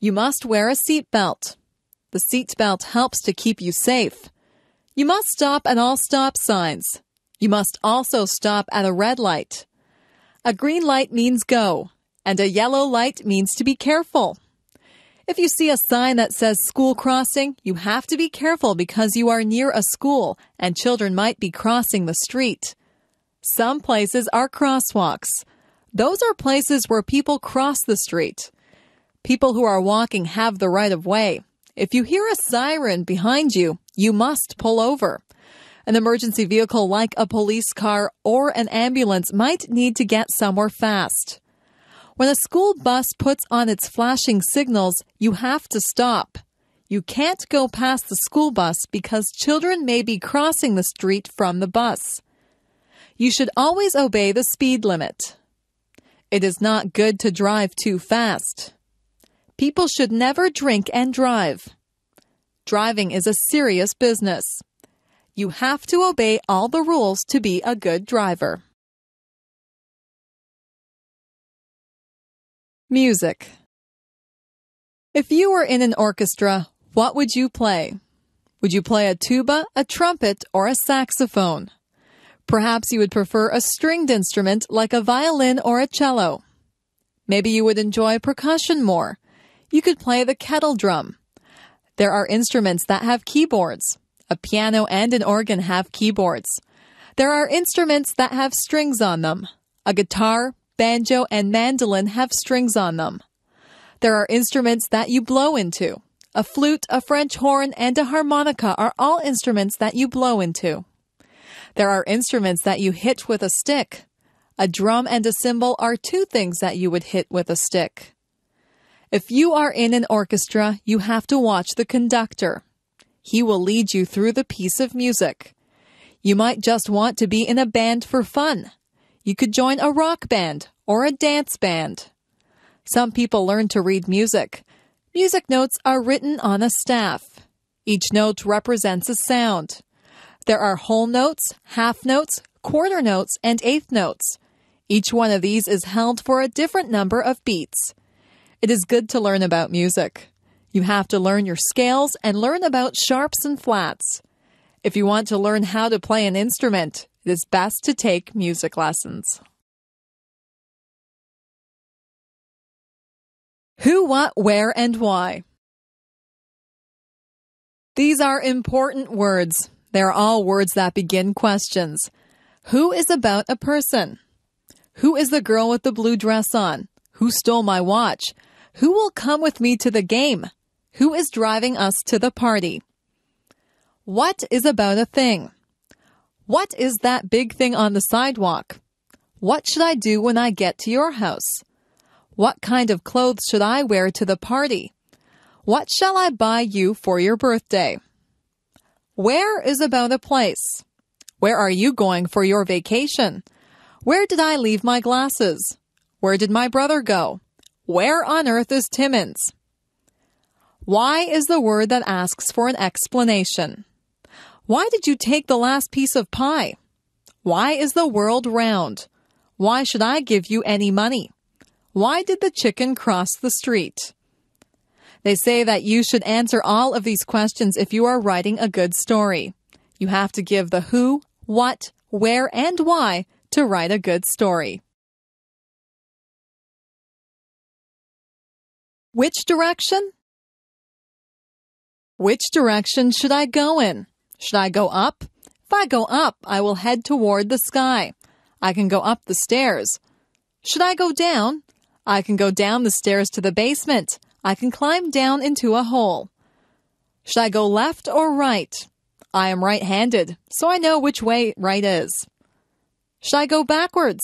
You must wear a seatbelt. The seatbelt helps to keep you safe. You must stop at all stop signs. You must also stop at a red light. A green light means go, and a yellow light means to be careful. If you see a sign that says school crossing, you have to be careful because you are near a school and children might be crossing the street. Some places are crosswalks. Those are places where people cross the street. People who are walking have the right of way. If you hear a siren behind you, you must pull over. An emergency vehicle like a police car or an ambulance might need to get somewhere fast. When a school bus puts on its flashing signals, you have to stop. You can't go past the school bus because children may be crossing the street from the bus. You should always obey the speed limit. It is not good to drive too fast. People should never drink and drive. Driving is a serious business. You have to obey all the rules to be a good driver. Music. If you were in an orchestra, what would you play? Would you play a tuba, a trumpet, or a saxophone? Perhaps you would prefer a stringed instrument like a violin or a cello. Maybe you would enjoy percussion more. You could play the kettle drum. There are instruments that have keyboards. A piano and an organ have keyboards. There are instruments that have strings on them. A guitar, banjo, and mandolin have strings on them. There are instruments that you blow into. A flute, a French horn, and a harmonica are all instruments that you blow into. There are instruments that you hit with a stick. A drum and a cymbal are two things that you would hit with a stick. If you are in an orchestra, you have to watch the conductor. He will lead you through the piece of music. You might just want to be in a band for fun. You could join a rock band or a dance band. Some people learn to read music. Music notes are written on a staff. Each note represents a sound. There are whole notes, half notes, quarter notes, and eighth notes. Each one of these is held for a different number of beats. It is good to learn about music. You have to learn your scales and learn about sharps and flats. If you want to learn how to play an instrument, it is best to take music lessons. Who, what, where, and why. These are important words. They're all words that begin questions. Who is about a person? Who is the girl with the blue dress on? Who stole my watch? Who will come with me to the game? Who is driving us to the party? What is about a thing? What is that big thing on the sidewalk? What should I do when I get to your house? What kind of clothes should I wear to the party? What shall I buy you for your birthday? Where is about a place? Where are you going for your vacation? Where did I leave my glasses? Where did my brother go? Where on earth is Timmins? Why is the word that asks for an explanation? Why did you take the last piece of pie? Why is the world round? Why should I give you any money? Why did the chicken cross the street? They say that you should answer all of these questions if you are writing a good story. You have to give the who, what, where, and why to write a good story. Which direction? Which direction should I go in? Should I go up? If I go up, I will head toward the sky. I can go up the stairs. Should I go down? I can go down the stairs to the basement. I can climb down into a hole. Should I go left or right? I am right-handed, so I know which way right is. Should I go backwards?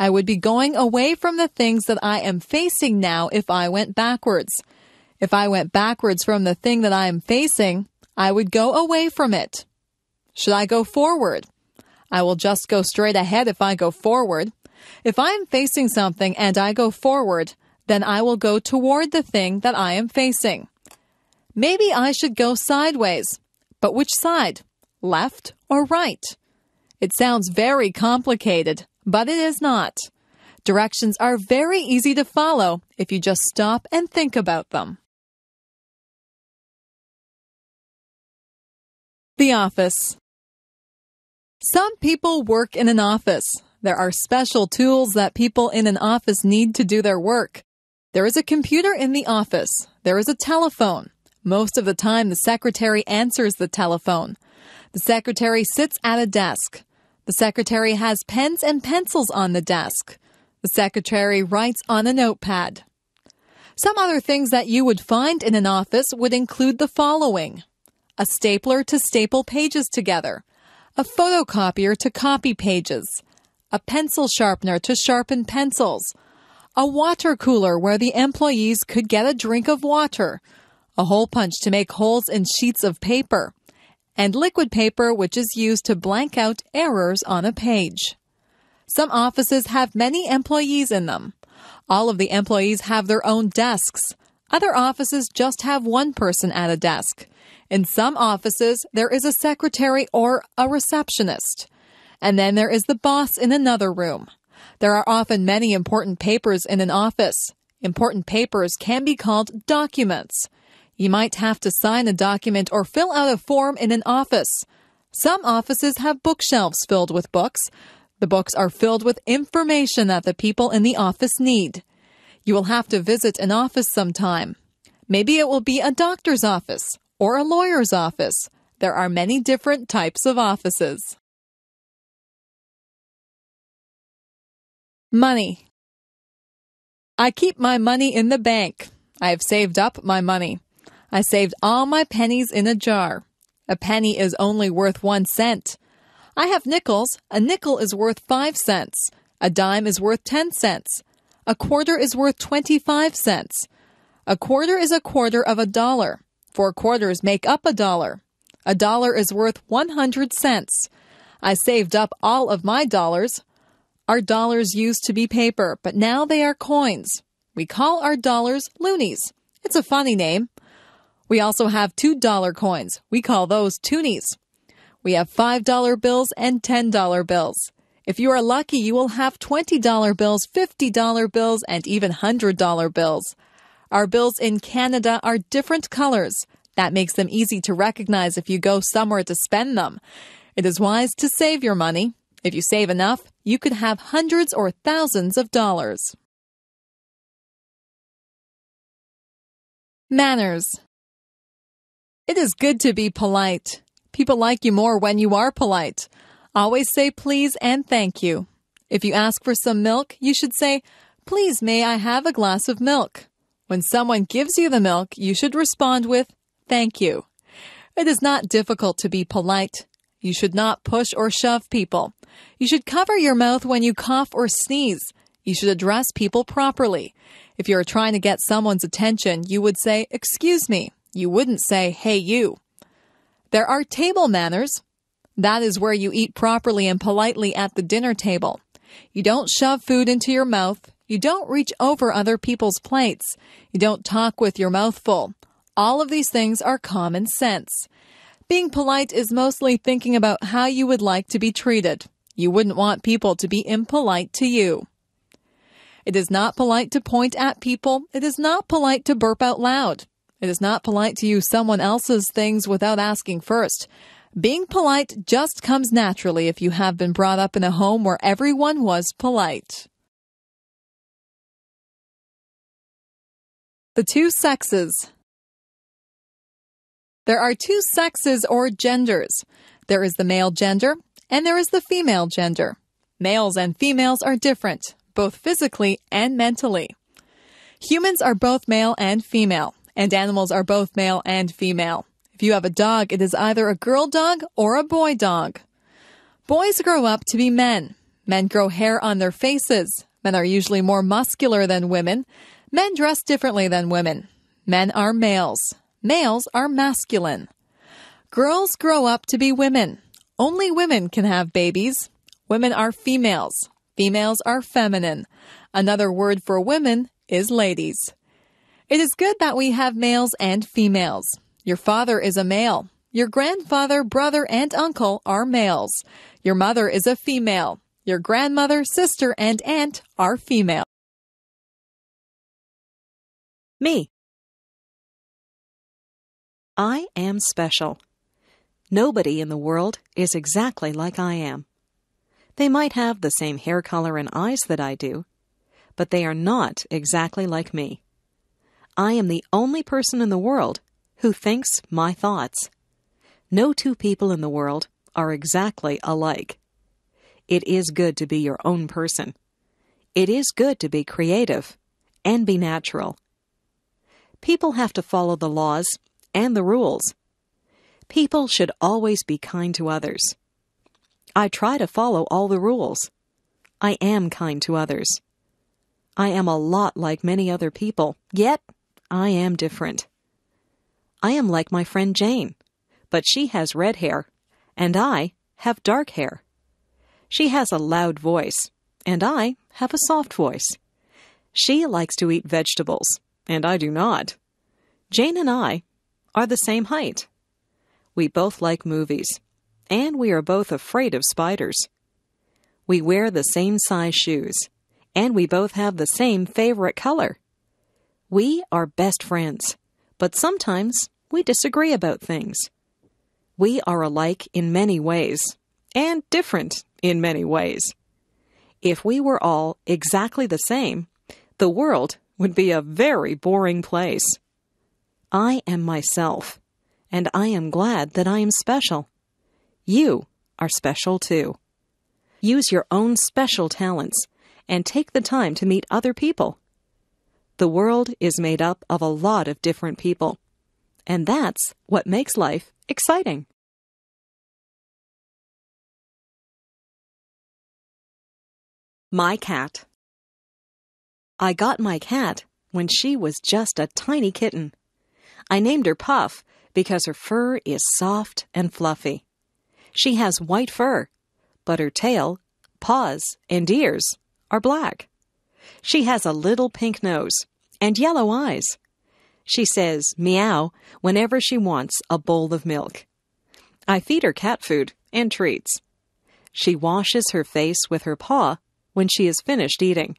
I would be going away from the things that I am facing now if I went backwards. If I went backwards from the thing that I am facing, I would go away from it. Should I go forward? I will just go straight ahead if I go forward. If I am facing something and I go forward, then I will go toward the thing that I am facing. Maybe I should go sideways, but which side? Left or right? It sounds very complicated, but it is not. Directions are very easy to follow if you just stop and think about them. The office. Some people work in an office. There are special tools that people in an office need to do their work. There is a computer in the office. There is a telephone. Most of the time, the secretary answers the telephone. The secretary sits at a desk. The secretary has pens and pencils on the desk. The secretary writes on a notepad. Some other things that you would find in an office would include the following: a stapler to staple pages together, a photocopier to copy pages, a pencil sharpener to sharpen pencils, a water cooler where the employees could get a drink of water, a hole punch to make holes in sheets of paper, and liquid paper which is used to blank out errors on a page. Some offices have many employees in them. All of the employees have their own desks. Other offices just have one person at a desk. In some offices, there is a secretary or a receptionist. And then there is the boss in another room. There are often many important papers in an office. Important papers can be called documents. You might have to sign a document or fill out a form in an office. Some offices have bookshelves filled with books. The books are filled with information that the people in the office need. You will have to visit an office sometime. Maybe it will be a doctor's office or a lawyer's office. There are many different types of offices. Money. I keep my money in the bank. I have saved up my money. I saved all my pennies in a jar. A penny is only worth 1 cent. I have nickels. A nickel is worth 5 cents. A dime is worth 10 cents. A quarter is worth 25 cents. A quarter is a quarter of a dollar. 4 quarters make up a dollar. A dollar is worth 100 cents. I saved up all of my dollars. Our dollars used to be paper, but now they are coins. We call our dollars loonies. It's a funny name. We also have $2 coins. We call those toonies. We have $5 bills and $10 bills. If you are lucky, you will have $20 bills, $50 bills, and even $100 bills. Our bills in Canada are different colors. That makes them easy to recognize if you go somewhere to spend them. It is wise to save your money. If you save enough, you could have hundreds or thousands of dollars. Manners. It is good to be polite. People like you more when you are polite. Always say please and thank you. If you ask for some milk, you should say, "Please, may I have a glass of milk?" When someone gives you the milk, you should respond with, "Thank you." It is not difficult to be polite. You should not push or shove people. You should cover your mouth when you cough or sneeze. You should address people properly. If you are trying to get someone's attention, you would say, "Excuse me." You wouldn't say, "Hey, you." There are table manners. That is where you eat properly and politely at the dinner table. You don't shove food into your mouth. You don't reach over other people's plates. You don't talk with your mouth full. All of these things are common sense. Being polite is mostly thinking about how you would like to be treated. You wouldn't want people to be impolite to you. It is not polite to point at people. It is not polite to burp out loud. It is not polite to use someone else's things without asking first. Being polite just comes naturally if you have been brought up in a home where everyone was polite. The two sexes. There are two sexes or genders. There is the male gender and there is the female gender. Males and females are different, both physically and mentally. Humans are both male and female, and animals are both male and female. If you have a dog, it is either a girl dog or a boy dog. Boys grow up to be men. Men grow hair on their faces. Men are usually more muscular than women. Men dress differently than women. Men are males. Males are masculine. Girls grow up to be women. Only women can have babies. Women are females. Females are feminine. Another word for women is ladies. It is good that we have males and females. Your father is a male. Your grandfather, brother, and uncle are males. Your mother is a female. Your grandmother, sister, and aunt are female. Me. I am special. Nobody in the world is exactly like I am. They might have the same hair color and eyes that I do, but they are not exactly like me. I am the only person in the world who thinks my thoughts. No two people in the world are exactly alike. It is good to be your own person. It is good to be creative and be natural. People have to follow the laws and the rules. People should always be kind to others. I try to follow all the rules. I am kind to others. I am a lot like many other people, yet I am different. I am like my friend Jane, but she has red hair, and I have dark hair. She has a loud voice, and I have a soft voice. She likes to eat vegetables, and I do not. Jane and I are the same height. We both like movies, and we are both afraid of spiders. We wear the same size shoes, and we both have the same favorite color. We are best friends. But sometimes we disagree about things. We are alike in many ways, and different in many ways. If we were all exactly the same, the world would be a very boring place. I am myself, and I am glad that I am special. You are special too. Use your own special talents and take the time to meet other people. The world is made up of a lot of different people, and that's what makes life exciting. My cat. I got my cat when she was just a tiny kitten. I named her Puff because her fur is soft and fluffy. She has white fur, but her tail, paws, and ears are black. She has a little pink nose and yellow eyes. She says meow whenever she wants a bowl of milk. I feed her cat food and treats. She washes her face with her paw when she is finished eating.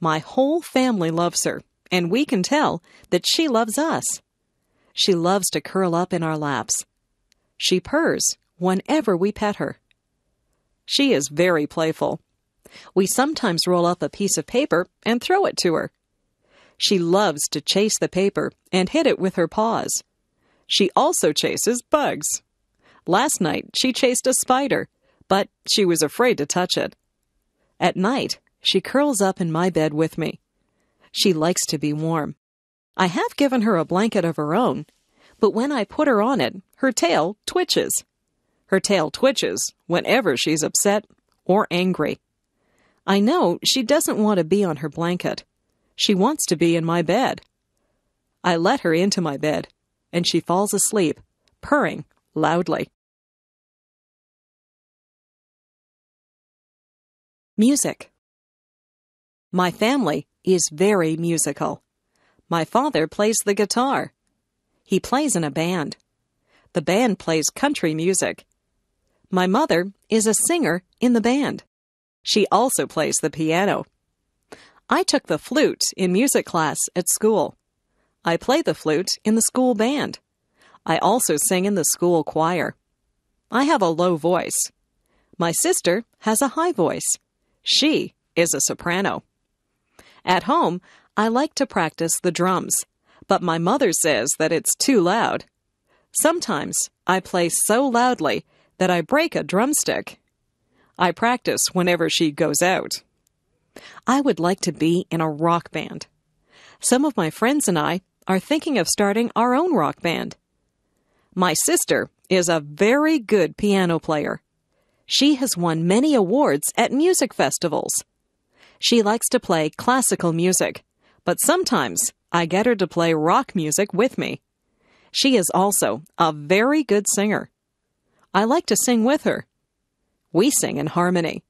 My whole family loves her, and we can tell that she loves us. She loves to curl up in our laps. She purrs whenever we pet her. She is very playful. We sometimes roll up a piece of paper and throw it to her. She loves to chase the paper and hit it with her paws. She also chases bugs. Last night, she chased a spider, but she was afraid to touch it. At night, she curls up in my bed with me. She likes to be warm. I have given her a blanket of her own, but when I put her on it, her tail twitches. Her tail twitches whenever she's upset or angry. I know she doesn't want to be on her blanket. She wants to be in my bed. I let her into my bed, and she falls asleep, purring loudly. Music. My family is very musical. My father plays the guitar. He plays in a band. The band plays country music. My mother is a singer in the band. She also plays the piano. I took the flute in music class at school. I play the flute in the school band. I also sing in the school choir. I have a low voice. My sister has a high voice. She is a soprano. At home, I like to practice the drums, but my mother says that it's too loud. Sometimes I play so loudly that I break a drumstick. I practice whenever she goes out. I would like to be in a rock band. Some of my friends and I are thinking of starting our own rock band. My sister is a very good piano player. She has won many awards at music festivals. She likes to play classical music, but sometimes I get her to play rock music with me. She is also a very good singer. I like to sing with her. We sing in harmony.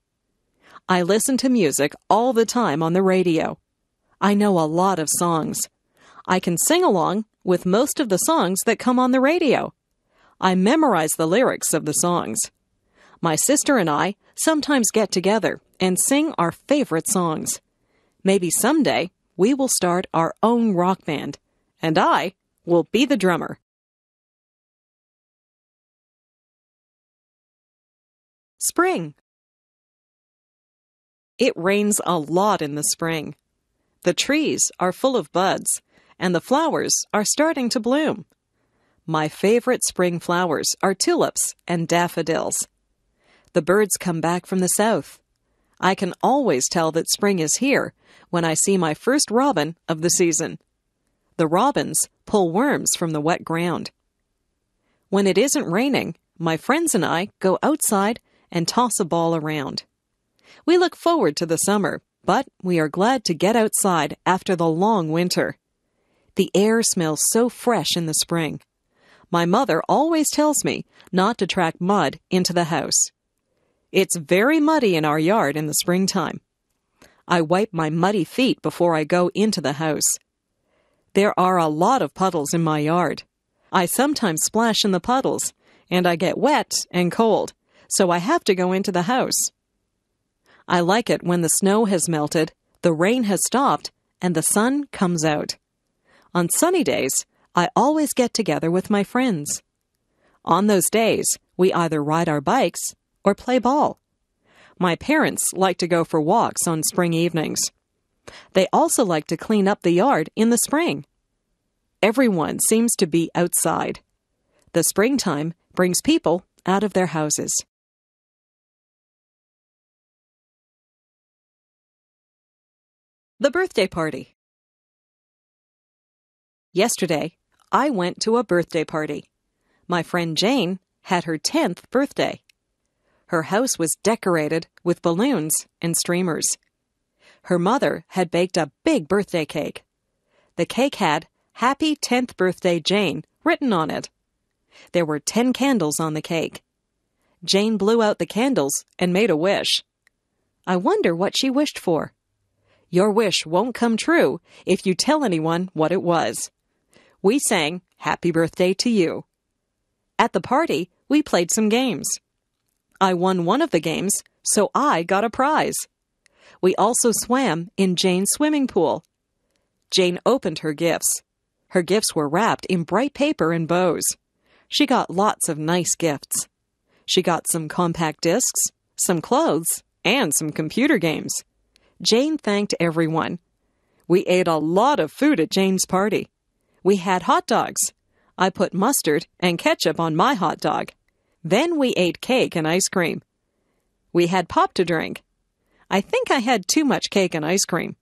I listen to music all the time on the radio. I know a lot of songs. I can sing along with most of the songs that come on the radio. I memorize the lyrics of the songs. My sister and I sometimes get together and sing our favorite songs. Maybe someday we will start our own rock band, and I will be the drummer. Spring. It rains a lot in the spring. The trees are full of buds, and the flowers are starting to bloom. My favorite spring flowers are tulips and daffodils. The birds come back from the south. I can always tell that spring is here when I see my first robin of the season. The robins pull worms from the wet ground. When it isn't raining, my friends and I go outside and toss a ball around. We look forward to the summer, but we are glad to get outside after the long winter. The air smells so fresh in the spring. My mother always tells me not to track mud into the house. It's very muddy in our yard in the springtime. I wipe my muddy feet before I go into the house. There are a lot of puddles in my yard. I sometimes splash in the puddles, and I get wet and cold, so I have to go into the house. I like it when the snow has melted, the rain has stopped, and the sun comes out. On sunny days, I always get together with my friends. On those days, we either ride our bikes or play ball. My parents like to go for walks on spring evenings. They also like to clean up the yard in the spring. Everyone seems to be outside. The springtime brings people out of their houses. The birthday party. Yesterday, I went to a birthday party. My friend Jane had her 10th birthday. Her house was decorated with balloons and streamers. Her mother had baked a big birthday cake. The cake had "Happy 10th Birthday, Jane" written on it. There were 10 candles on the cake. Jane blew out the candles and made a wish. I wonder what she wished for. Your wish won't come true if you tell anyone what it was. We sang "Happy Birthday to You." At the party, we played some games. I won one of the games, so I got a prize. We also swam in Jane's swimming pool. Jane opened her gifts. Her gifts were wrapped in bright paper and bows. She got lots of nice gifts. She got some compact discs, some clothes, and some computer games. Jane thanked everyone. We ate a lot of food at Jane's party. We had hot dogs. I put mustard and ketchup on my hot dog. Then we ate cake and ice cream. We had pop to drink. I think I had too much cake and ice cream.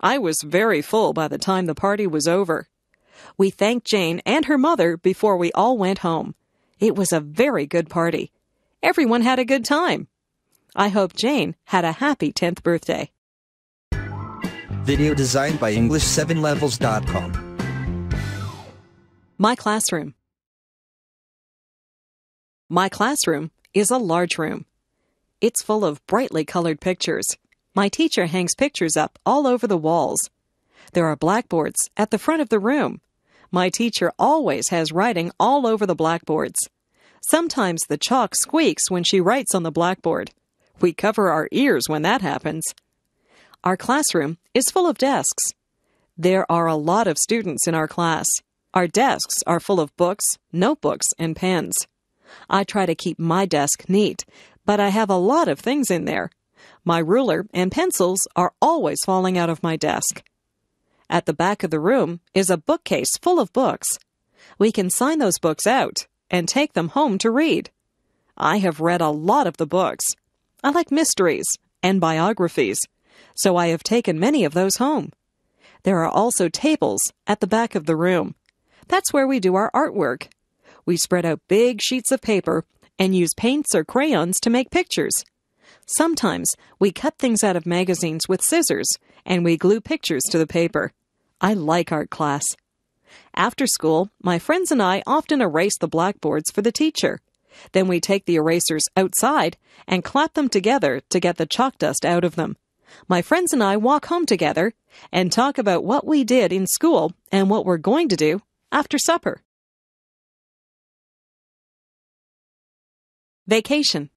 I was very full by the time the party was over. We thanked Jane and her mother before we all went home. It was a very good party. Everyone had a good time. I hope Jane had a happy 10th birthday. Video designed by English7levels.com. My classroom. My classroom is a large room. It's full of brightly colored pictures. My teacher hangs pictures up all over the walls. There are blackboards at the front of the room. My teacher always has writing all over the blackboards. Sometimes the chalk squeaks when she writes on the blackboard. We cover our ears when that happens. Our classroom is full of desks. There are a lot of students in our class. Our desks are full of books, notebooks, and pens. I try to keep my desk neat, but I have a lot of things in there. My ruler and pencils are always falling out of my desk. At the back of the room is a bookcase full of books. We can sign those books out and take them home to read. I have read a lot of the books. I like mysteries and biographies, so I have taken many of those home. There are also tables at the back of the room. That's where we do our artwork. We spread out big sheets of paper and use paints or crayons to make pictures. Sometimes we cut things out of magazines with scissors and we glue pictures to the paper. I like art class. After school, my friends and I often erase the blackboards for the teacher. Then we take the erasers outside and clap them together to get the chalk dust out of them. My friends and I walk home together and talk about what we did in school and what we're going to do after supper. Vacation.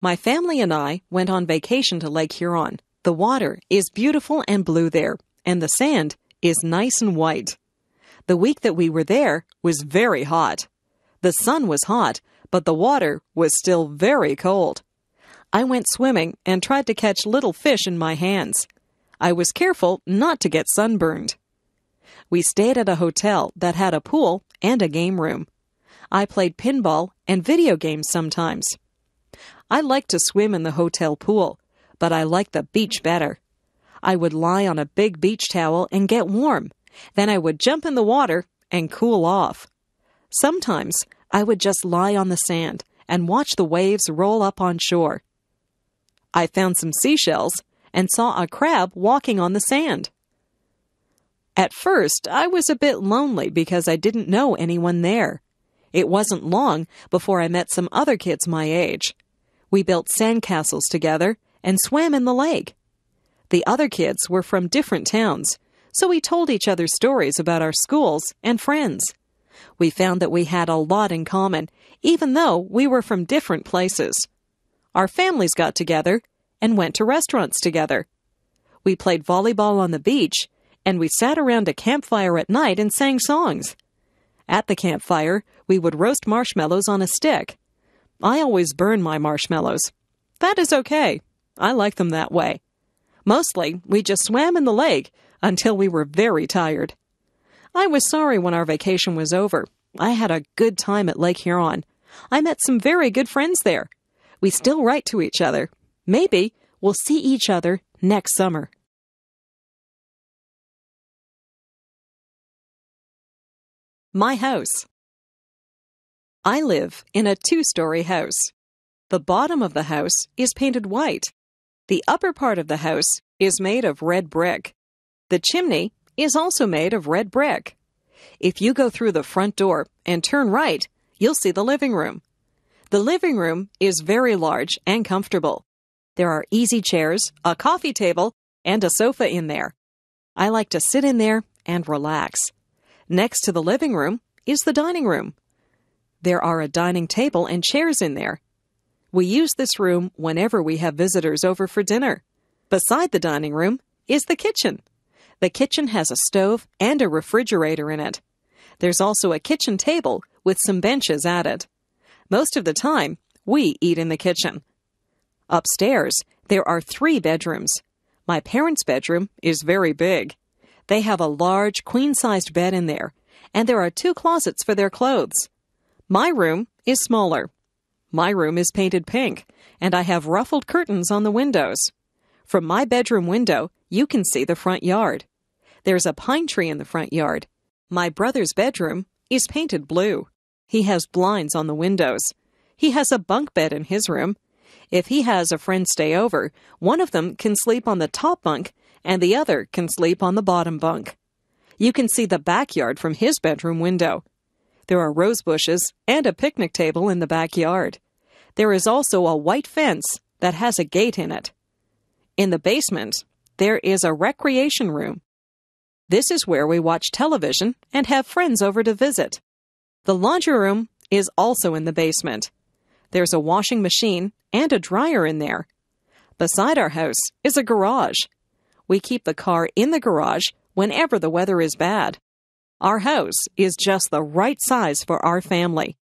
My family and I went on vacation to Lake Huron. The water is beautiful and blue there, and the sand is nice and white. The week that we were there was very hot. The sun was hot, but the water was still very cold. I went swimming and tried to catch little fish in my hands. I was careful not to get sunburned. We stayed at a hotel that had a pool and a game room. I played pinball and video games sometimes. I liked to swim in the hotel pool, but I liked the beach better. I would lie on a big beach towel and get warm. Then I would jump in the water and cool off. Sometimes I would just lie on the sand and watch the waves roll up on shore. I found some seashells and saw a crab walking on the sand. At first, I was a bit lonely because I didn't know anyone there. It wasn't long before I met some other kids my age. We built sandcastles together and swam in the lake. The other kids were from different towns, so we told each other stories about our schools and friends. We found that we had a lot in common, even though we were from different places. Our families got together and went to restaurants together. We played volleyball on the beach, and we sat around a campfire at night and sang songs. At the campfire, we would roast marshmallows on a stick. I always burn my marshmallows. That is okay. I like them that way. Mostly, we just swam in the lake until we were very tired. I was sorry when our vacation was over. I had a good time at Lake Huron. I met some very good friends there. We still write to each other. Maybe we'll see each other next summer. My house. I live in a two-story house. The bottom of the house is painted white. The upper part of the house is made of red brick. The chimney is also made of red brick. If you go through the front door and turn right, you'll see the living room. The living room is very large and comfortable. There are easy chairs, a coffee table, and a sofa in there. I like to sit in there and relax. Next to the living room is the dining room. There are a dining table and chairs in there. We use this room whenever we have visitors over for dinner. Beside the dining room is the kitchen. The kitchen has a stove and a refrigerator in it. There's also a kitchen table with some benches added. Most of the time, we eat in the kitchen. Upstairs, there are 3 bedrooms. My parents' bedroom is very big. They have a large, queen-sized bed in there, and there are 2 closets for their clothes. My room is smaller. My room is painted pink, and I have ruffled curtains on the windows. From my bedroom window, you can see the front yard. There's a pine tree in the front yard. My brother's bedroom is painted blue. He has blinds on the windows. He has a bunk bed in his room. If he has a friend stay over, one of them can sleep on the top bunk and the other can sleep on the bottom bunk. You can see the backyard from his bedroom window. There are rose bushes and a picnic table in the backyard. There is also a white fence that has a gate in it. In the basement, there is a recreation room. This is where we watch television and have friends over to visit. The laundry room is also in the basement. There's a washing machine and a dryer in there. Beside our house is a garage. We keep the car in the garage whenever the weather is bad. Our house is just the right size for our family.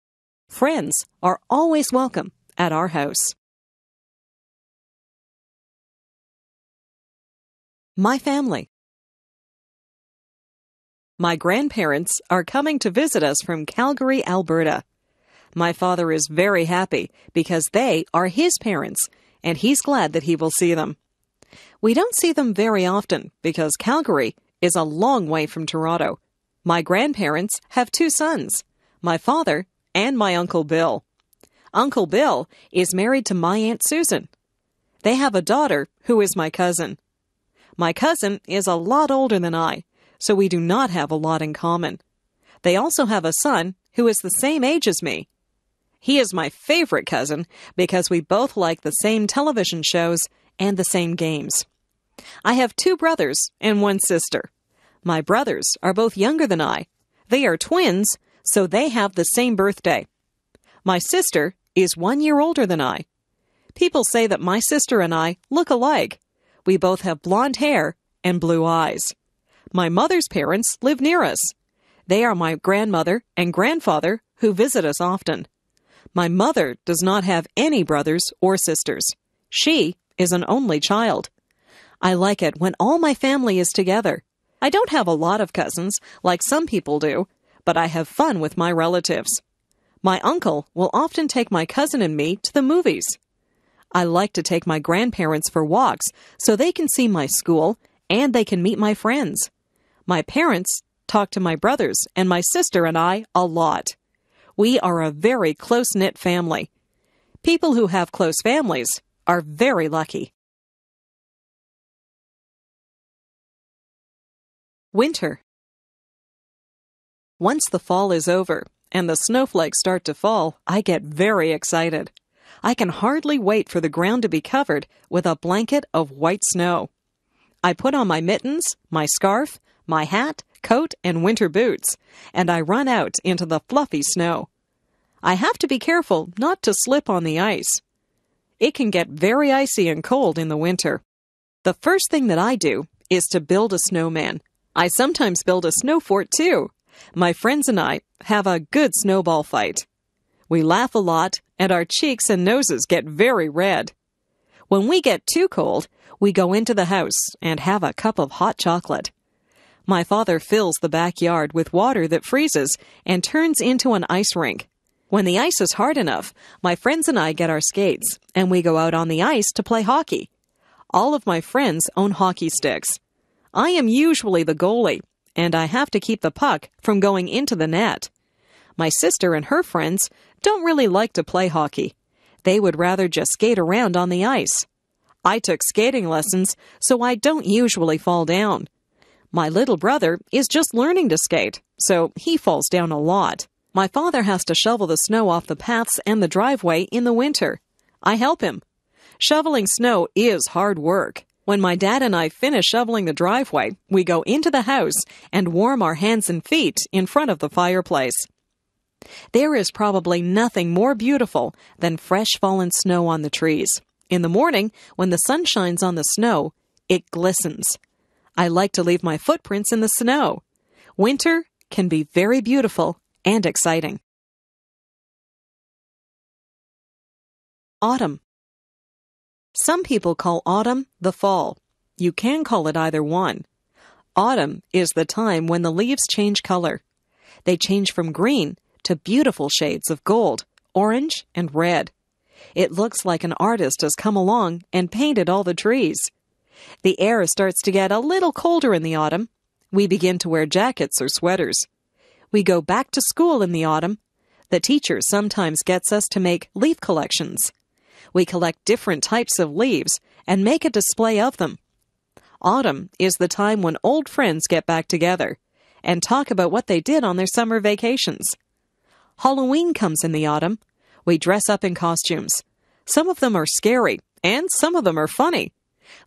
Friends are always welcome at our house. My family. My grandparents are coming to visit us from Calgary, Alberta. My father is very happy because they are his parents, and he's glad that he will see them. We don't see them very often because Calgary is a long way from Toronto. My grandparents have 2 sons, my father and my Uncle Bill. Uncle Bill is married to my Aunt Susan. They have a daughter who is my cousin. My cousin is a lot older than I, so we do not have a lot in common. They also have a son who is the same age as me. He is my favorite cousin because we both like the same television shows and the same games. I have 2 brothers and 1 sister. My brothers are both younger than I. They are twins, so they have the same birthday. My sister is 1 year older than I. People say that my sister and I look alike. We both have blonde hair and blue eyes. My mother's parents live near us. They are my grandmother and grandfather who visit us often. My mother does not have any brothers or sisters. She is an only child. I like it when all my family is together. I don't have a lot of cousins, like some people do, but I have fun with my relatives. My uncle will often take my cousin and me to the movies. I like to take my grandparents for walks so they can see my school and they can meet my friends. My parents talk to my brothers and my sister and I a lot. We are a very close-knit family. People who have close families are very lucky. Winter. Once the fall is over and the snowflakes start to fall, I get very excited. I can hardly wait for the ground to be covered with a blanket of white snow. I put on my mittens, my scarf, my hat, coat, and winter boots, and I run out into the fluffy snow. I have to be careful not to slip on the ice. It can get very icy and cold in the winter. The first thing that I do is to build a snowman. I sometimes build a snow fort, too. My friends and I have a good snowball fight. We laugh a lot, and our cheeks and noses get very red. When we get too cold, we go into the house and have a cup of hot chocolate. My father fills the backyard with water that freezes and turns into an ice rink. When the ice is hard enough, my friends and I get our skates, and we go out on the ice to play hockey. All of my friends own hockey sticks. I am usually the goalie, and I have to keep the puck from going into the net. My sister and her friends don't really like to play hockey. They would rather just skate around on the ice. I took skating lessons, so I don't usually fall down. My little brother is just learning to skate, so he falls down a lot. My father has to shovel the snow off the paths and the driveway in the winter. I help him. Shoveling snow is hard work. When my dad and I finish shoveling the driveway, we go into the house and warm our hands and feet in front of the fireplace. There is probably nothing more beautiful than fresh fallen snow on the trees. In the morning, when the sun shines on the snow, it glistens. I like to leave my footprints in the snow. Winter can be very beautiful and exciting. Autumn. Some people call autumn the fall. You can call it either one. Autumn is the time when the leaves change color. They change from green to beautiful shades of gold, orange, and red. It looks like an artist has come along and painted all the trees. The air starts to get a little colder in the autumn. We begin to wear jackets or sweaters. We go back to school in the autumn. The teacher sometimes gets us to make leaf collections. We collect different types of leaves and make a display of them. Autumn is the time when old friends get back together and talk about what they did on their summer vacations. Halloween comes in the autumn. We dress up in costumes. Some of them are scary, and some of them are funny.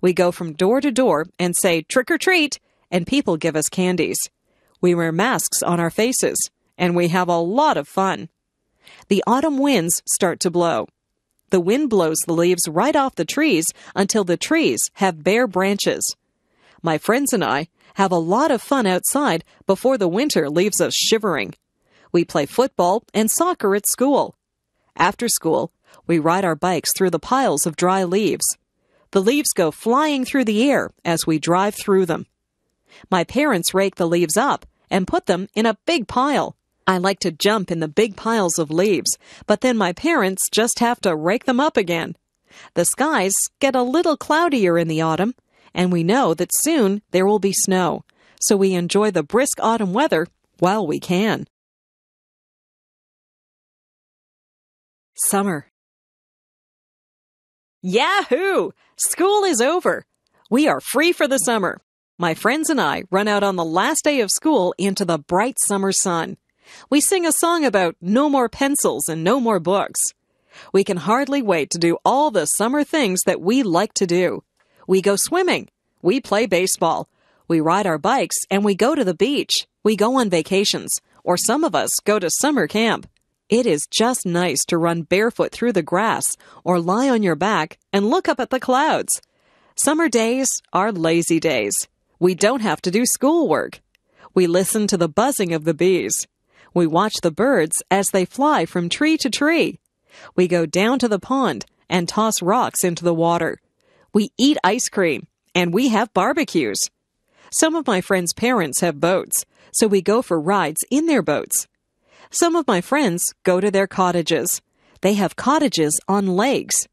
We go from door to door and say, "Trick or treat," and people give us candies. We wear masks on our faces, and we have a lot of fun. The autumn winds start to blow. The wind blows the leaves right off the trees until the trees have bare branches. My friends and I have a lot of fun outside before the winter leaves us shivering. We play football and soccer at school. After school, we ride our bikes through the piles of dry leaves. The leaves go flying through the air as we drive through them. My parents rake the leaves up and put them in a big pile. I like to jump in the big piles of leaves, but then my parents just have to rake them up again. The skies get a little cloudier in the autumn, and we know that soon there will be snow, so we enjoy the brisk autumn weather while we can. Summer. Yahoo! School is over. We are free for the summer. My friends and I run out on the last day of school into the bright summer sun. We sing a song about no more pencils and no more books. We can hardly wait to do all the summer things that we like to do. We go swimming. We play baseball. We ride our bikes and we go to the beach. We go on vacations, or some of us go to summer camp. It is just nice to run barefoot through the grass or lie on your back and look up at the clouds. Summer days are lazy days. We don't have to do schoolwork. We listen to the buzzing of the bees. We watch the birds as they fly from tree to tree. We go down to the pond and toss rocks into the water. We eat ice cream, and we have barbecues. Some of my friends' parents have boats, so we go for rides in their boats. Some of my friends go to their cottages. They have cottages on lakes.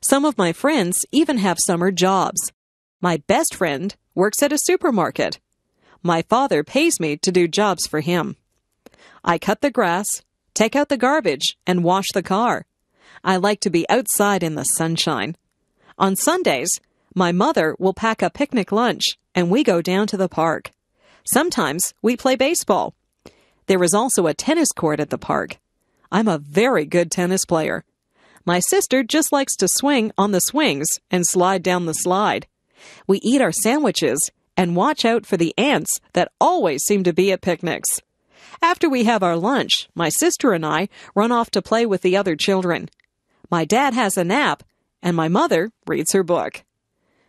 Some of my friends even have summer jobs. My best friend works at a supermarket. My father pays me to do jobs for him. I cut the grass, take out the garbage, and wash the car. I like to be outside in the sunshine. On Sundays, my mother will pack a picnic lunch, and we go down to the park. Sometimes we play baseball. There is also a tennis court at the park. I'm a very good tennis player. My sister just likes to swing on the swings and slide down the slide. We eat our sandwiches and watch out for the ants that always seem to be at picnics. After we have our lunch, my sister and I run off to play with the other children. My dad has a nap, and my mother reads her book.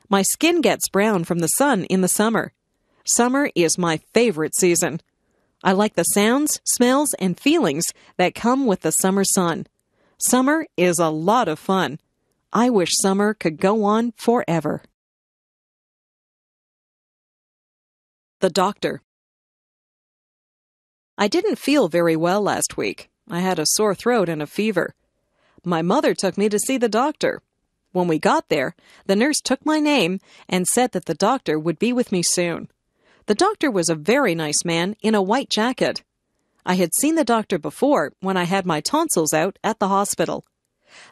My skin gets brown from the sun in the summer. Summer is my favorite season. I like the sounds, smells, and feelings that come with the summer sun. Summer is a lot of fun. I wish summer could go on forever. The doctor. I didn't feel very well last week. I had a sore throat and a fever. My mother took me to see the doctor. When we got there, the nurse took my name and said that the doctor would be with me soon. The doctor was a very nice man in a white jacket. I had seen the doctor before when I had my tonsils out at the hospital.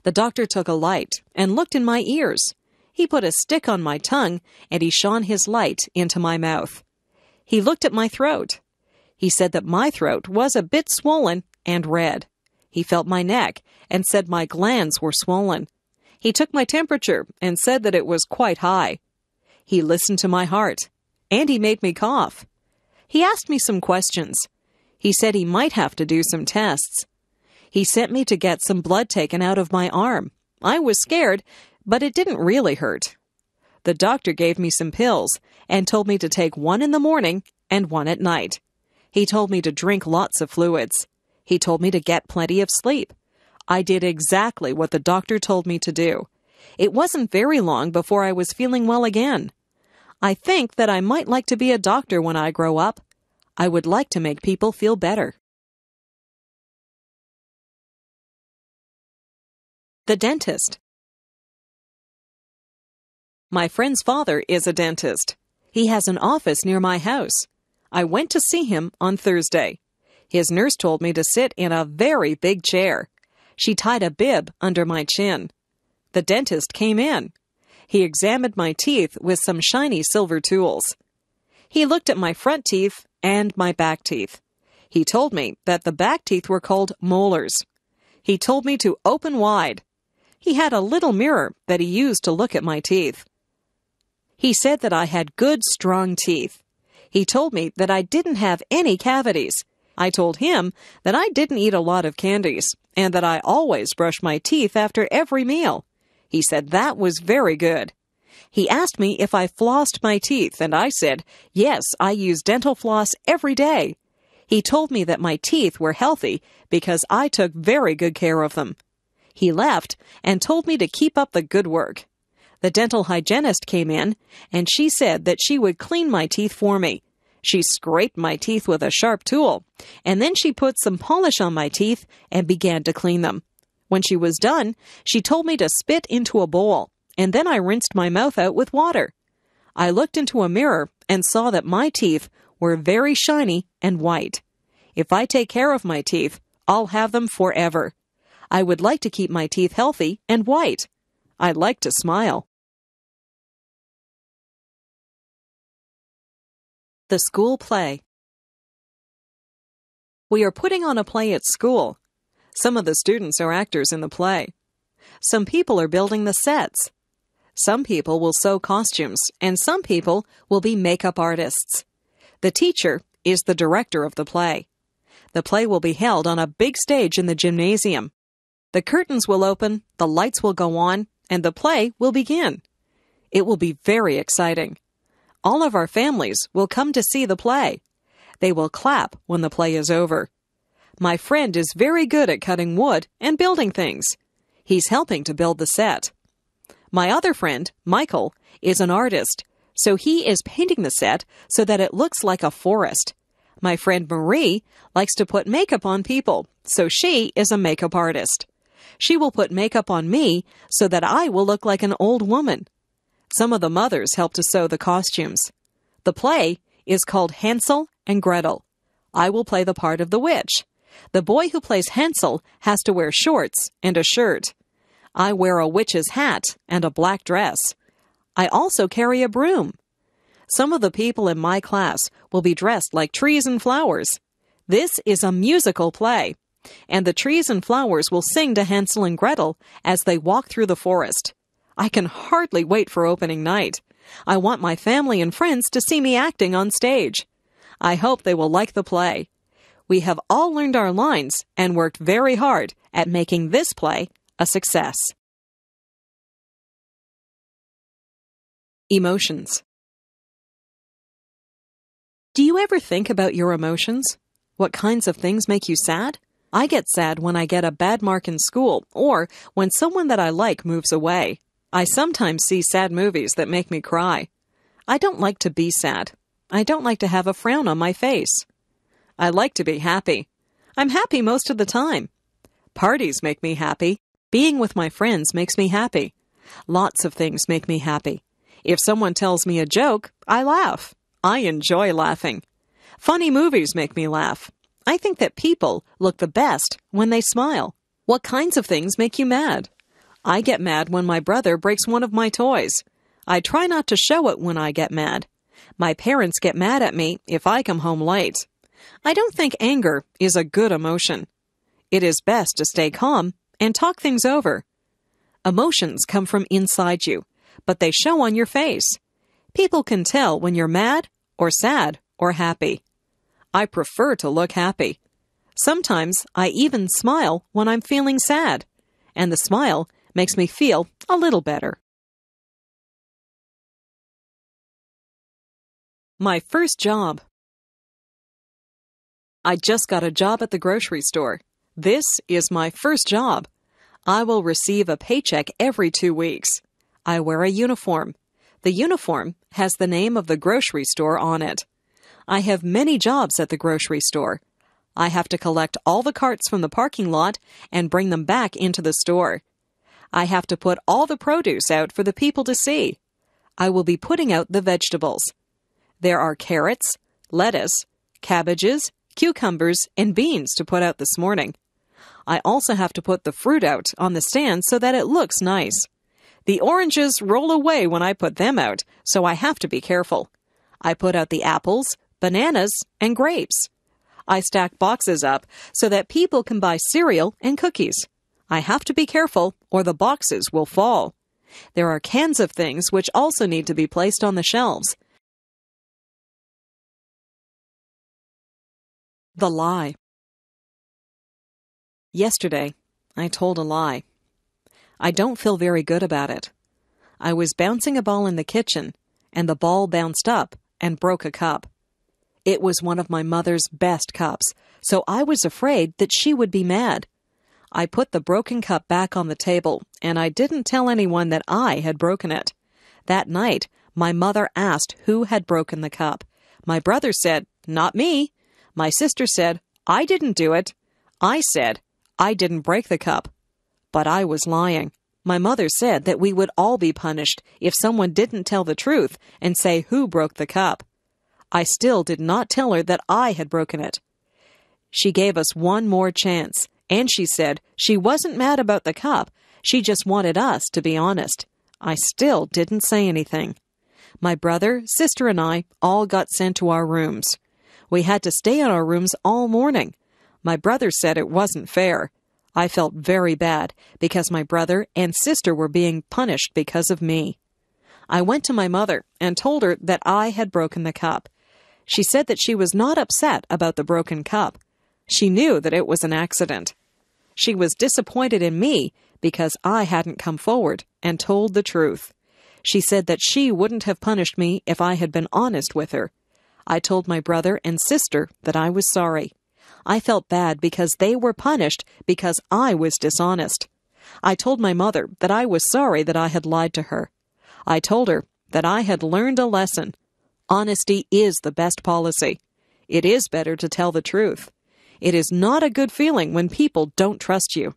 The doctor took a light and looked in my ears. He put a stick on my tongue and he shone his light into my mouth. He looked at my throat. He said that my throat was a bit swollen and red. He felt my neck and said my glands were swollen. He took my temperature and said that it was quite high. He listened to my heart, and he made me cough. He asked me some questions. He said he might have to do some tests. He sent me to get some blood taken out of my arm. I was scared, but it didn't really hurt. The doctor gave me some pills and told me to take one in the morning and one at night. He told me to drink lots of fluids. He told me to get plenty of sleep. I did exactly what the doctor told me to do. It wasn't very long before I was feeling well again. I think that I might like to be a doctor when I grow up. I would like to make people feel better. The dentist. My friend's father is a dentist. He has an office near my house. I went to see him on Thursday. His nurse told me to sit in a very big chair. She tied a bib under my chin. The dentist came in. He examined my teeth with some shiny silver tools. He looked at my front teeth and my back teeth. He told me that the back teeth were called molars. He told me to open wide. He had a little mirror that he used to look at my teeth. He said that I had good, strong teeth. He told me that I didn't have any cavities. I told him that I didn't eat a lot of candies and that I always brush my teeth after every meal. He said that was very good. He asked me if I flossed my teeth, and I said, yes, I use dental floss every day. He told me that my teeth were healthy because I took very good care of them. He left and told me to keep up the good work. The dental hygienist came in, and she said that she would clean my teeth for me. She scraped my teeth with a sharp tool, and then she put some polish on my teeth and began to clean them. When she was done, she told me to spit into a bowl, and then I rinsed my mouth out with water. I looked into a mirror and saw that my teeth were very shiny and white. If I take care of my teeth, I'll have them forever. I would like to keep my teeth healthy and white. I like to smile. The school play. We are putting on a play at school. Some of the students are actors in the play. Some people are building the sets. Some people will sew costumes, and some people will be makeup artists. The teacher is the director of the play. The play will be held on a big stage in the gymnasium. The curtains will open, the lights will go on, and the play will begin. It will be very exciting. All of our families will come to see the play. They will clap when the play is over. My friend is very good at cutting wood and building things. He's helping to build the set. My other friend, Michael, is an artist, so he is painting the set so that it looks like a forest. My friend Marie likes to put makeup on people, so she is a makeup artist. She will put makeup on me so that I will look like an old woman. Some of the mothers help to sew the costumes. The play is called Hansel and Gretel. I will play the part of the witch. The boy who plays Hansel has to wear shorts and a shirt. I wear a witch's hat and a black dress. I also carry a broom. Some of the people in my class will be dressed like trees and flowers. This is a musical play, and the trees and flowers will sing to Hansel and Gretel as they walk through the forest. I can hardly wait for opening night. I want my family and friends to see me acting on stage. I hope they will like the play. We have all learned our lines and worked very hard at making this play a success. Emotions. Do you ever think about your emotions? What kinds of things make you sad? I get sad when I get a bad mark in school or when someone that I like moves away. I sometimes see sad movies that make me cry. I don't like to be sad. I don't like to have a frown on my face. I like to be happy. I'm happy most of the time. Parties make me happy. Being with my friends makes me happy. Lots of things make me happy. If someone tells me a joke, I laugh. I enjoy laughing. Funny movies make me laugh. I think that people look the best when they smile. What kinds of things make you mad? I get mad when my brother breaks one of my toys. I try not to show it when I get mad. My parents get mad at me if I come home late. I don't think anger is a good emotion. It is best to stay calm and talk things over. Emotions come from inside you, but they show on your face. People can tell when you're mad or sad or happy. I prefer to look happy. Sometimes I even smile when I'm feeling sad, and the smile makes me feel a little better. My first job. I just got a job at the grocery store. This is my first job. I will receive a paycheck every 2 weeks. I wear a uniform. The uniform has the name of the grocery store on it. I have many jobs at the grocery store. I have to collect all the carts from the parking lot and bring them back into the store. I have to put all the produce out for the people to see. I will be putting out the vegetables. There are carrots, lettuce, cabbages, cucumbers, and beans to put out this morning. I also have to put the fruit out on the stand so that it looks nice. The oranges roll away when I put them out, so I have to be careful. I put out the apples, bananas, and grapes. I stack boxes up so that people can buy cereal and cookies. I have to be careful or the boxes will fall. There are cans of things which also need to be placed on the shelves. The lie. Yesterday, I told a lie. I don't feel very good about it. I was bouncing a ball in the kitchen, and the ball bounced up and broke a cup. It was one of my mother's best cups, so I was afraid that she would be mad. I put the broken cup back on the table, and I didn't tell anyone that I had broken it. That night, my mother asked who had broken the cup. My brother said, "Not me." My sister said, "I didn't do it." I said, "I didn't break the cup." But I was lying. My mother said that we would all be punished if someone didn't tell the truth and say who broke the cup. I still did not tell her that I had broken it. She gave us one more chance, and she said she wasn't mad about the cup. She just wanted us to be honest. I still didn't say anything. My brother, sister, and I all got sent to our rooms. We had to stay in our rooms all morning. My brother said it wasn't fair. I felt very bad because my brother and sister were being punished because of me. I went to my mother and told her that I had broken the cup. She said that she was not upset about the broken cup. She knew that it was an accident. She was disappointed in me because I hadn't come forward and told the truth. She said that she wouldn't have punished me if I had been honest with her. I told my brother and sister that I was sorry. I felt bad because they were punished because I was dishonest. I told my mother that I was sorry that I had lied to her. I told her that I had learned a lesson. Honesty is the best policy. It is better to tell the truth. It is not a good feeling when people don't trust you.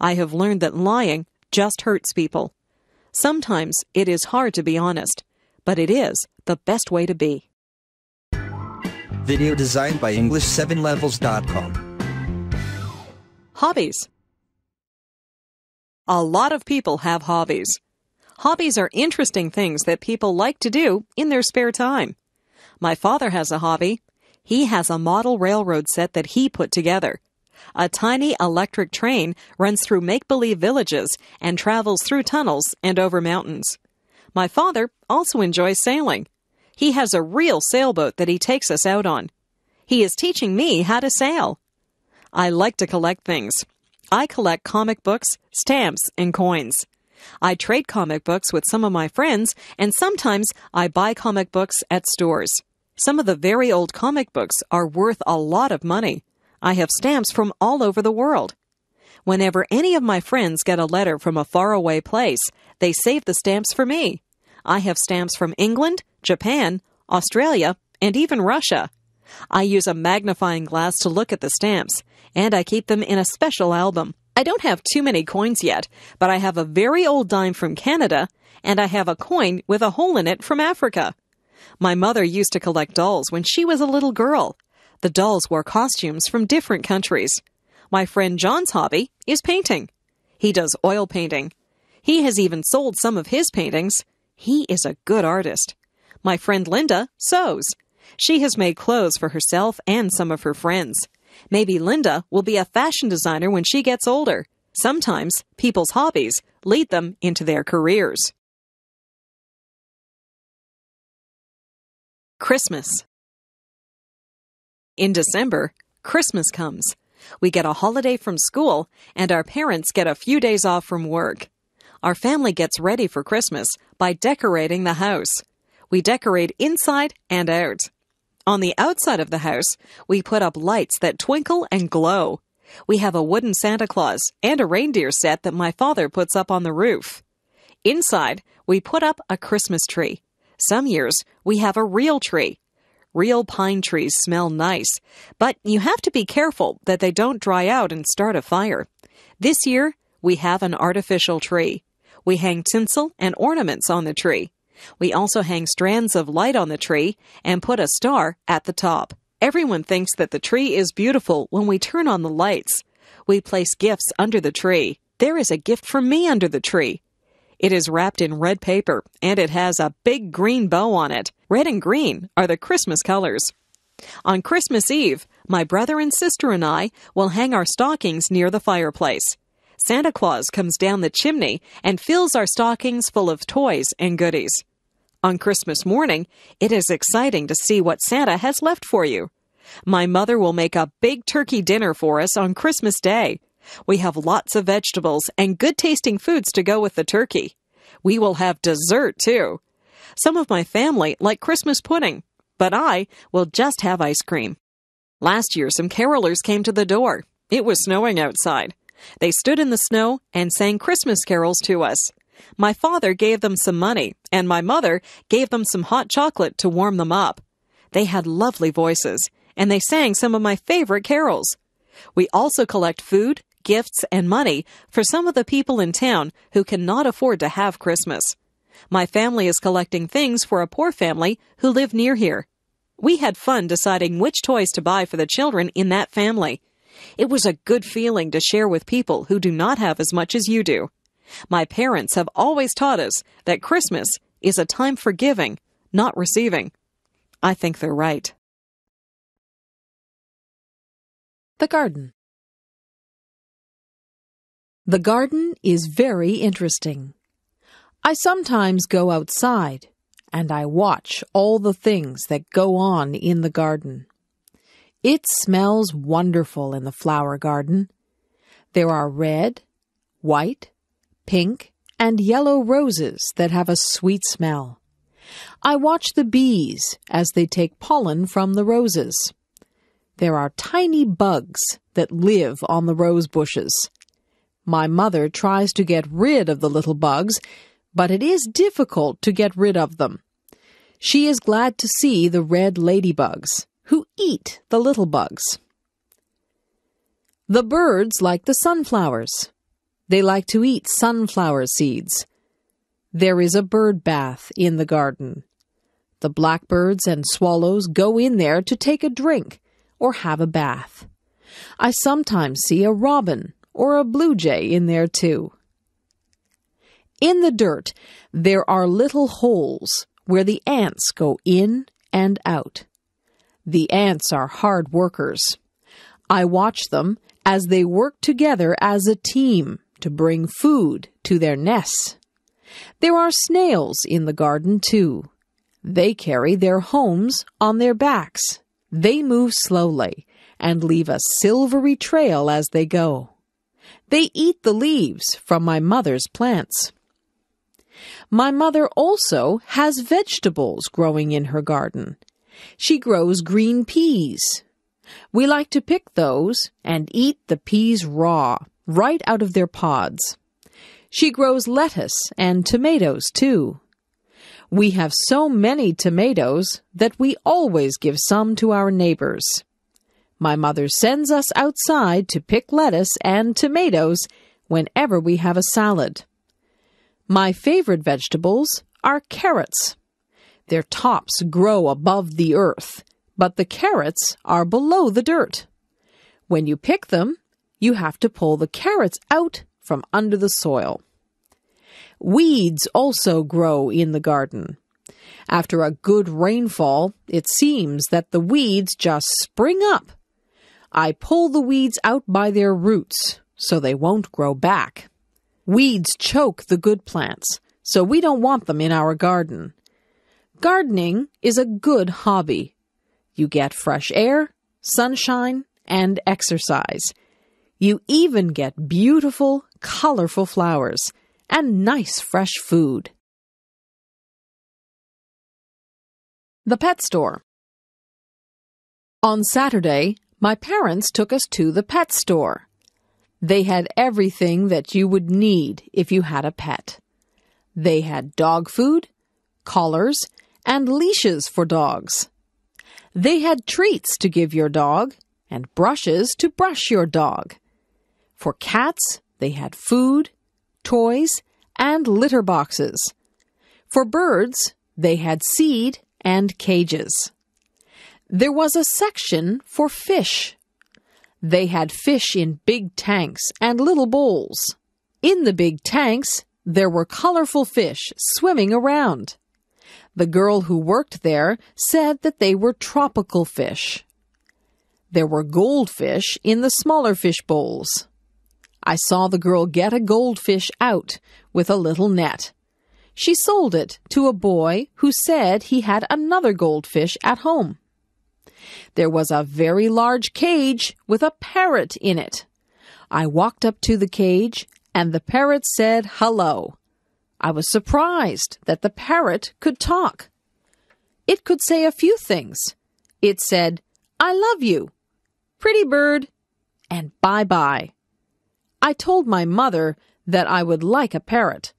I have learned that lying just hurts people. Sometimes it is hard to be honest, but it is the best way to be. Video designed by English7levels.com. Hobbies. A lot of people have hobbies. Hobbies are interesting things that people like to do in their spare time. My father has a hobby. He has a model railroad set that he put together. A tiny electric train runs through make-believe villages and travels through tunnels and over mountains. My father also enjoys sailing. He has a real sailboat that he takes us out on. He is teaching me how to sail. I like to collect things. I collect comic books, stamps, and coins. I trade comic books with some of my friends, and sometimes I buy comic books at stores. Some of the very old comic books are worth a lot of money. I have stamps from all over the world. Whenever any of my friends get a letter from a faraway place, they save the stamps for me. I have stamps from England, Japan, Australia, and even Russia. I use a magnifying glass to look at the stamps, and I keep them in a special album. I don't have too many coins yet, but I have a very old dime from Canada, and I have a coin with a hole in it from Africa. My mother used to collect dolls when she was a little girl. The dolls wore costumes from different countries. My friend John's hobby is painting. He does oil painting. He has even sold some of his paintings. He is a good artist. My friend Linda sews. She has made clothes for herself and some of her friends. Maybe Linda will be a fashion designer when she gets older. Sometimes people's hobbies lead them into their careers. Christmas. In December, Christmas comes. We get a holiday from school, and our parents get a few days off from work. Our family gets ready for Christmas by decorating the house. We decorate inside and out. On the outside of the house, we put up lights that twinkle and glow. We have a wooden Santa Claus and a reindeer set that my father puts up on the roof. Inside, we put up a Christmas tree. Some years, we have a real tree. Real pine trees smell nice, but you have to be careful that they don't dry out and start a fire. This year, we have an artificial tree. We hang tinsel and ornaments on the tree. We also hang strands of light on the tree and put a star at the top. Everyone thinks that the tree is beautiful when we turn on the lights. We place gifts under the tree. There is a gift for me under the tree. It is wrapped in red paper, and it has a big green bow on it. Red and green are the Christmas colors. On Christmas Eve, my brother and sister and I will hang our stockings near the fireplace. Santa Claus comes down the chimney and fills our stockings full of toys and goodies. On Christmas morning, it is exciting to see what Santa has left for you. My mother will make a big turkey dinner for us on Christmas Day. We have lots of vegetables and good-tasting foods to go with the turkey. We will have dessert, too. Some of my family like Christmas pudding, but I will just have ice cream. Last year, some carolers came to the door. It was snowing outside. They stood in the snow and sang Christmas carols to us. My father gave them some money, and my mother gave them some hot chocolate to warm them up. They had lovely voices, and they sang some of my favorite carols. We also collect food, gifts, and money for some of the people in town who cannot afford to have Christmas. My family is collecting things for a poor family who live near here. We had fun deciding which toys to buy for the children in that family. It was a good feeling to share with people who do not have as much as you do. My parents have always taught us that Christmas is a time for giving, not receiving. I think they're right. The garden. The garden is very interesting. I sometimes go outside, and I watch all the things that go on in the garden. It smells wonderful in the flower garden. There are red, white, pink, and yellow roses that have a sweet smell. I watch the bees as they take pollen from the roses. There are tiny bugs that live on the rose bushes. My mother tries to get rid of the little bugs, but it is difficult to get rid of them. She is glad to see the red ladybugs, who eat the little bugs. The birds like the sunflowers. They like to eat sunflower seeds. There is a bird bath in the garden. The blackbirds and swallows go in there to take a drink or have a bath. I sometimes see a robin or a blue jay in there too. In the dirt, there are little holes where the ants go in and out. The ants are hard workers. I watch them as they work together as a team to bring food to their nests. There are snails in the garden too. They carry their homes on their backs. They move slowly and leave a silvery trail as they go. They eat the leaves from my mother's plants. My mother also has vegetables growing in her garden. She grows green peas. We like to pick those and eat the peas raw, right out of their pods. She grows lettuce and tomatoes, too. We have so many tomatoes that we always give some to our neighbors. My mother sends us outside to pick lettuce and tomatoes whenever we have a salad. My favorite vegetables are carrots. Their tops grow above the earth, but the carrots are below the dirt. When you pick them, you have to pull the carrots out from under the soil. Weeds also grow in the garden. After a good rainfall, it seems that the weeds just spring up. I pull the weeds out by their roots, so they won't grow back. Weeds choke the good plants, so we don't want them in our garden. Gardening is a good hobby. You get fresh air sunshine, and exercise. You even get beautiful, colorful flowers and nice, fresh food. The pet store. On Saturday, my parents took us to the pet store. They had everything that you would need if you had a pet. They had dog food, collars, and leashes for dogs. They had treats to give your dog and brushes to brush your dog. For cats, they had food, toys, and litter boxes. For birds, they had seed and cages. There was a section for fish. They had fish in big tanks and little bowls. In the big tanks, there were colorful fish swimming around. The girl who worked there said that they were tropical fish. There were goldfish in the smaller fish bowls. I saw the girl get a goldfish out with a little net. She sold it to a boy who said he had another goldfish at home. There was a very large cage with a parrot in it. I walked up to the cage, and the parrot said hello. I was surprised that the parrot could talk. It could say a few things. It said, "I love you," "Pretty bird," and "Bye-bye." I told my mother that I would like a parrot,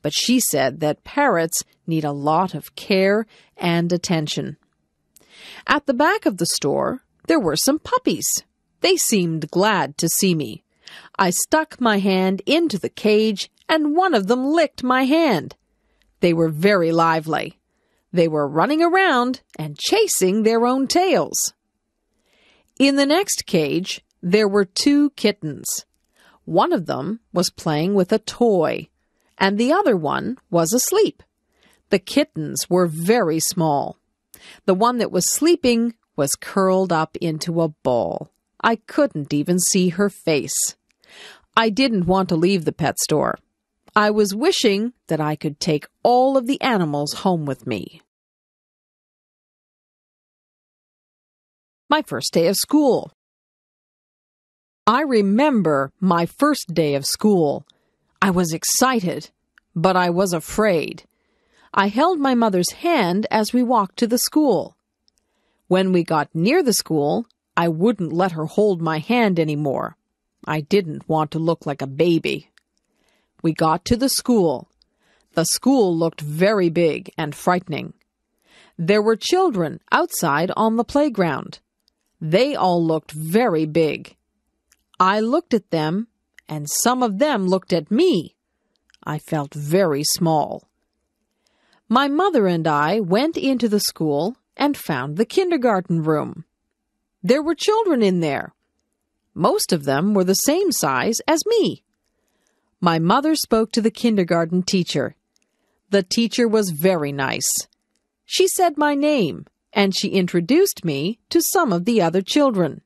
but she said that parrots need a lot of care and attention. At the back of the store, there were some puppies. They seemed glad to see me. I stuck my hand into the cage, and one of them licked my hand. They were very lively. They were running around and chasing their own tails. In the next cage, there were two kittens. One of them was playing with a toy, and the other one was asleep. The kittens were very small. The one that was sleeping was curled up into a ball. I couldn't even see her face. I didn't want to leave the pet store. I was wishing that I could take all of the animals home with me. My first day of school. I remember my first day of school. I was excited, but I was afraid. I held my mother's hand as we walked to the school. When we got near the school, I wouldn't let her hold my hand anymore. I didn't want to look like a baby. We got to the school. The school looked very big and frightening. There were children outside on the playground. They all looked very big. I looked at them, and some of them looked at me. I felt very small. My mother and I went into the school and found the kindergarten room. There were children in there. Most of them were the same size as me. My mother spoke to the kindergarten teacher. The teacher was very nice. She said my name, and she introduced me to some of the other children.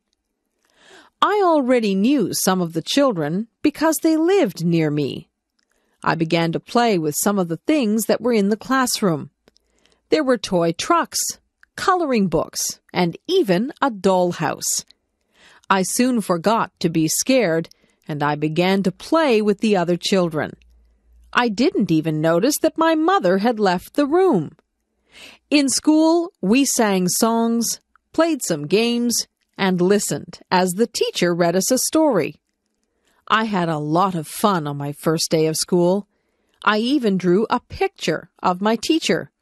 I already knew some of the children because they lived near me. I began to play with some of the things that were in the classroom. There were toy trucks, coloring books, and even a dollhouse. I soon forgot to be scared, and I began to play with the other children. I didn't even notice that my mother had left the room. In school, we sang songs, played some games, and listened as the teacher read us a story. I had a lot of fun on my first day of school. I even drew a picture of my teacher.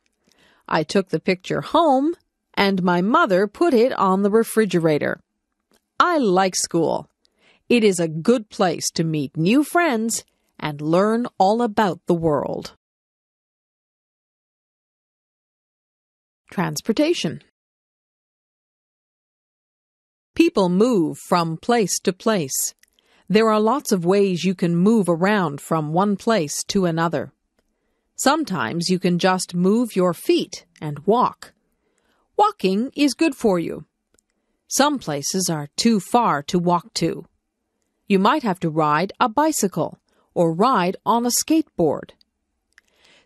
I took the picture home, and my mother put it on the refrigerator. I like school. It is a good place to meet new friends and learn all about the world. Transportation. People move from place to place. There are lots of ways you can move around from one place to another. Sometimes you can just move your feet and walk. Walking is good for you. Some places are too far to walk to. You might have to ride a bicycle or ride on a skateboard.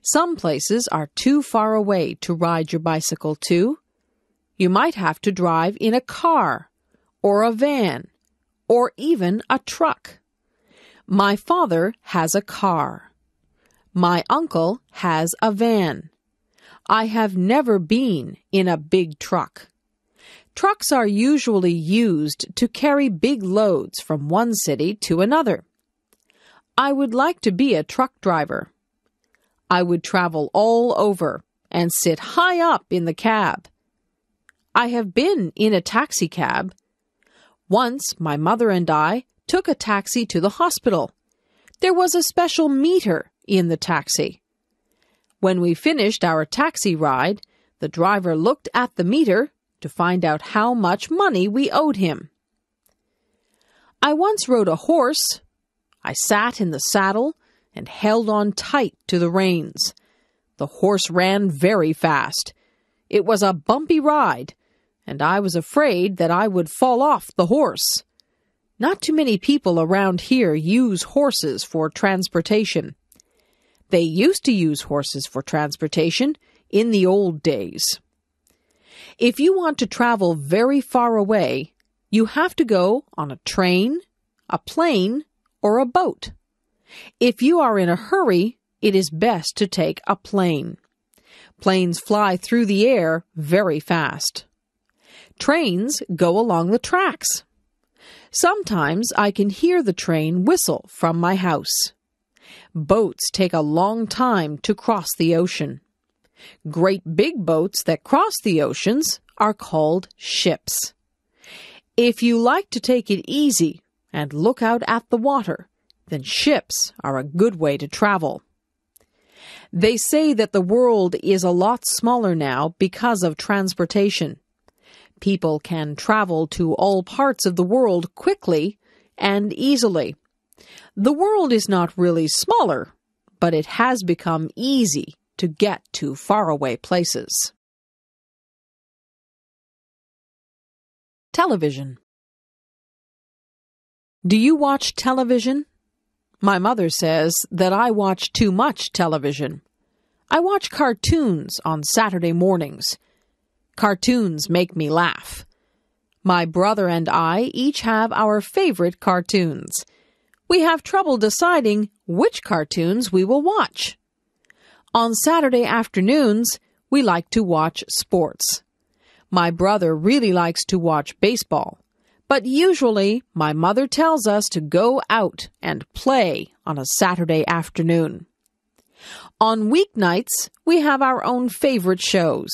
Some places are too far away to ride your bicycle to. You might have to drive in a car or a van, or even a truck. My father has a car. My uncle has a van. I have never been in a big truck. Trucks are usually used to carry big loads from one city to another. I would like to be a truck driver. I would travel all over and sit high up in the cab. I have been in a taxi cab. Once my mother and I took a taxi to the hospital. There was a special meter in the taxi. When we finished our taxi ride, the driver looked at the meter to find out how much money we owed him. I once rode a horse. I sat in the saddle and held on tight to the reins. The horse ran very fast. It was a bumpy ride, and I was afraid that I would fall off the horse. Not too many people around here use horses for transportation. They used to use horses for transportation in the old days. If you want to travel very far away, you have to go on a train, a plane, or a boat. If you are in a hurry, it is best to take a plane. Planes fly through the air very fast. Trains go along the tracks. Sometimes I can hear the train whistle from my house. Boats take a long time to cross the ocean. Great big boats that cross the oceans are called ships. If you like to take it easy and look out at the water, then ships are a good way to travel. They say that the world is a lot smaller now because of transportation. People can travel to all parts of the world quickly and easily. The world is not really smaller, but it has become easy to get to faraway places. Television. Do you watch television? My mother says that I watch too much television. I watch cartoons on Saturday mornings. Cartoons make me laugh. My brother and I each have our favorite cartoons. We have trouble deciding which cartoons we will watch. On Saturday afternoons, we like to watch sports. My brother really likes to watch baseball, but usually my mother tells us to go out and play on a Saturday afternoon. On weeknights, we have our own favorite shows.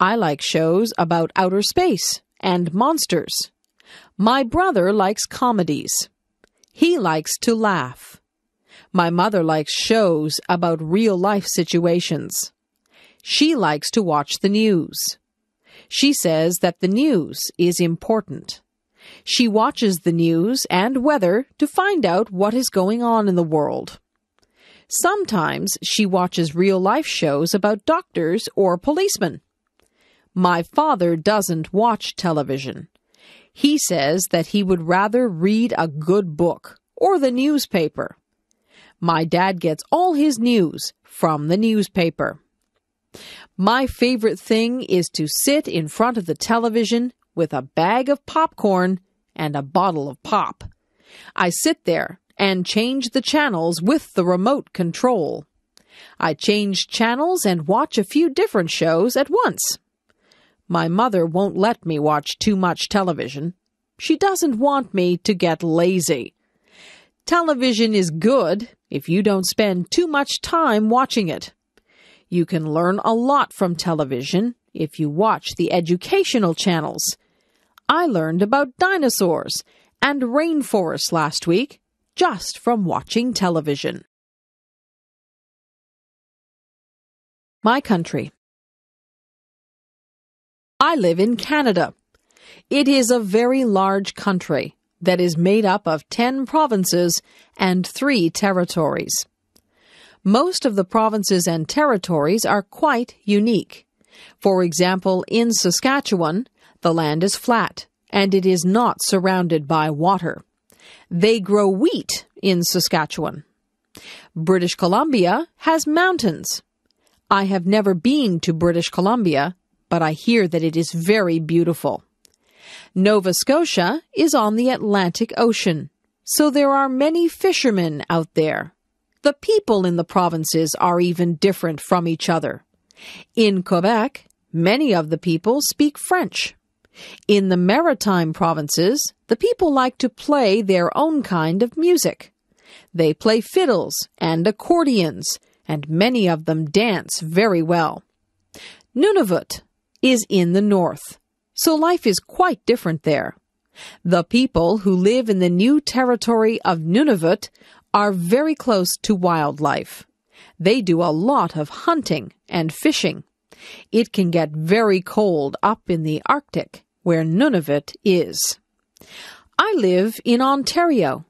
I like shows about outer space and monsters. My brother likes comedies. He likes to laugh. My mother likes shows about real-life situations. She likes to watch the news. She says that the news is important. She watches the news and weather to find out what is going on in the world. Sometimes she watches real-life shows about doctors or policemen. My father doesn't watch television. He says that he would rather read a good book or the newspaper. My dad gets all his news from the newspaper. My favorite thing is to sit in front of the television with a bag of popcorn and a bottle of pop. I sit there and change the channels with the remote control. I change channels and watch a few different shows at once. My mother won't let me watch too much television. She doesn't want me to get lazy. Television is good if you don't spend too much time watching it. You can learn a lot from television if you watch the educational channels. I learned about dinosaurs and rainforests last week just from watching television. My country. I live in Canada. It is a very large country that is made up of 10 provinces and 3 territories. Most of the provinces and territories are quite unique. For example, in Saskatchewan, the land is flat and it is not surrounded by water. They grow wheat in Saskatchewan. British Columbia has mountains. I have never been to British Columbia, but I hear that it is very beautiful. Nova Scotia is on the Atlantic Ocean, so there are many fishermen out there. The people in the provinces are even different from each other. In Quebec, many of the people speak French. In the Maritime provinces, the people like to play their own kind of music. They play fiddles and accordions, and many of them dance very well. Nunavut is in the north, so life is quite different there. The people who live in the new territory of Nunavut are very close to wildlife. They do a lot of hunting and fishing. It can get very cold up in the Arctic, where Nunavut is. I live in Ontario.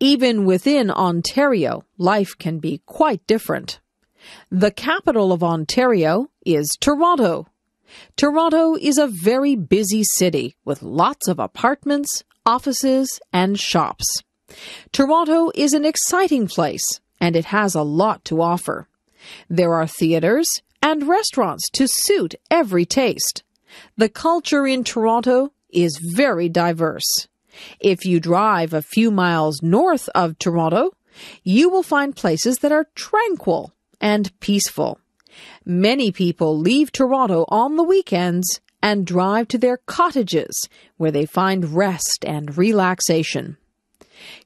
Even within Ontario, life can be quite different. The capital of Ontario is Toronto. Toronto is a very busy city with lots of apartments, offices, and shops. Toronto is an exciting place, and it has a lot to offer. There are theaters and restaurants to suit every taste. The culture in Toronto is very diverse. If you drive a few miles north of Toronto, you will find places that are tranquil and peaceful. Many people leave Toronto on the weekends and drive to their cottages, where they find rest and relaxation.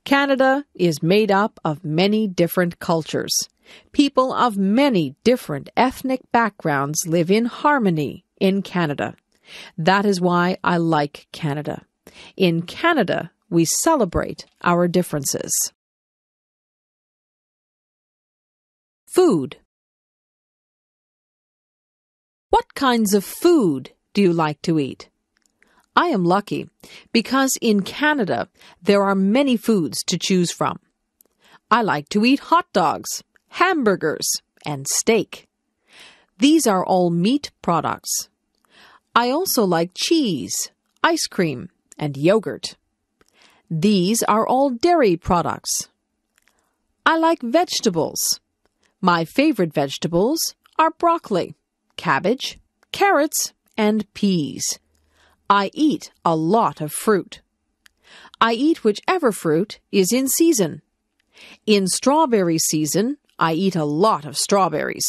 Canada is made up of many different cultures. People of many different ethnic backgrounds live in harmony in Canada. That is why I like Canada. In Canada, we celebrate our differences. Food. What kinds of food do you like to eat? I am lucky because in Canada, there are many foods to choose from. I like to eat hot dogs, hamburgers, and steak. These are all meat products. I also like cheese, ice cream, and yogurt. These are all dairy products. I like vegetables. My favorite vegetables are broccoli, cabbage, carrots, and peas. I eat a lot of fruit. I eat whichever fruit is in season. In strawberry season, I eat a lot of strawberries.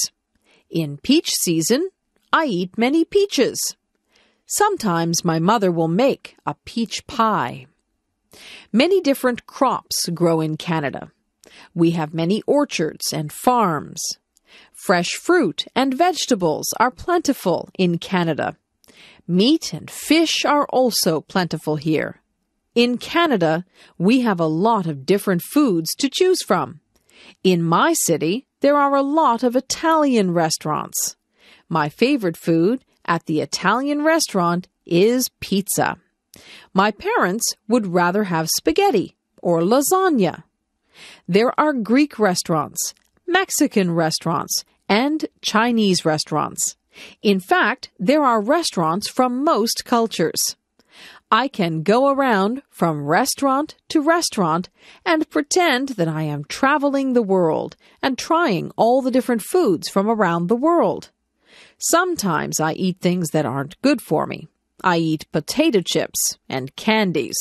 In peach season, I eat many peaches. Sometimes my mother will make a peach pie. Many different crops grow in Canada. We have many orchards and farms. Fresh fruit and vegetables are plentiful in Canada. Meat and fish are also plentiful here. In Canada, we have a lot of different foods to choose from. In my city, there are a lot of Italian restaurants. My favorite food at the Italian restaurant is pizza. My parents would rather have spaghetti or lasagna. There are Greek restaurants, Mexican restaurants, and Chinese restaurants. In fact, there are restaurants from most cultures. I can go around from restaurant to restaurant and pretend that I am traveling the world and trying all the different foods from around the world. Sometimes I eat things that aren't good for me. I eat potato chips and candies.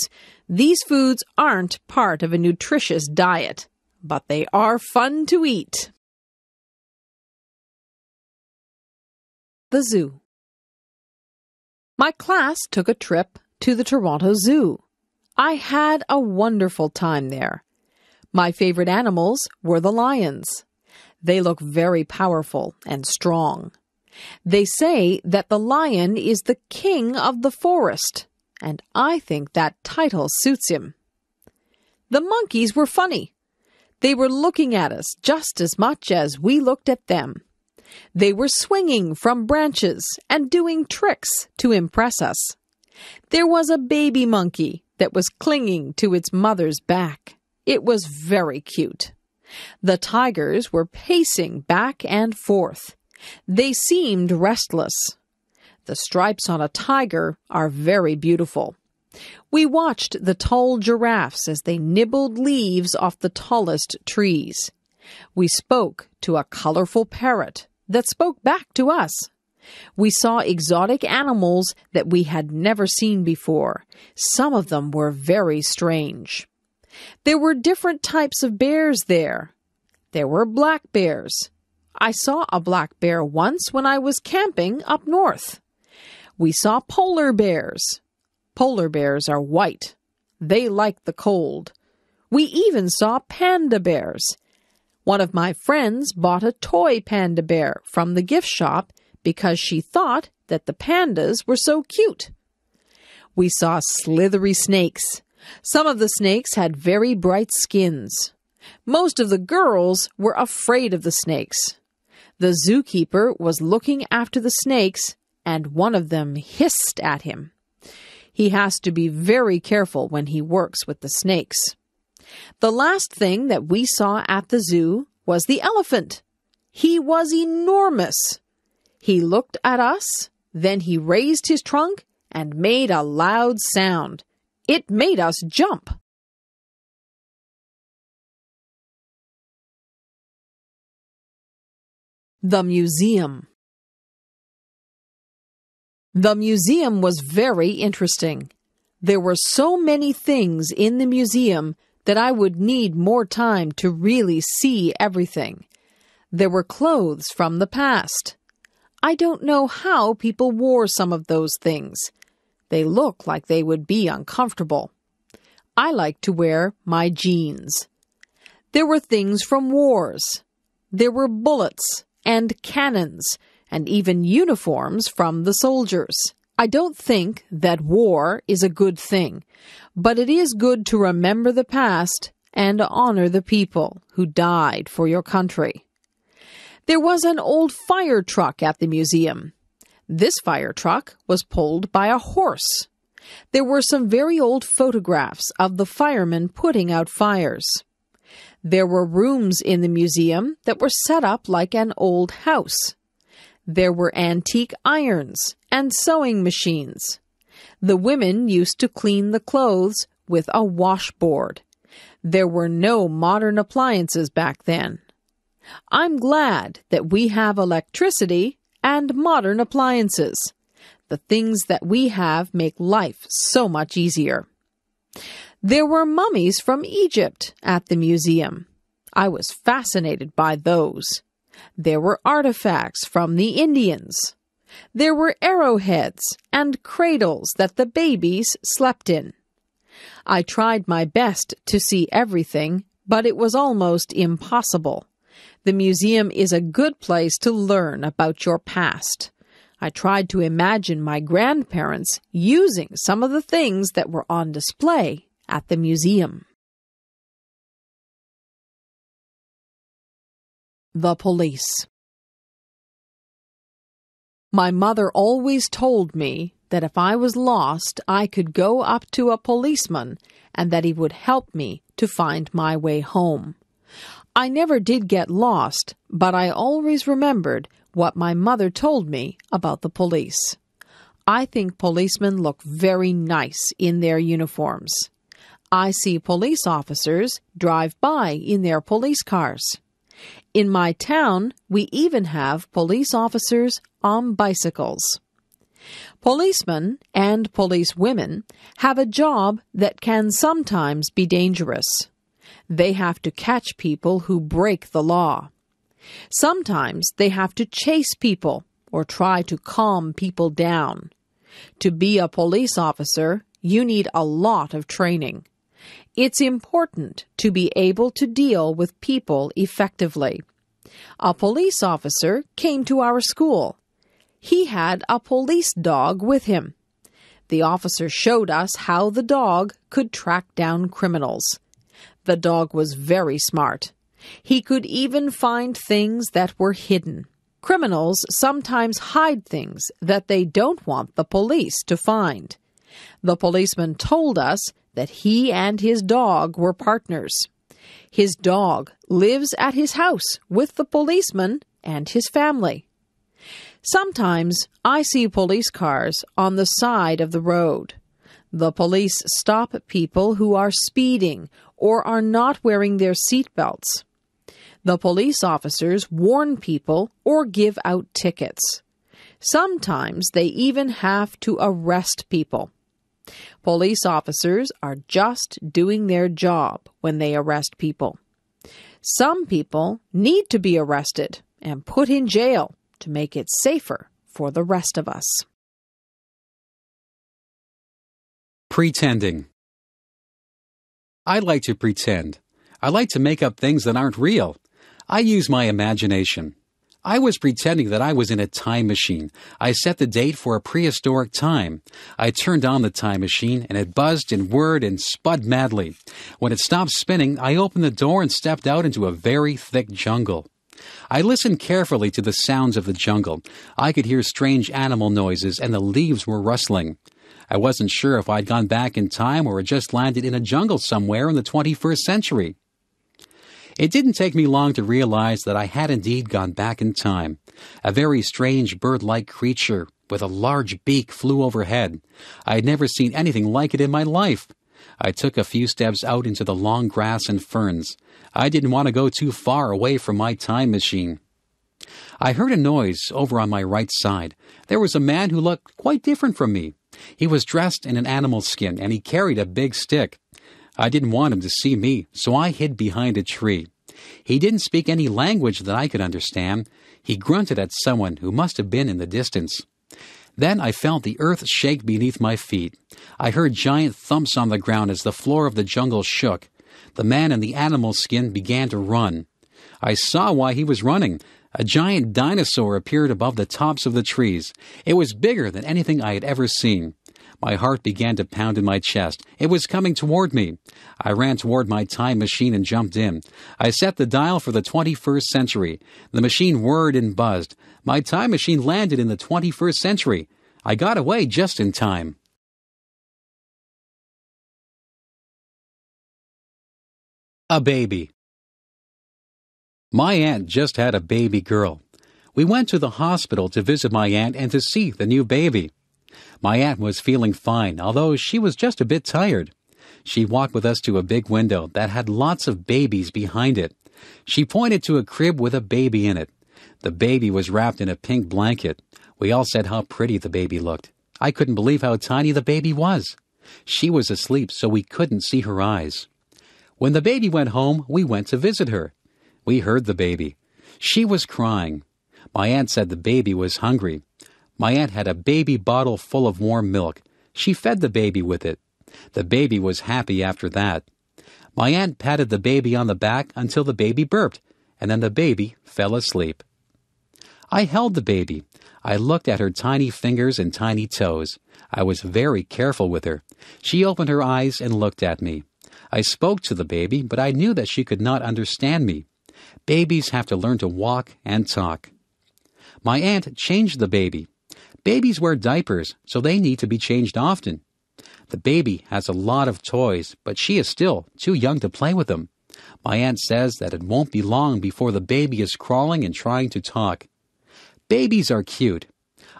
These foods aren't part of a nutritious diet, but they are fun to eat. The zoo. My class took a trip to the Toronto Zoo. I had a wonderful time there. My favorite animals were the lions. They look very powerful and strong. They say that the lion is the king of the forest, and I think that title suits him. The monkeys were funny. They were looking at us just as much as we looked at them. They were swinging from branches and doing tricks to impress us. There was a baby monkey that was clinging to its mother's back. It was very cute. The tigers were pacing back and forth. They seemed restless. The stripes on a tiger are very beautiful. We watched the tall giraffes as they nibbled leaves off the tallest trees. We spoke to a colorful parrot that spoke back to us. We saw exotic animals that we had never seen before. Some of them were very strange. There were different types of bears there. There were black bears. I saw a black bear once when I was camping up north. We saw polar bears. Polar bears are white. They like the cold. We even saw panda bears. One of my friends bought a toy panda bear from the gift shop because she thought that the pandas were so cute. We saw slithery snakes. Some of the snakes had very bright skins. Most of the girls were afraid of the snakes. The zookeeper was looking after the snakes, and one of them hissed at him. He has to be very careful when he works with the snakes. The last thing that we saw at the zoo was the elephant. He was enormous. He looked at us, then he raised his trunk and made a loud sound. It made us jump. The museum. The museum was very interesting. There were so many things in the museum that I would need more time to really see everything. There were clothes from the past. I don't know how people wore some of those things. They look like they would be uncomfortable. I like to wear my jeans. There were things from wars. There were bullets and cannons and even uniforms from the soldiers. I don't think that war is a good thing, but it is good to remember the past and honor the people who died for your country. There was an old fire truck at the museum. This fire truck was pulled by a horse. There were some very old photographs of the firemen putting out fires. There were rooms in the museum that were set up like an old house. There were antique irons and sewing machines. The women used to clean the clothes with a washboard. There were no modern appliances back then. I'm glad that we have electricity and modern appliances. The things that we have make life so much easier. There were mummies from Egypt at the museum. I was fascinated by those. There were artifacts from the Indians. There were arrowheads and cradles that the babies slept in. I tried my best to see everything, but it was almost impossible. The museum is a good place to learn about your past. I tried to imagine my grandparents using some of the things that were on display at the museum. The police. My mother always told me that if I was lost, I could go up to a policeman and that he would help me to find my way home. I never did get lost, but I always remembered what my mother told me about the police. I think policemen look very nice in their uniforms. I see police officers drive by in their police cars. In my town, we even have police officers on bicycles. Policemen and policewomen have a job that can sometimes be dangerous. They have to catch people who break the law. Sometimes they have to chase people or try to calm people down. To be a police officer, you need a lot of training. It's important to be able to deal with people effectively. A police officer came to our school. He had a police dog with him. The officer showed us how the dog could track down criminals. The dog was very smart. He could even find things that were hidden. Criminals sometimes hide things that they don't want the police to find. The policeman told us that he and his dog were partners. His dog lives at his house with the policeman and his family. Sometimes I see police cars on the side of the road. The police stop people who are speeding or are not wearing their seatbelts. The police officers warn people or give out tickets. Sometimes they even have to arrest people. Police officers are just doing their job when they arrest people. Some people need to be arrested and put in jail to make it safer for the rest of us. Pretending. I like to pretend. I like to make up things that aren't real. I use my imagination. I was pretending that I was in a time machine. I set the date for a prehistoric time. I turned on the time machine, and it buzzed and whirred and spun madly. When it stopped spinning, I opened the door and stepped out into a very thick jungle. I listened carefully to the sounds of the jungle. I could hear strange animal noises, and the leaves were rustling. I wasn't sure if I'd gone back in time or had just landed in a jungle somewhere in the 21st century. It didn't take me long to realize that I had indeed gone back in time. A very strange bird-like creature with a large beak flew overhead. I had never seen anything like it in my life. I took a few steps out into the long grass and ferns. I didn't want to go too far away from my time machine. I heard a noise over on my right side. There was a man who looked quite different from me. He was dressed in an animal skin, and he carried a big stick. I didn't want him to see me, so I hid behind a tree. He didn't speak any language that I could understand. He grunted at someone who must have been in the distance. Then I felt the earth shake beneath my feet. I heard giant thumps on the ground as the floor of the jungle shook. The man in the animal skin began to run. I saw why he was running. A giant dinosaur appeared above the tops of the trees. It was bigger than anything I had ever seen. My heart began to pound in my chest. It was coming toward me. I ran toward my time machine and jumped in. I set the dial for the 21st century. The machine whirred and buzzed. My time machine landed in the 21st century. I got away just in time. A baby. My aunt just had a baby girl. We went to the hospital to visit my aunt and to see the new baby. My aunt was feeling fine, although she was just a bit tired. She walked with us to a big window that had lots of babies behind it. She pointed to a crib with a baby in it. The baby was wrapped in a pink blanket. We all said how pretty the baby looked. I couldn't believe how tiny the baby was. She was asleep, so we couldn't see her eyes. When the baby went home, we went to visit her. We heard the baby. She was crying. My aunt said the baby was hungry. My aunt had a baby bottle full of warm milk. She fed the baby with it. The baby was happy after that. My aunt patted the baby on the back until the baby burped, and then the baby fell asleep. I held the baby. I looked at her tiny fingers and tiny toes. I was very careful with her. She opened her eyes and looked at me. I spoke to the baby, but I knew that she could not understand me. Babies have to learn to walk and talk. My aunt changed the baby. Babies wear diapers, so they need to be changed often. The baby has a lot of toys, but she is still too young to play with them. My aunt says that it won't be long before the baby is crawling and trying to talk. Babies are cute.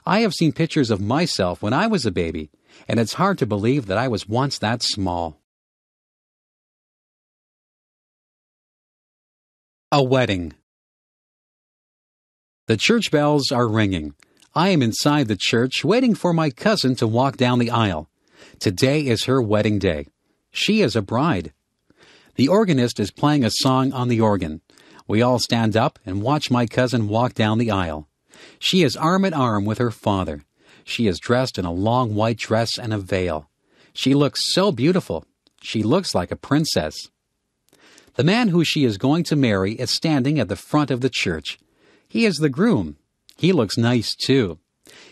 I have seen pictures of myself when I was a baby, and it's hard to believe that I was once that small. A wedding. The church bells are ringing. I am inside the church waiting for my cousin to walk down the aisle. Today is her wedding day. She is a bride. The organist is playing a song on the organ. We all stand up and watch my cousin walk down the aisle. She is arm in arm with her father. She is dressed in a long white dress and a veil. She looks so beautiful. She looks like a princess. The man who she is going to marry is standing at the front of the church. He is the groom. He looks nice, too.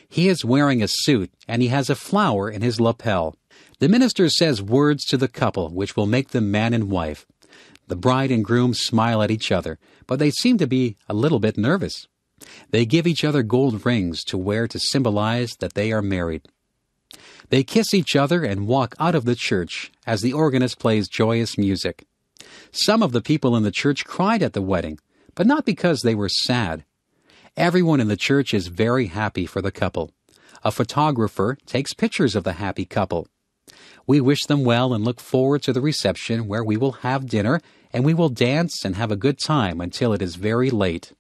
He is wearing a suit, and he has a flower in his lapel. The minister says words to the couple, which will make them man and wife. The bride and groom smile at each other, but they seem to be a little bit nervous. They give each other gold rings to wear to symbolize that they are married. They kiss each other and walk out of the church as the organist plays joyous music. Some of the people in the church cried at the wedding, but not because they were sad. Everyone in the church is very happy for the couple. A photographer takes pictures of the happy couple. We wish them well and look forward to the reception where we will have dinner and we will dance and have a good time until it is very late.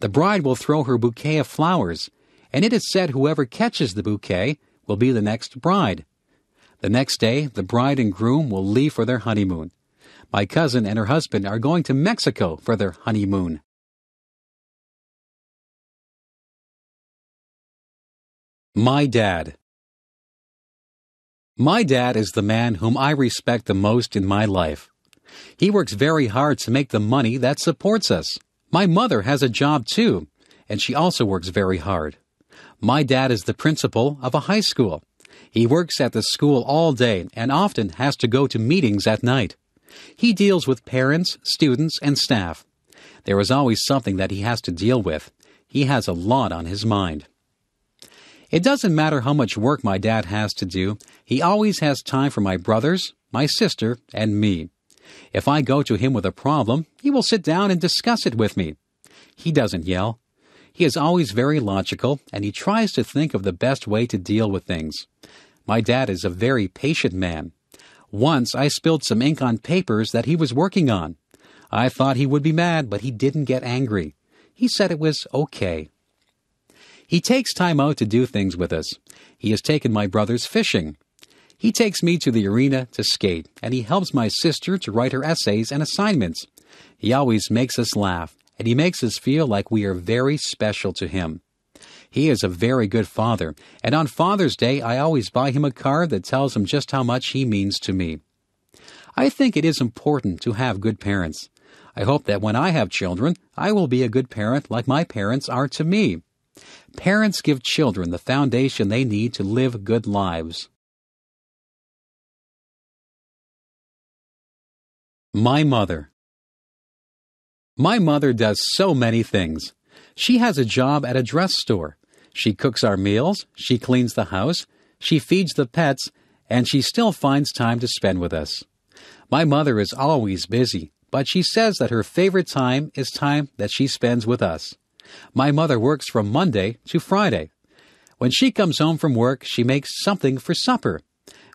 The bride will throw her bouquet of flowers and it is said whoever catches the bouquet will be the next bride. The next day, the bride and groom will leave for their honeymoon. My cousin and her husband are going to Mexico for their honeymoon. My dad. My dad is the man whom I respect the most in my life. He works very hard to make the money that supports us. My mother has a job too, and she also works very hard. My dad is the principal of a high school. He works at the school all day and often has to go to meetings at night. He deals with parents, students, and staff. There is always something that he has to deal with. He has a lot on his mind. It doesn't matter how much work my dad has to do, he always has time for my brothers, my sister, and me. If I go to him with a problem, he will sit down and discuss it with me. He doesn't yell. He is always very logical, and he tries to think of the best way to deal with things. My dad is a very patient man. Once I spilled some ink on papers that he was working on. I thought he would be mad, but he didn't get angry. He said it was okay. He takes time out to do things with us. He has taken my brothers fishing. He takes me to the arena to skate, and he helps my sister to write her essays and assignments. He always makes us laugh, and he makes us feel like we are very special to him. He is a very good father, and on Father's Day I always buy him a card that tells him just how much he means to me. I think it is important to have good parents. I hope that when I have children, I will be a good parent like my parents are to me. Parents give children the foundation they need to live good lives. My mother. My mother does so many things. She has a job at a dress store. She cooks our meals, she cleans the house, she feeds the pets, and she still finds time to spend with us. My mother is always busy, but she says that her favorite time is time that she spends with us. My mother works from Monday to Friday. When she comes home from work, she makes something for supper.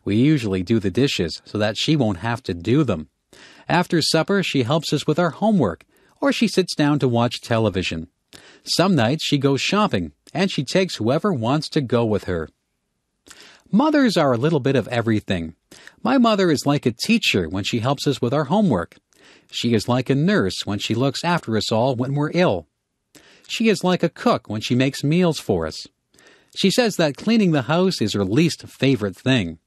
We usually do the dishes so that she won't have to do them. After supper, she helps us with our homework, or she sits down to watch television. Some nights she goes shopping, and she takes whoever wants to go with her. Mothers are a little bit of everything. My mother is like a teacher when she helps us with our homework. She is like a nurse when she looks after us all when we're ill. She is like a cook when she makes meals for us. She says that cleaning the house is her least favorite thing.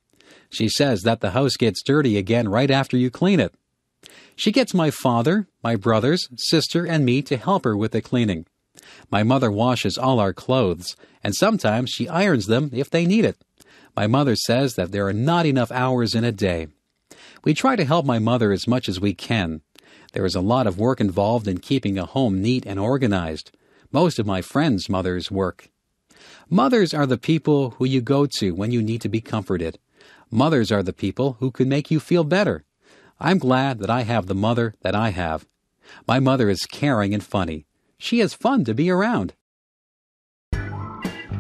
She says that the house gets dirty again right after you clean it. She gets my father, my brothers, sister, and me to help her with the cleaning. My mother washes all our clothes, and sometimes she irons them if they need it. My mother says that there are not enough hours in a day. We try to help my mother as much as we can. There is a lot of work involved in keeping a home neat and organized. Most of my friends' mothers work. Mothers are the people who you go to when you need to be comforted. Mothers are the people who can make you feel better. I'm glad that I have the mother that I have. My mother is caring and funny. She is fun to be around.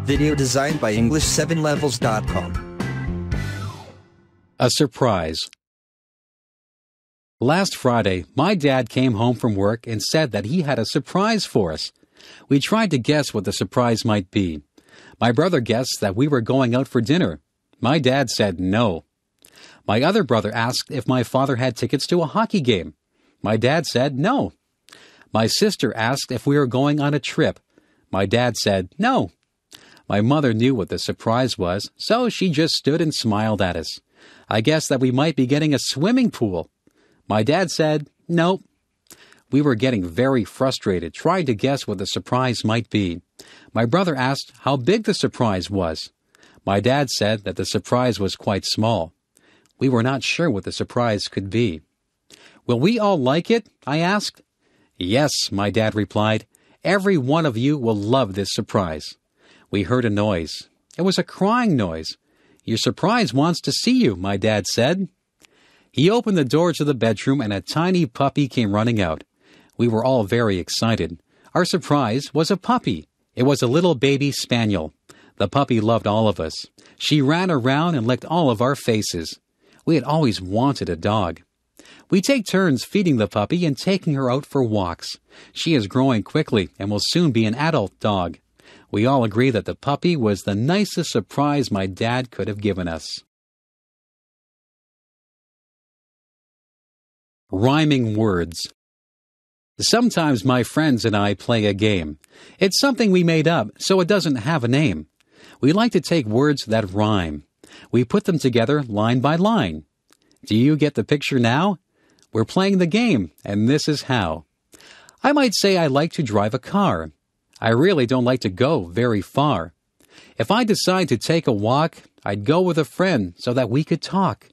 Video designed by English7levels.com. A surprise. Last Friday, my dad came home from work and said that he had a surprise for us. We tried to guess what the surprise might be. My brother guessed that we were going out for dinner. My dad said no. My other brother asked if my father had tickets to a hockey game. My dad said no. My sister asked if we were going on a trip. My dad said no. My mother knew what the surprise was, so she just stood and smiled at us. I guessed that we might be getting a swimming pool. My dad said no. We were getting very frustrated, trying to guess what the surprise might be. My brother asked how big the surprise was. My dad said that the surprise was quite small. We were not sure what the surprise could be. Will we all like it? I asked. Yes, my dad replied. Every one of you will love this surprise. We heard a noise. It was a crying noise. Your surprise wants to see you, my dad said. He opened the door to the bedroom and a tiny puppy came running out. We were all very excited. Our surprise was a puppy. It was a little baby spaniel. The puppy loved all of us. She ran around and licked all of our faces. We had always wanted a dog. We take turns feeding the puppy and taking her out for walks. She is growing quickly and will soon be an adult dog. We all agree that the puppy was the nicest surprise my dad could have given us. Rhyming words. Sometimes my friends and I play a game. It's something we made up, so it doesn't have a name. We like to take words that rhyme. We put them together line by line. Do you get the picture now? We're playing the game, and this is how. I might say I like to drive a car. I really don't like to go very far. If I decide to take a walk, I'd go with a friend so that we could talk.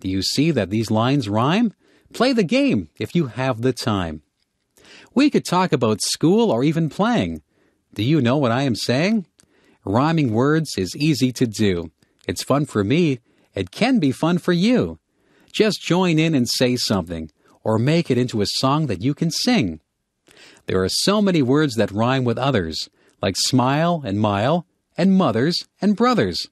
Do you see that these lines rhyme? Play the game if you have the time. We could talk about school or even playing. Do you know what I am saying? Rhyming words is easy to do. It's fun for me. It can be fun for you. Just join in and say something, or make it into a song that you can sing. There are so many words that rhyme with others, like smile and mile, and mothers and brothers.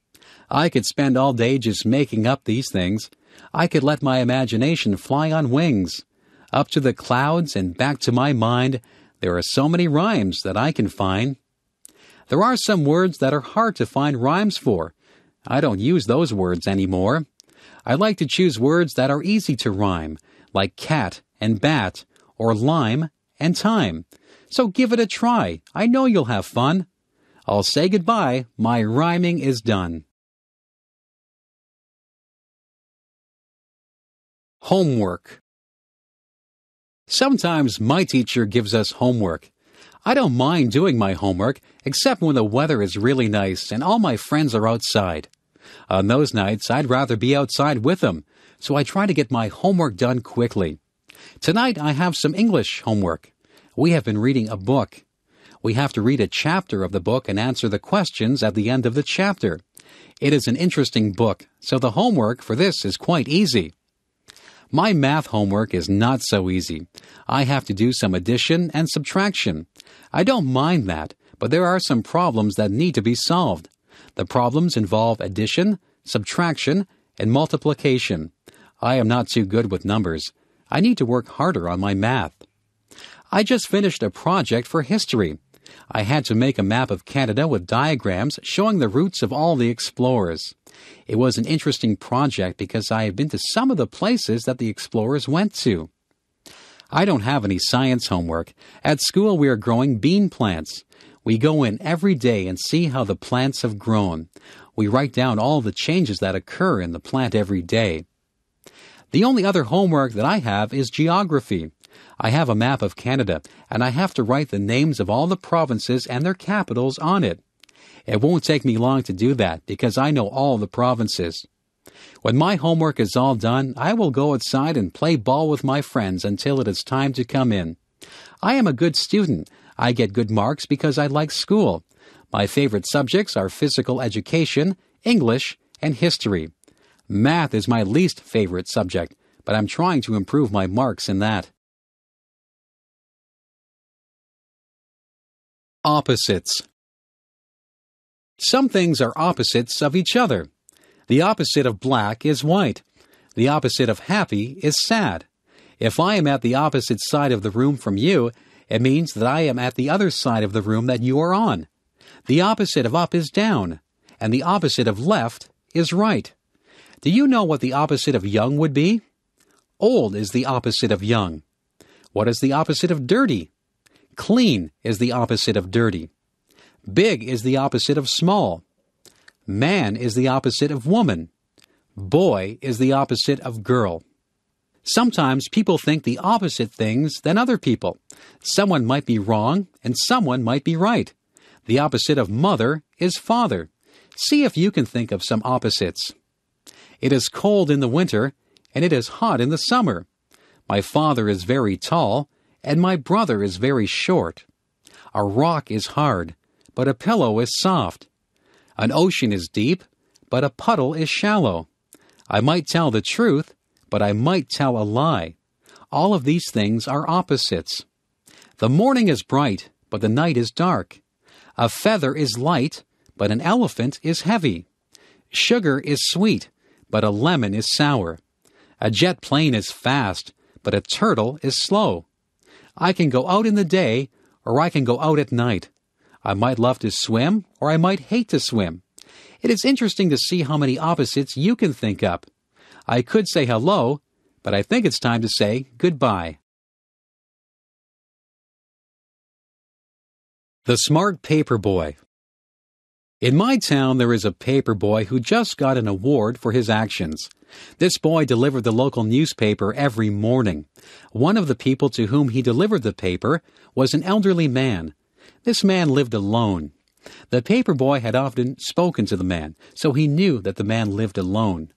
I could spend all day just making up these things. I could let my imagination fly on wings. Up to the clouds and back to my mind, there are so many rhymes that I can find. There are some words that are hard to find rhymes for. I don't use those words anymore. I like to choose words that are easy to rhyme, like cat and bat, or lime and time. So give it a try. I know you'll have fun. I'll say goodbye. My rhyming is done. Homework. Sometimes my teacher gives us homework. I don't mind doing my homework, except when the weather is really nice and all my friends are outside. On those nights, I'd rather be outside with them, so I try to get my homework done quickly. Tonight, I have some English homework. We have been reading a book. We have to read a chapter of the book and answer the questions at the end of the chapter. It is an interesting book, so the homework for this is quite easy. My math homework is not so easy. I have to do some addition and subtraction. I don't mind that, but there are some problems that need to be solved. The problems involve addition, subtraction, and multiplication. I am not too good with numbers. I need to work harder on my math. I just finished a project for history. I had to make a map of Canada with diagrams showing the routes of all the explorers. It was an interesting project because I have been to some of the places that the explorers went to. I don't have any science homework. At school we are growing bean plants. We go in every day and see how the plants have grown. We write down all the changes that occur in the plant every day. The only other homework that I have is geography. I have a map of Canada, and I have to write the names of all the provinces and their capitals on it. It won't take me long to do that, because I know all the provinces. When my homework is all done, I will go outside and play ball with my friends until it is time to come in. I am a good student. I get good marks because I like school. My favorite subjects are physical education, English, and history. Math is my least favorite subject, but I'm trying to improve my marks in that. Opposites. Some things are opposites of each other. The opposite of black is white. The opposite of happy is sad. If I am at the opposite side of the room from you, it means that I am at the other side of the room that you are on. The opposite of up is down, and the opposite of left is right. Do you know what the opposite of young would be? Old is the opposite of young. What is the opposite of dirty? Clean is the opposite of dirty. Big is the opposite of small. Man is the opposite of woman. Boy is the opposite of girl. Sometimes people think the opposite things than other people. Someone might be wrong and someone might be right. The opposite of mother is father. See if you can think of some opposites. It is cold in the winter and it is hot in the summer. My father is very tall and my brother is very short. A rock is hard, but a pillow is soft. An ocean is deep, but a puddle is shallow. I might tell the truth, but I might tell a lie. All of these things are opposites. The morning is bright, but the night is dark. A feather is light, but an elephant is heavy. Sugar is sweet, but a lemon is sour. A jet plane is fast, but a turtle is slow. I can go out in the day, or I can go out at night. I might love to swim, or I might hate to swim. It is interesting to see how many opposites you can think up. I could say hello, but I think it's time to say goodbye. The Smart Paperboy. In my town, there is a paperboy who just got an award for his actions. This boy delivered the local newspaper every morning. One of the people to whom he delivered the paper was an elderly man. This man lived alone. The paperboy had often spoken to the man, so he knew that the man lived alone.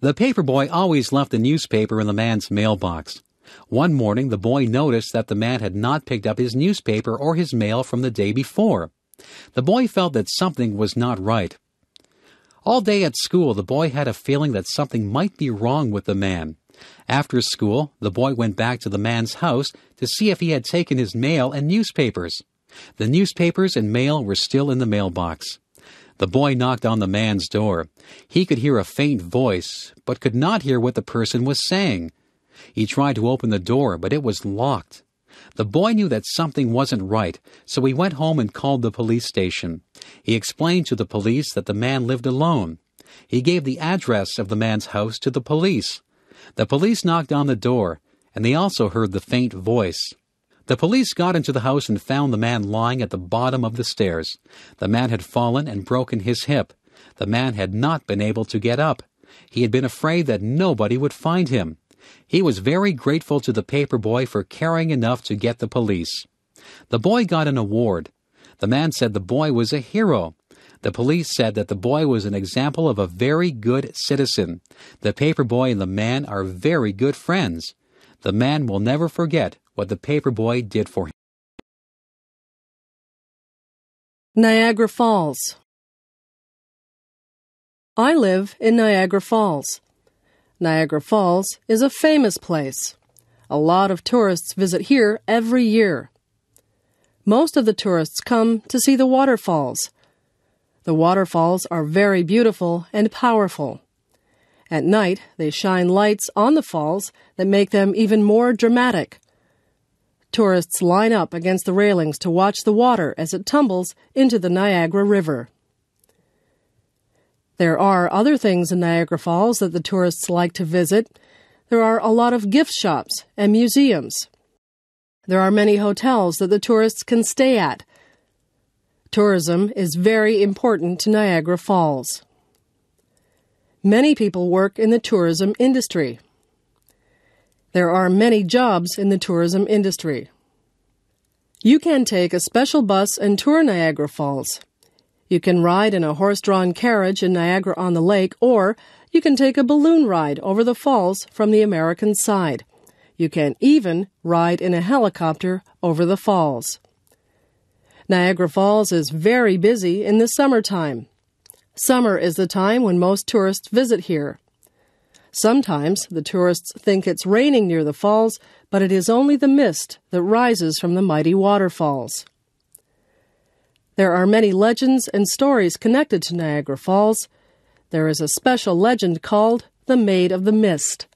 The paperboy always left the newspaper in the man's mailbox. One morning, the boy noticed that the man had not picked up his newspaper or his mail from the day before. The boy felt that something was not right. All day at school, the boy had a feeling that something might be wrong with the man. After school, the boy went back to the man's house to see if he had taken his mail and newspapers. The newspapers and mail were still in the mailbox. The boy knocked on the man's door. He could hear a faint voice, but could not hear what the person was saying. He tried to open the door, but it was locked. The boy knew that something wasn't right, so he went home and called the police station. He explained to the police that the man lived alone. He gave the address of the man's house to the police. The police knocked on the door, and they also heard the faint voice. The police got into the house and found the man lying at the bottom of the stairs. The man had fallen and broken his hip. The man had not been able to get up. He had been afraid that nobody would find him. He was very grateful to the paperboy for caring enough to get the police. The boy got an award. The man said the boy was a hero. The police said that the boy was an example of a very good citizen. The paperboy and the man are very good friends. The man will never forget what the paperboy did for him. Niagara Falls. I live in Niagara Falls. Niagara Falls is a famous place. A lot of tourists visit here every year. Most of the tourists come to see the waterfalls. The waterfalls are very beautiful and powerful. At night, they shine lights on the falls that make them even more dramatic. Tourists line up against the railings to watch the water as it tumbles into the Niagara River. There are other things in Niagara Falls that the tourists like to visit. There are a lot of gift shops and museums. There are many hotels that the tourists can stay at. Tourism is very important to Niagara Falls. Many people work in the tourism industry. There are many jobs in the tourism industry. You can take a special bus and tour Niagara Falls. You can ride in a horse-drawn carriage in Niagara-on-the-Lake, or you can take a balloon ride over the falls from the American side. You can even ride in a helicopter over the falls. Niagara Falls is very busy in the summertime. Summer is the time when most tourists visit here. Sometimes the tourists think it's raining near the falls, but it is only the mist that rises from the mighty waterfalls. There are many legends and stories connected to Niagara Falls. There is a special legend called the Maid of the Mist.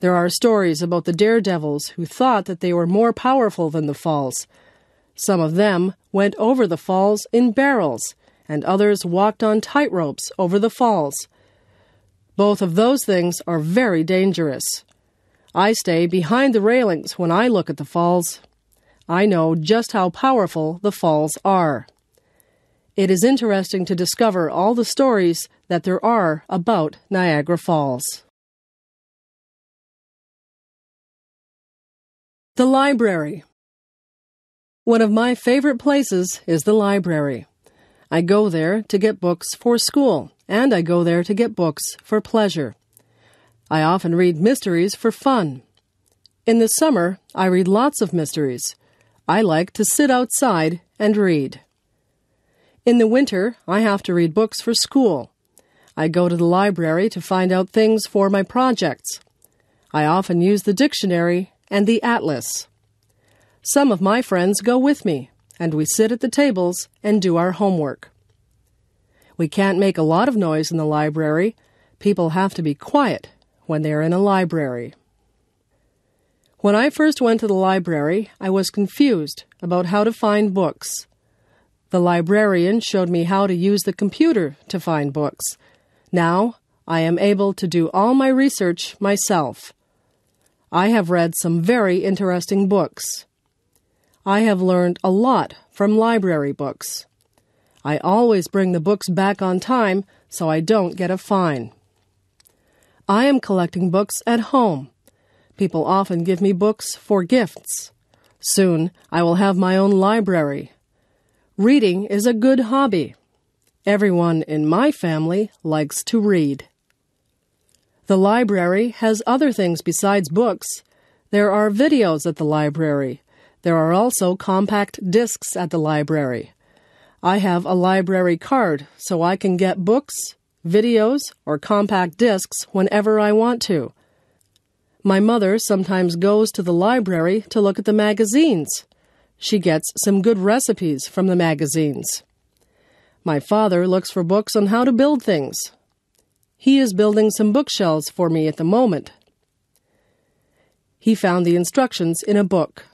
There are stories about the daredevils who thought that they were more powerful than the falls. Some of them went over the falls in barrels, and others walked on tightropes over the falls. Both of those things are very dangerous. I stay behind the railings when I look at the falls. I know just how powerful the falls are. It is interesting to discover all the stories that there are about Niagara Falls. The library. One of my favorite places is the library. I go there to get books for school, and I go there to get books for pleasure. I often read mysteries for fun. In the summer, I read lots of mysteries. I like to sit outside and read. In the winter, I have to read books for school. I go to the library to find out things for my projects. I often use the dictionary and the atlas. Some of my friends go with me, and we sit at the tables and do our homework. We can't make a lot of noise in the library. People have to be quiet when they are in a library. When I first went to the library, I was confused about how to find books. The librarian showed me how to use the computer to find books. Now I am able to do all my research myself. I have read some very interesting books. I have learned a lot from library books. I always bring the books back on time so I don't get a fine. I am collecting books at home. People often give me books for gifts. Soon I will have my own library. Reading is a good hobby. Everyone in my family likes to read. The library has other things besides books. There are videos at the library. There are also compact discs at the library. I have a library card so I can get books, videos, or compact discs whenever I want to. My mother sometimes goes to the library to look at the magazines. She gets some good recipes from the magazines. My father looks for books on how to build things. He is building some bookshelves for me at the moment. He found the instructions in a book.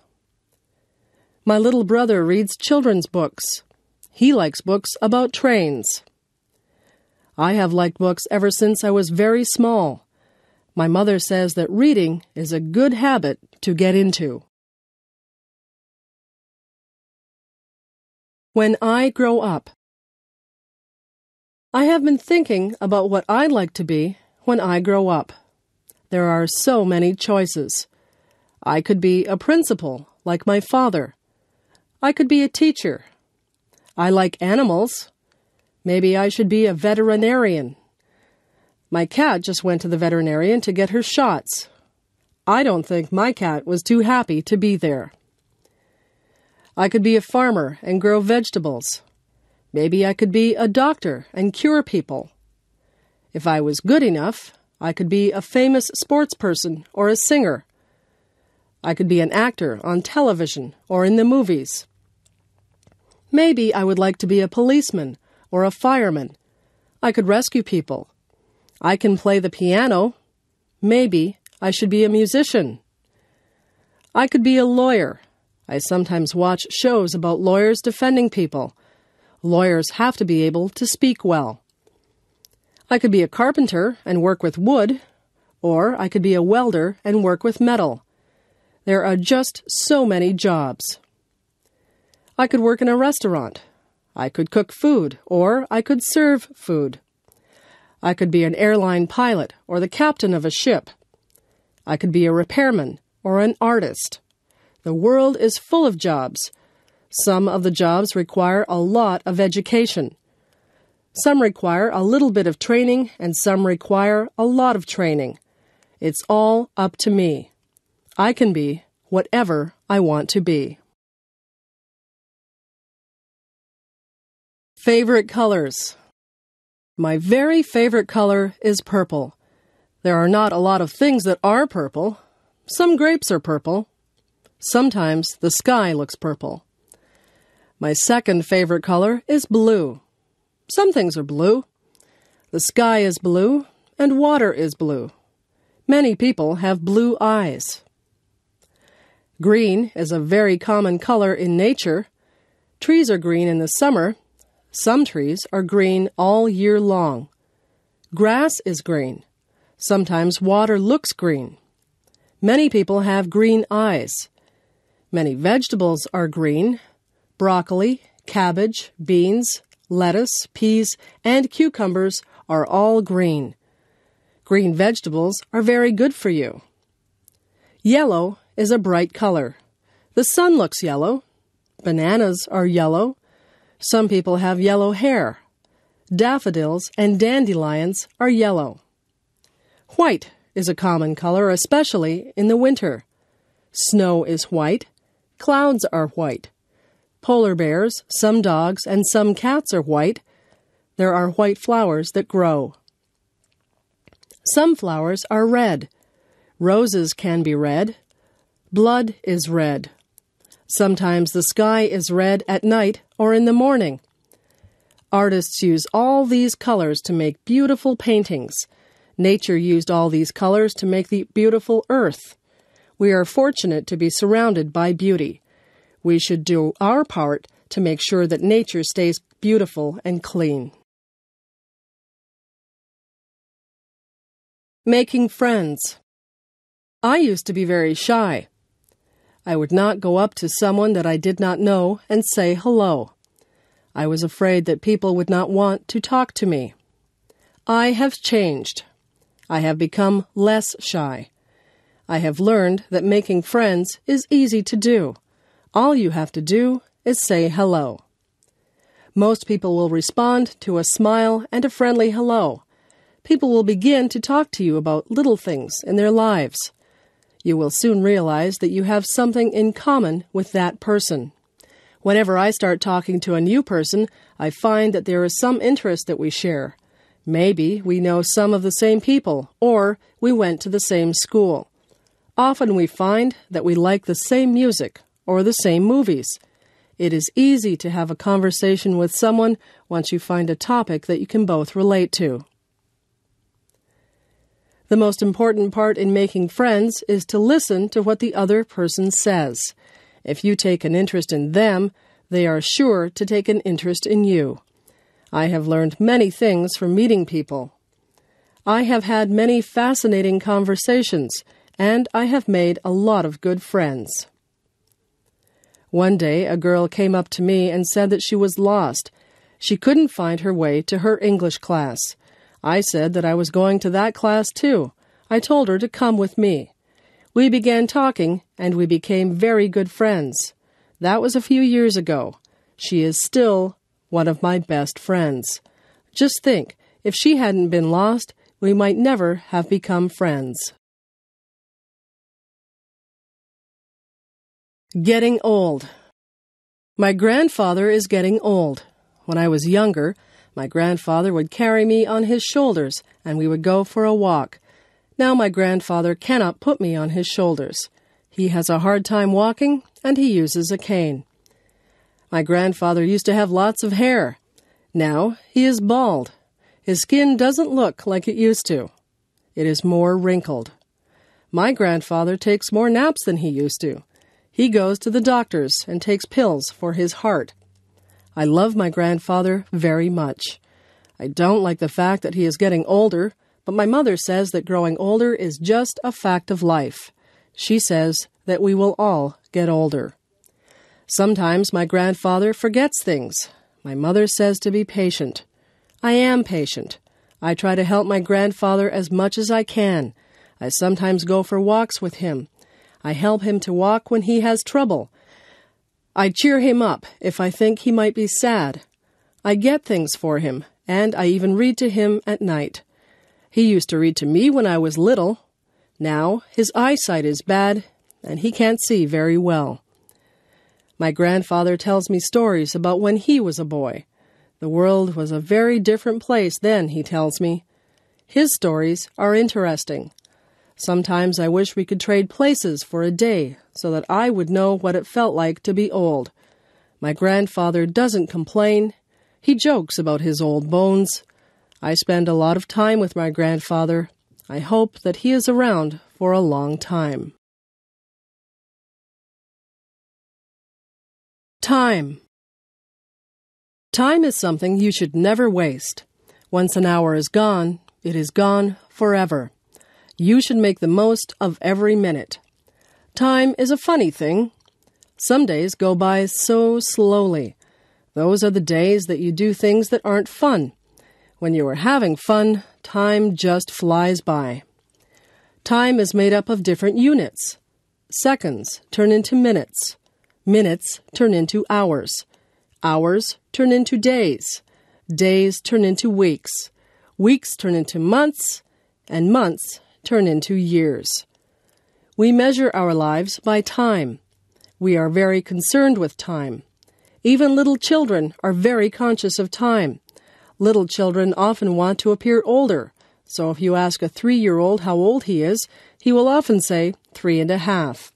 My little brother reads children's books. He likes books about trains. I have liked books ever since I was very small. My mother says that reading is a good habit to get into. When I grow up. I have been thinking about what I'd like to be when I grow up. There are so many choices. I could be a principal, like my father. I could be a teacher. I like animals. Maybe I should be a veterinarian. My cat just went to the veterinarian to get her shots. I don't think my cat was too happy to be there. I could be a farmer and grow vegetables. Maybe I could be a doctor and cure people. If I was good enough, I could be a famous sports person or a singer. I could be an actor on television or in the movies. Maybe I would like to be a policeman or a fireman. I could rescue people. I can play the piano. Maybe I should be a musician. I could be a lawyer. I sometimes watch shows about lawyers defending people. Lawyers have to be able to speak well. I could be a carpenter and work with wood, or I could be a welder and work with metal. There are just so many jobs. I could work in a restaurant. I could cook food, or I could serve food. I could be an airline pilot or the captain of a ship. I could be a repairman or an artist. The world is full of jobs. Some of the jobs require a lot of education. Some require a little bit of training, and some require a lot of training. It's all up to me. I can be whatever I want to be. Favorite colors. My very favorite color is purple. There are not a lot of things that are purple. Some grapes are purple. Sometimes the sky looks purple. My second favorite color is blue. Some things are blue. The sky is blue, and water is blue. Many people have blue eyes. Green is a very common color in nature. Trees are green in the summer. Some trees are green all year long. Grass is green. Sometimes water looks green. Many people have green eyes. Many vegetables are green. Broccoli, cabbage, beans, lettuce, peas, and cucumbers are all green. Green vegetables are very good for you. Yellow is a bright color. The sun looks yellow. Bananas are yellow. Some people have yellow hair. Daffodils and dandelions are yellow. White is a common color, especially in the winter. Snow is white. Clouds are white. Polar bears, some dogs, and some cats are white. There are white flowers that grow. Some flowers are red. Roses can be red. Blood is red. Sometimes the sky is red at night or in the morning. Artists use all these colors to make beautiful paintings. Nature used all these colors to make the beautiful earth. We are fortunate to be surrounded by beauty. We should do our part to make sure that nature stays beautiful and clean. Making friends. I used to be very shy. I would not go up to someone that I did not know and say hello. I was afraid that people would not want to talk to me. I have changed. I have become less shy. I have learned that making friends is easy to do. All you have to do is say hello. Most people will respond to a smile and a friendly hello. People will begin to talk to you about little things in their lives. You will soon realize that you have something in common with that person. Whenever I start talking to a new person, I find that there is some interest that we share. Maybe we know some of the same people, or we went to the same school. Often we find that we like the same music or the same movies. It is easy to have a conversation with someone once you find a topic that you can both relate to. The most important part in making friends is to listen to what the other person says. If you take an interest in them, they are sure to take an interest in you. I have learned many things from meeting people. I have had many fascinating conversations, and I have made a lot of good friends. One day, a girl came up to me and said that she was lost. She couldn't find her way to her English class. I said that I was going to that class too. I told her to come with me. We began talking, and we became very good friends. That was a few years ago. She is still one of my best friends. Just think, if she hadn't been lost, we might never have become friends. Getting old. My grandfather is getting old. When I was younger, my grandfather would carry me on his shoulders, and we would go for a walk. Now my grandfather cannot put me on his shoulders. He has a hard time walking, and he uses a cane. My grandfather used to have lots of hair. Now he is bald. His skin doesn't look like it used to. It is more wrinkled. My grandfather takes more naps than he used to. He goes to the doctors and takes pills for his heart. I love my grandfather very much. I don't like the fact that he is getting older, but my mother says that growing older is just a fact of life. She says that we will all get older. Sometimes my grandfather forgets things. My mother says to be patient. I am patient. I try to help my grandfather as much as I can. I sometimes go for walks with him. I help him to walk when he has trouble. I cheer him up if I think he might be sad. I get things for him, and I even read to him at night. He used to read to me when I was little. Now his eyesight is bad, and he can't see very well. My grandfather tells me stories about when he was a boy. The world was a very different place then, he tells me. His stories are interesting. Sometimes I wish we could trade places for a day so that I would know what it felt like to be old. My grandfather doesn't complain. He jokes about his old bones. I spend a lot of time with my grandfather. I hope that he is around for a long time. Time. Time is something you should never waste. Once an hour is gone, it is gone forever. You should make the most of every minute. Time is a funny thing. Some days go by so slowly. Those are the days that you do things that aren't fun. When you are having fun, time just flies by. Time is made up of different units. Seconds turn into minutes. Minutes turn into hours. Hours turn into days. Days turn into weeks. Weeks turn into months, and months turn into years. We measure our lives by time. We are very concerned with time. Even little children are very conscious of time. Little children often want to appear older, so if you ask a 3-year-old how old he is, he will often say 3 and a half.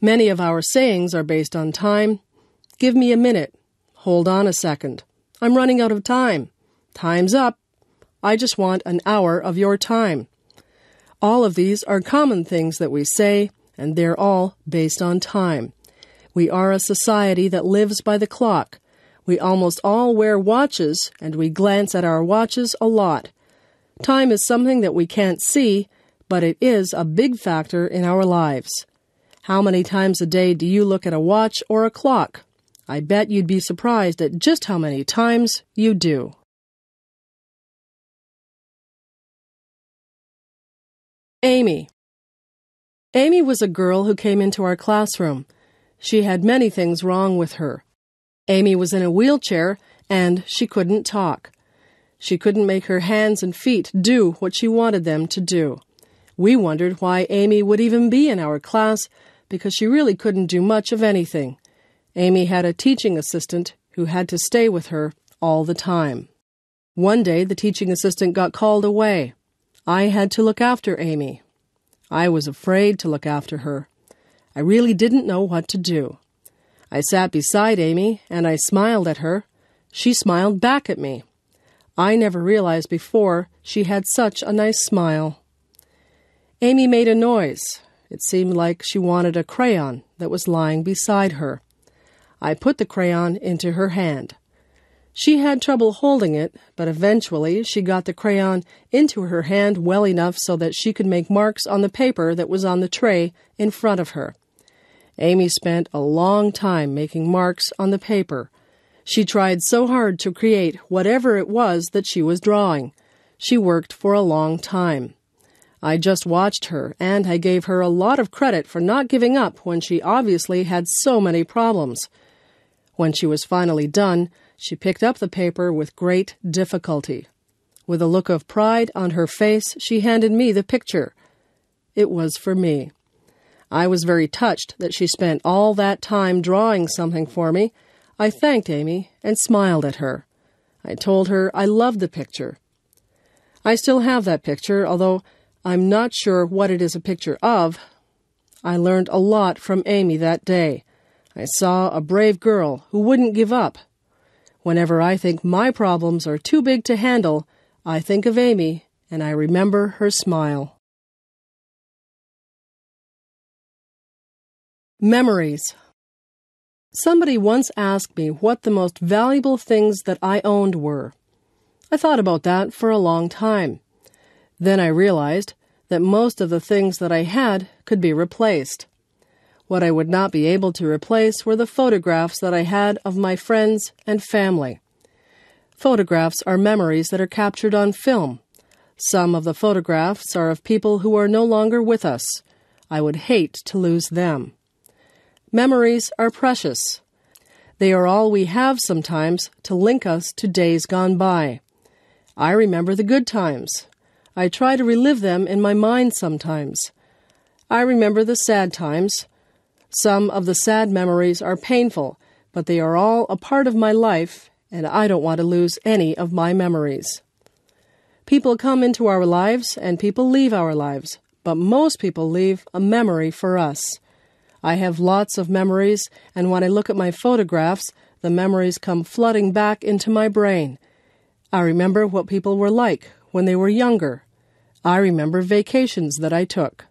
Many of our sayings are based on time. Give me a minute. Hold on a second. I'm running out of time. Time's up. I just want an hour of your time. All of these are common things that we say, and they're all based on time. We are a society that lives by the clock. We almost all wear watches, and we glance at our watches a lot. Time is something that we can't see, but it is a big factor in our lives. How many times a day do you look at a watch or a clock? I bet you'd be surprised at just how many times you do. Amy. Amy was a girl who came into our classroom. She had many things wrong with her. Amy was in a wheelchair, and she couldn't talk. She couldn't make her hands and feet do what she wanted them to do. We wondered why Amy would even be in our class, because she really couldn't do much of anything. Amy had a teaching assistant who had to stay with her all the time. One day, the teaching assistant got called away. I had to look after Amy. I was afraid to look after her. I really didn't know what to do. I sat beside Amy, and I smiled at her. She smiled back at me. I never realized before she had such a nice smile. Amy made a noise. It seemed like she wanted a crayon that was lying beside her. I put the crayon into her hand. She had trouble holding it, but eventually she got the crayon into her hand well enough so that she could make marks on the paper that was on the tray in front of her. Amy spent a long time making marks on the paper. She tried so hard to create whatever it was that she was drawing. She worked for a long time. I just watched her, and I gave her a lot of credit for not giving up when she obviously had so many problems. When she was finally done, she picked up the paper with great difficulty. With a look of pride on her face, she handed me the picture. It was for me. I was very touched that she spent all that time drawing something for me. I thanked Amy and smiled at her. I told her I loved the picture. I still have that picture, although I'm not sure what it is a picture of. I learned a lot from Amy that day. I saw a brave girl who wouldn't give up. Whenever I think my problems are too big to handle, I think of Amy and I remember her smile. Memories. Somebody once asked me what the most valuable things that I owned were. I thought about that for a long time. Then I realized that most of the things that I had could be replaced. What I would not be able to replace were the photographs that I had of my friends and family. Photographs are memories that are captured on film. Some of the photographs are of people who are no longer with us. I would hate to lose them. Memories are precious. They are all we have sometimes to link us to days gone by. I remember the good times. I try to relive them in my mind sometimes. I remember the sad times. Some of the sad memories are painful, but they are all a part of my life, and I don't want to lose any of my memories. People come into our lives, and people leave our lives, but most people leave a memory for us. I have lots of memories, and when I look at my photographs, the memories come flooding back into my brain. I remember what people were like when they were younger. I remember vacations that I took.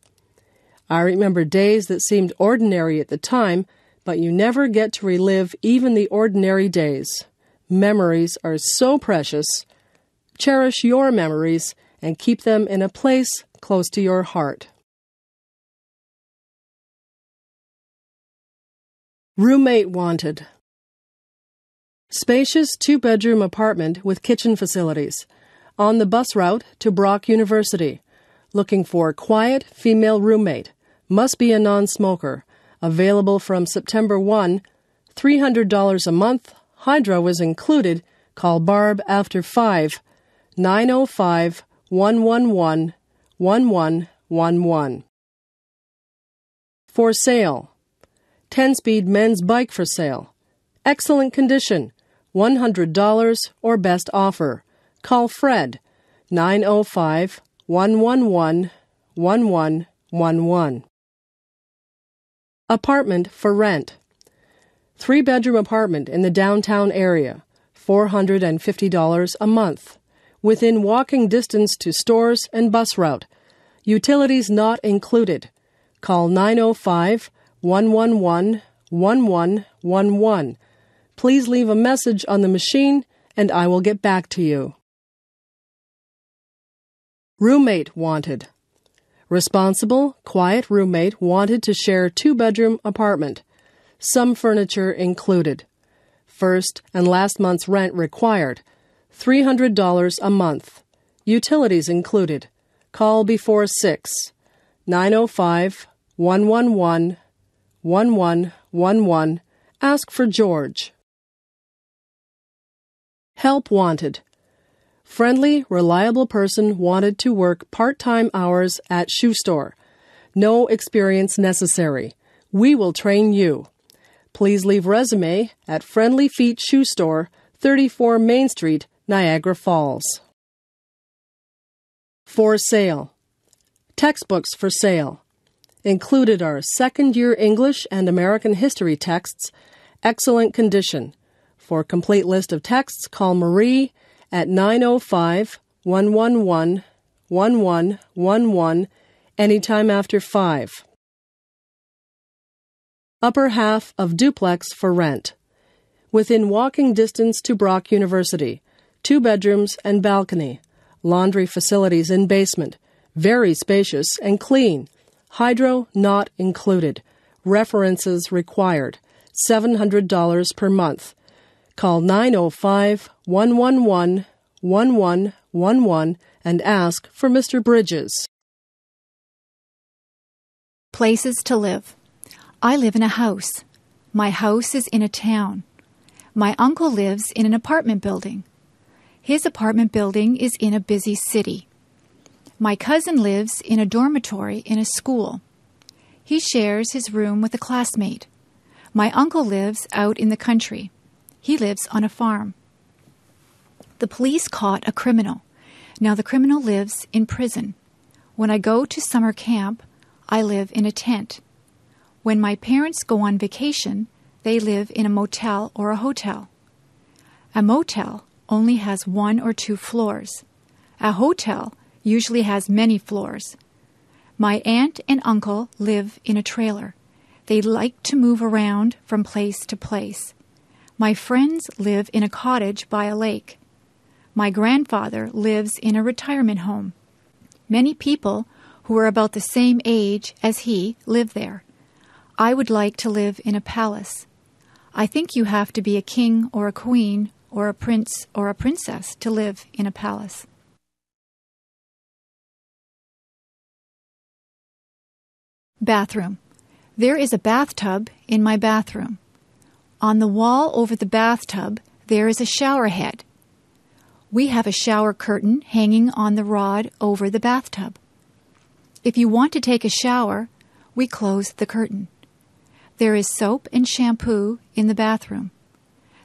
I remember days that seemed ordinary at the time, but you never get to relive even the ordinary days. Memories are so precious. Cherish your memories and keep them in a place close to your heart. Roommate wanted. Spacious two-bedroom apartment with kitchen facilities. On the bus route to Brock University. Looking for quiet female roommate. Must be a non-smoker. Available from September 1. $300 a month. Hydro is included. Call Barb after 5. 905-111-1111. For sale. 10-speed men's bike for sale. Excellent condition. $100 or best offer. Call Fred. 905-111-1111. 111-1111. Apartment for rent. 3-bedroom apartment in the downtown area, $450 a month. Within walking distance to stores and bus route. Utilities not included. Call 905-111-1111 1111. Please leave a message on the machine and I will get back to you. Roommate wanted. Responsible, quiet roommate wanted to share two-bedroom apartment. Some furniture included. First and last month's rent required. $300 a month. Utilities included. Call before 6. 905-111-1111. Ask for George. Help wanted. Friendly, reliable person wanted to work part-time hours at shoe store. No experience necessary. We will train you. Please leave resume at Friendly Feet Shoe Store, 34 Main Street, Niagara Falls. For sale. Textbooks for sale. Included are second-year English and American history texts, excellent condition. For complete list of texts, call Marie at 905-111-1111 anytime after 5. Upper half of duplex for rent. Within walking distance to Brock University. 2 bedrooms and balcony. Laundry facilities in basement. Very spacious and clean. Hydro not included. References required. $700 per month. Call 905-111-1111 and ask for Mr. Bridges. Places to live. I live in a house. My house is in a town. My uncle lives in an apartment building. His apartment building is in a busy city. My cousin lives in a dormitory in a school. He shares his room with a classmate. My uncle lives out in the country. He lives on a farm. The police caught a criminal. Now the criminal lives in prison. When I go to summer camp, I live in a tent. When my parents go on vacation, they live in a motel or a hotel. A motel only has 1 or 2 floors. A hotel usually has many floors. My aunt and uncle live in a trailer. They like to move around from place to place. My friends live in a cottage by a lake. My grandfather lives in a retirement home. Many people who are about the same age as he live there. I would like to live in a palace. I think you have to be a king or a queen or a prince or a princess to live in a palace. Bathroom. There is a bathtub in my bathroom. On the wall over the bathtub, there is a shower head. We have a shower curtain hanging on the rod over the bathtub. If you want to take a shower, we close the curtain. There is soap and shampoo in the bathroom.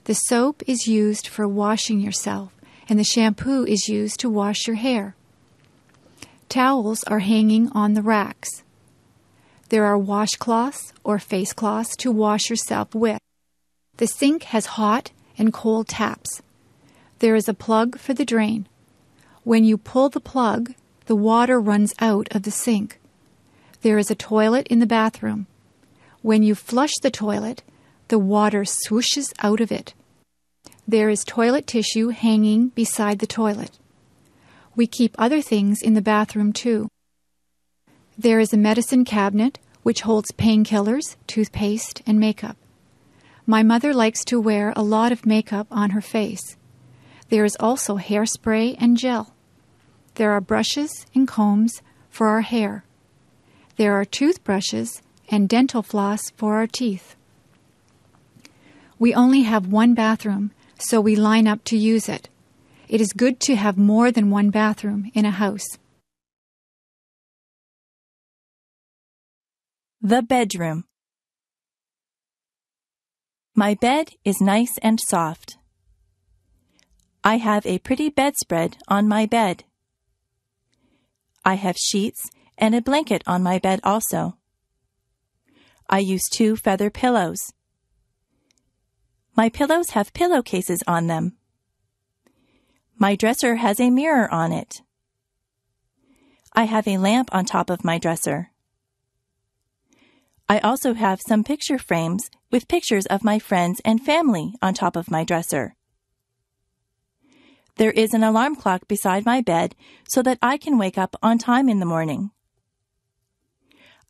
The soap is used for washing yourself, and the shampoo is used to wash your hair. Towels are hanging on the racks. There are washcloths or face cloths to wash yourself with. The sink has hot and cold taps. There is a plug for the drain. When you pull the plug, the water runs out of the sink. There is a toilet in the bathroom. When you flush the toilet, the water swooshes out of it. There is toilet tissue hanging beside the toilet. We keep other things in the bathroom too. There is a medicine cabinet which holds painkillers, toothpaste, and makeup. My mother likes to wear a lot of makeup on her face. There is also hairspray and gel. There are brushes and combs for our hair. There are toothbrushes and dental floss for our teeth. We only have one bathroom, so we line up to use it. It is good to have more than one bathroom in a house. The bedroom. My bed is nice and soft. I have a pretty bedspread on my bed. I have sheets and a blanket on my bed also. I use 2 feather pillows. My pillows have pillowcases on them. My dresser has a mirror on it. I have a lamp on top of my dresser. I also have some picture frames with pictures of my friends and family on top of my dresser. There is an alarm clock beside my bed so that I can wake up on time in the morning.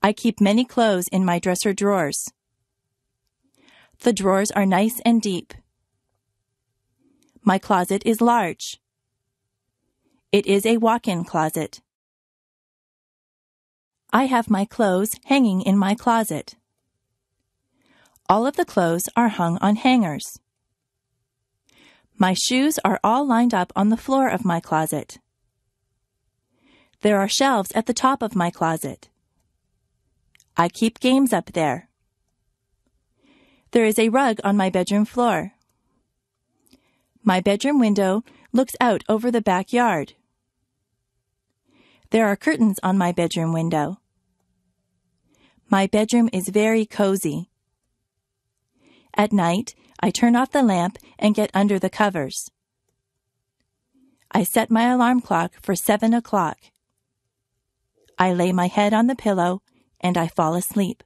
I keep many clothes in my dresser drawers. The drawers are nice and deep. My closet is large. It is a walk-in closet. I have my clothes hanging in my closet. All of the clothes are hung on hangers. My shoes are all lined up on the floor of my closet. There are shelves at the top of my closet. I keep games up there. There is a rug on my bedroom floor. My bedroom window looks out over the backyard. There are curtains on my bedroom window. My bedroom is very cozy. At night, I turn off the lamp and get under the covers. I set my alarm clock for 7 o'clock. I lay my head on the pillow and I fall asleep.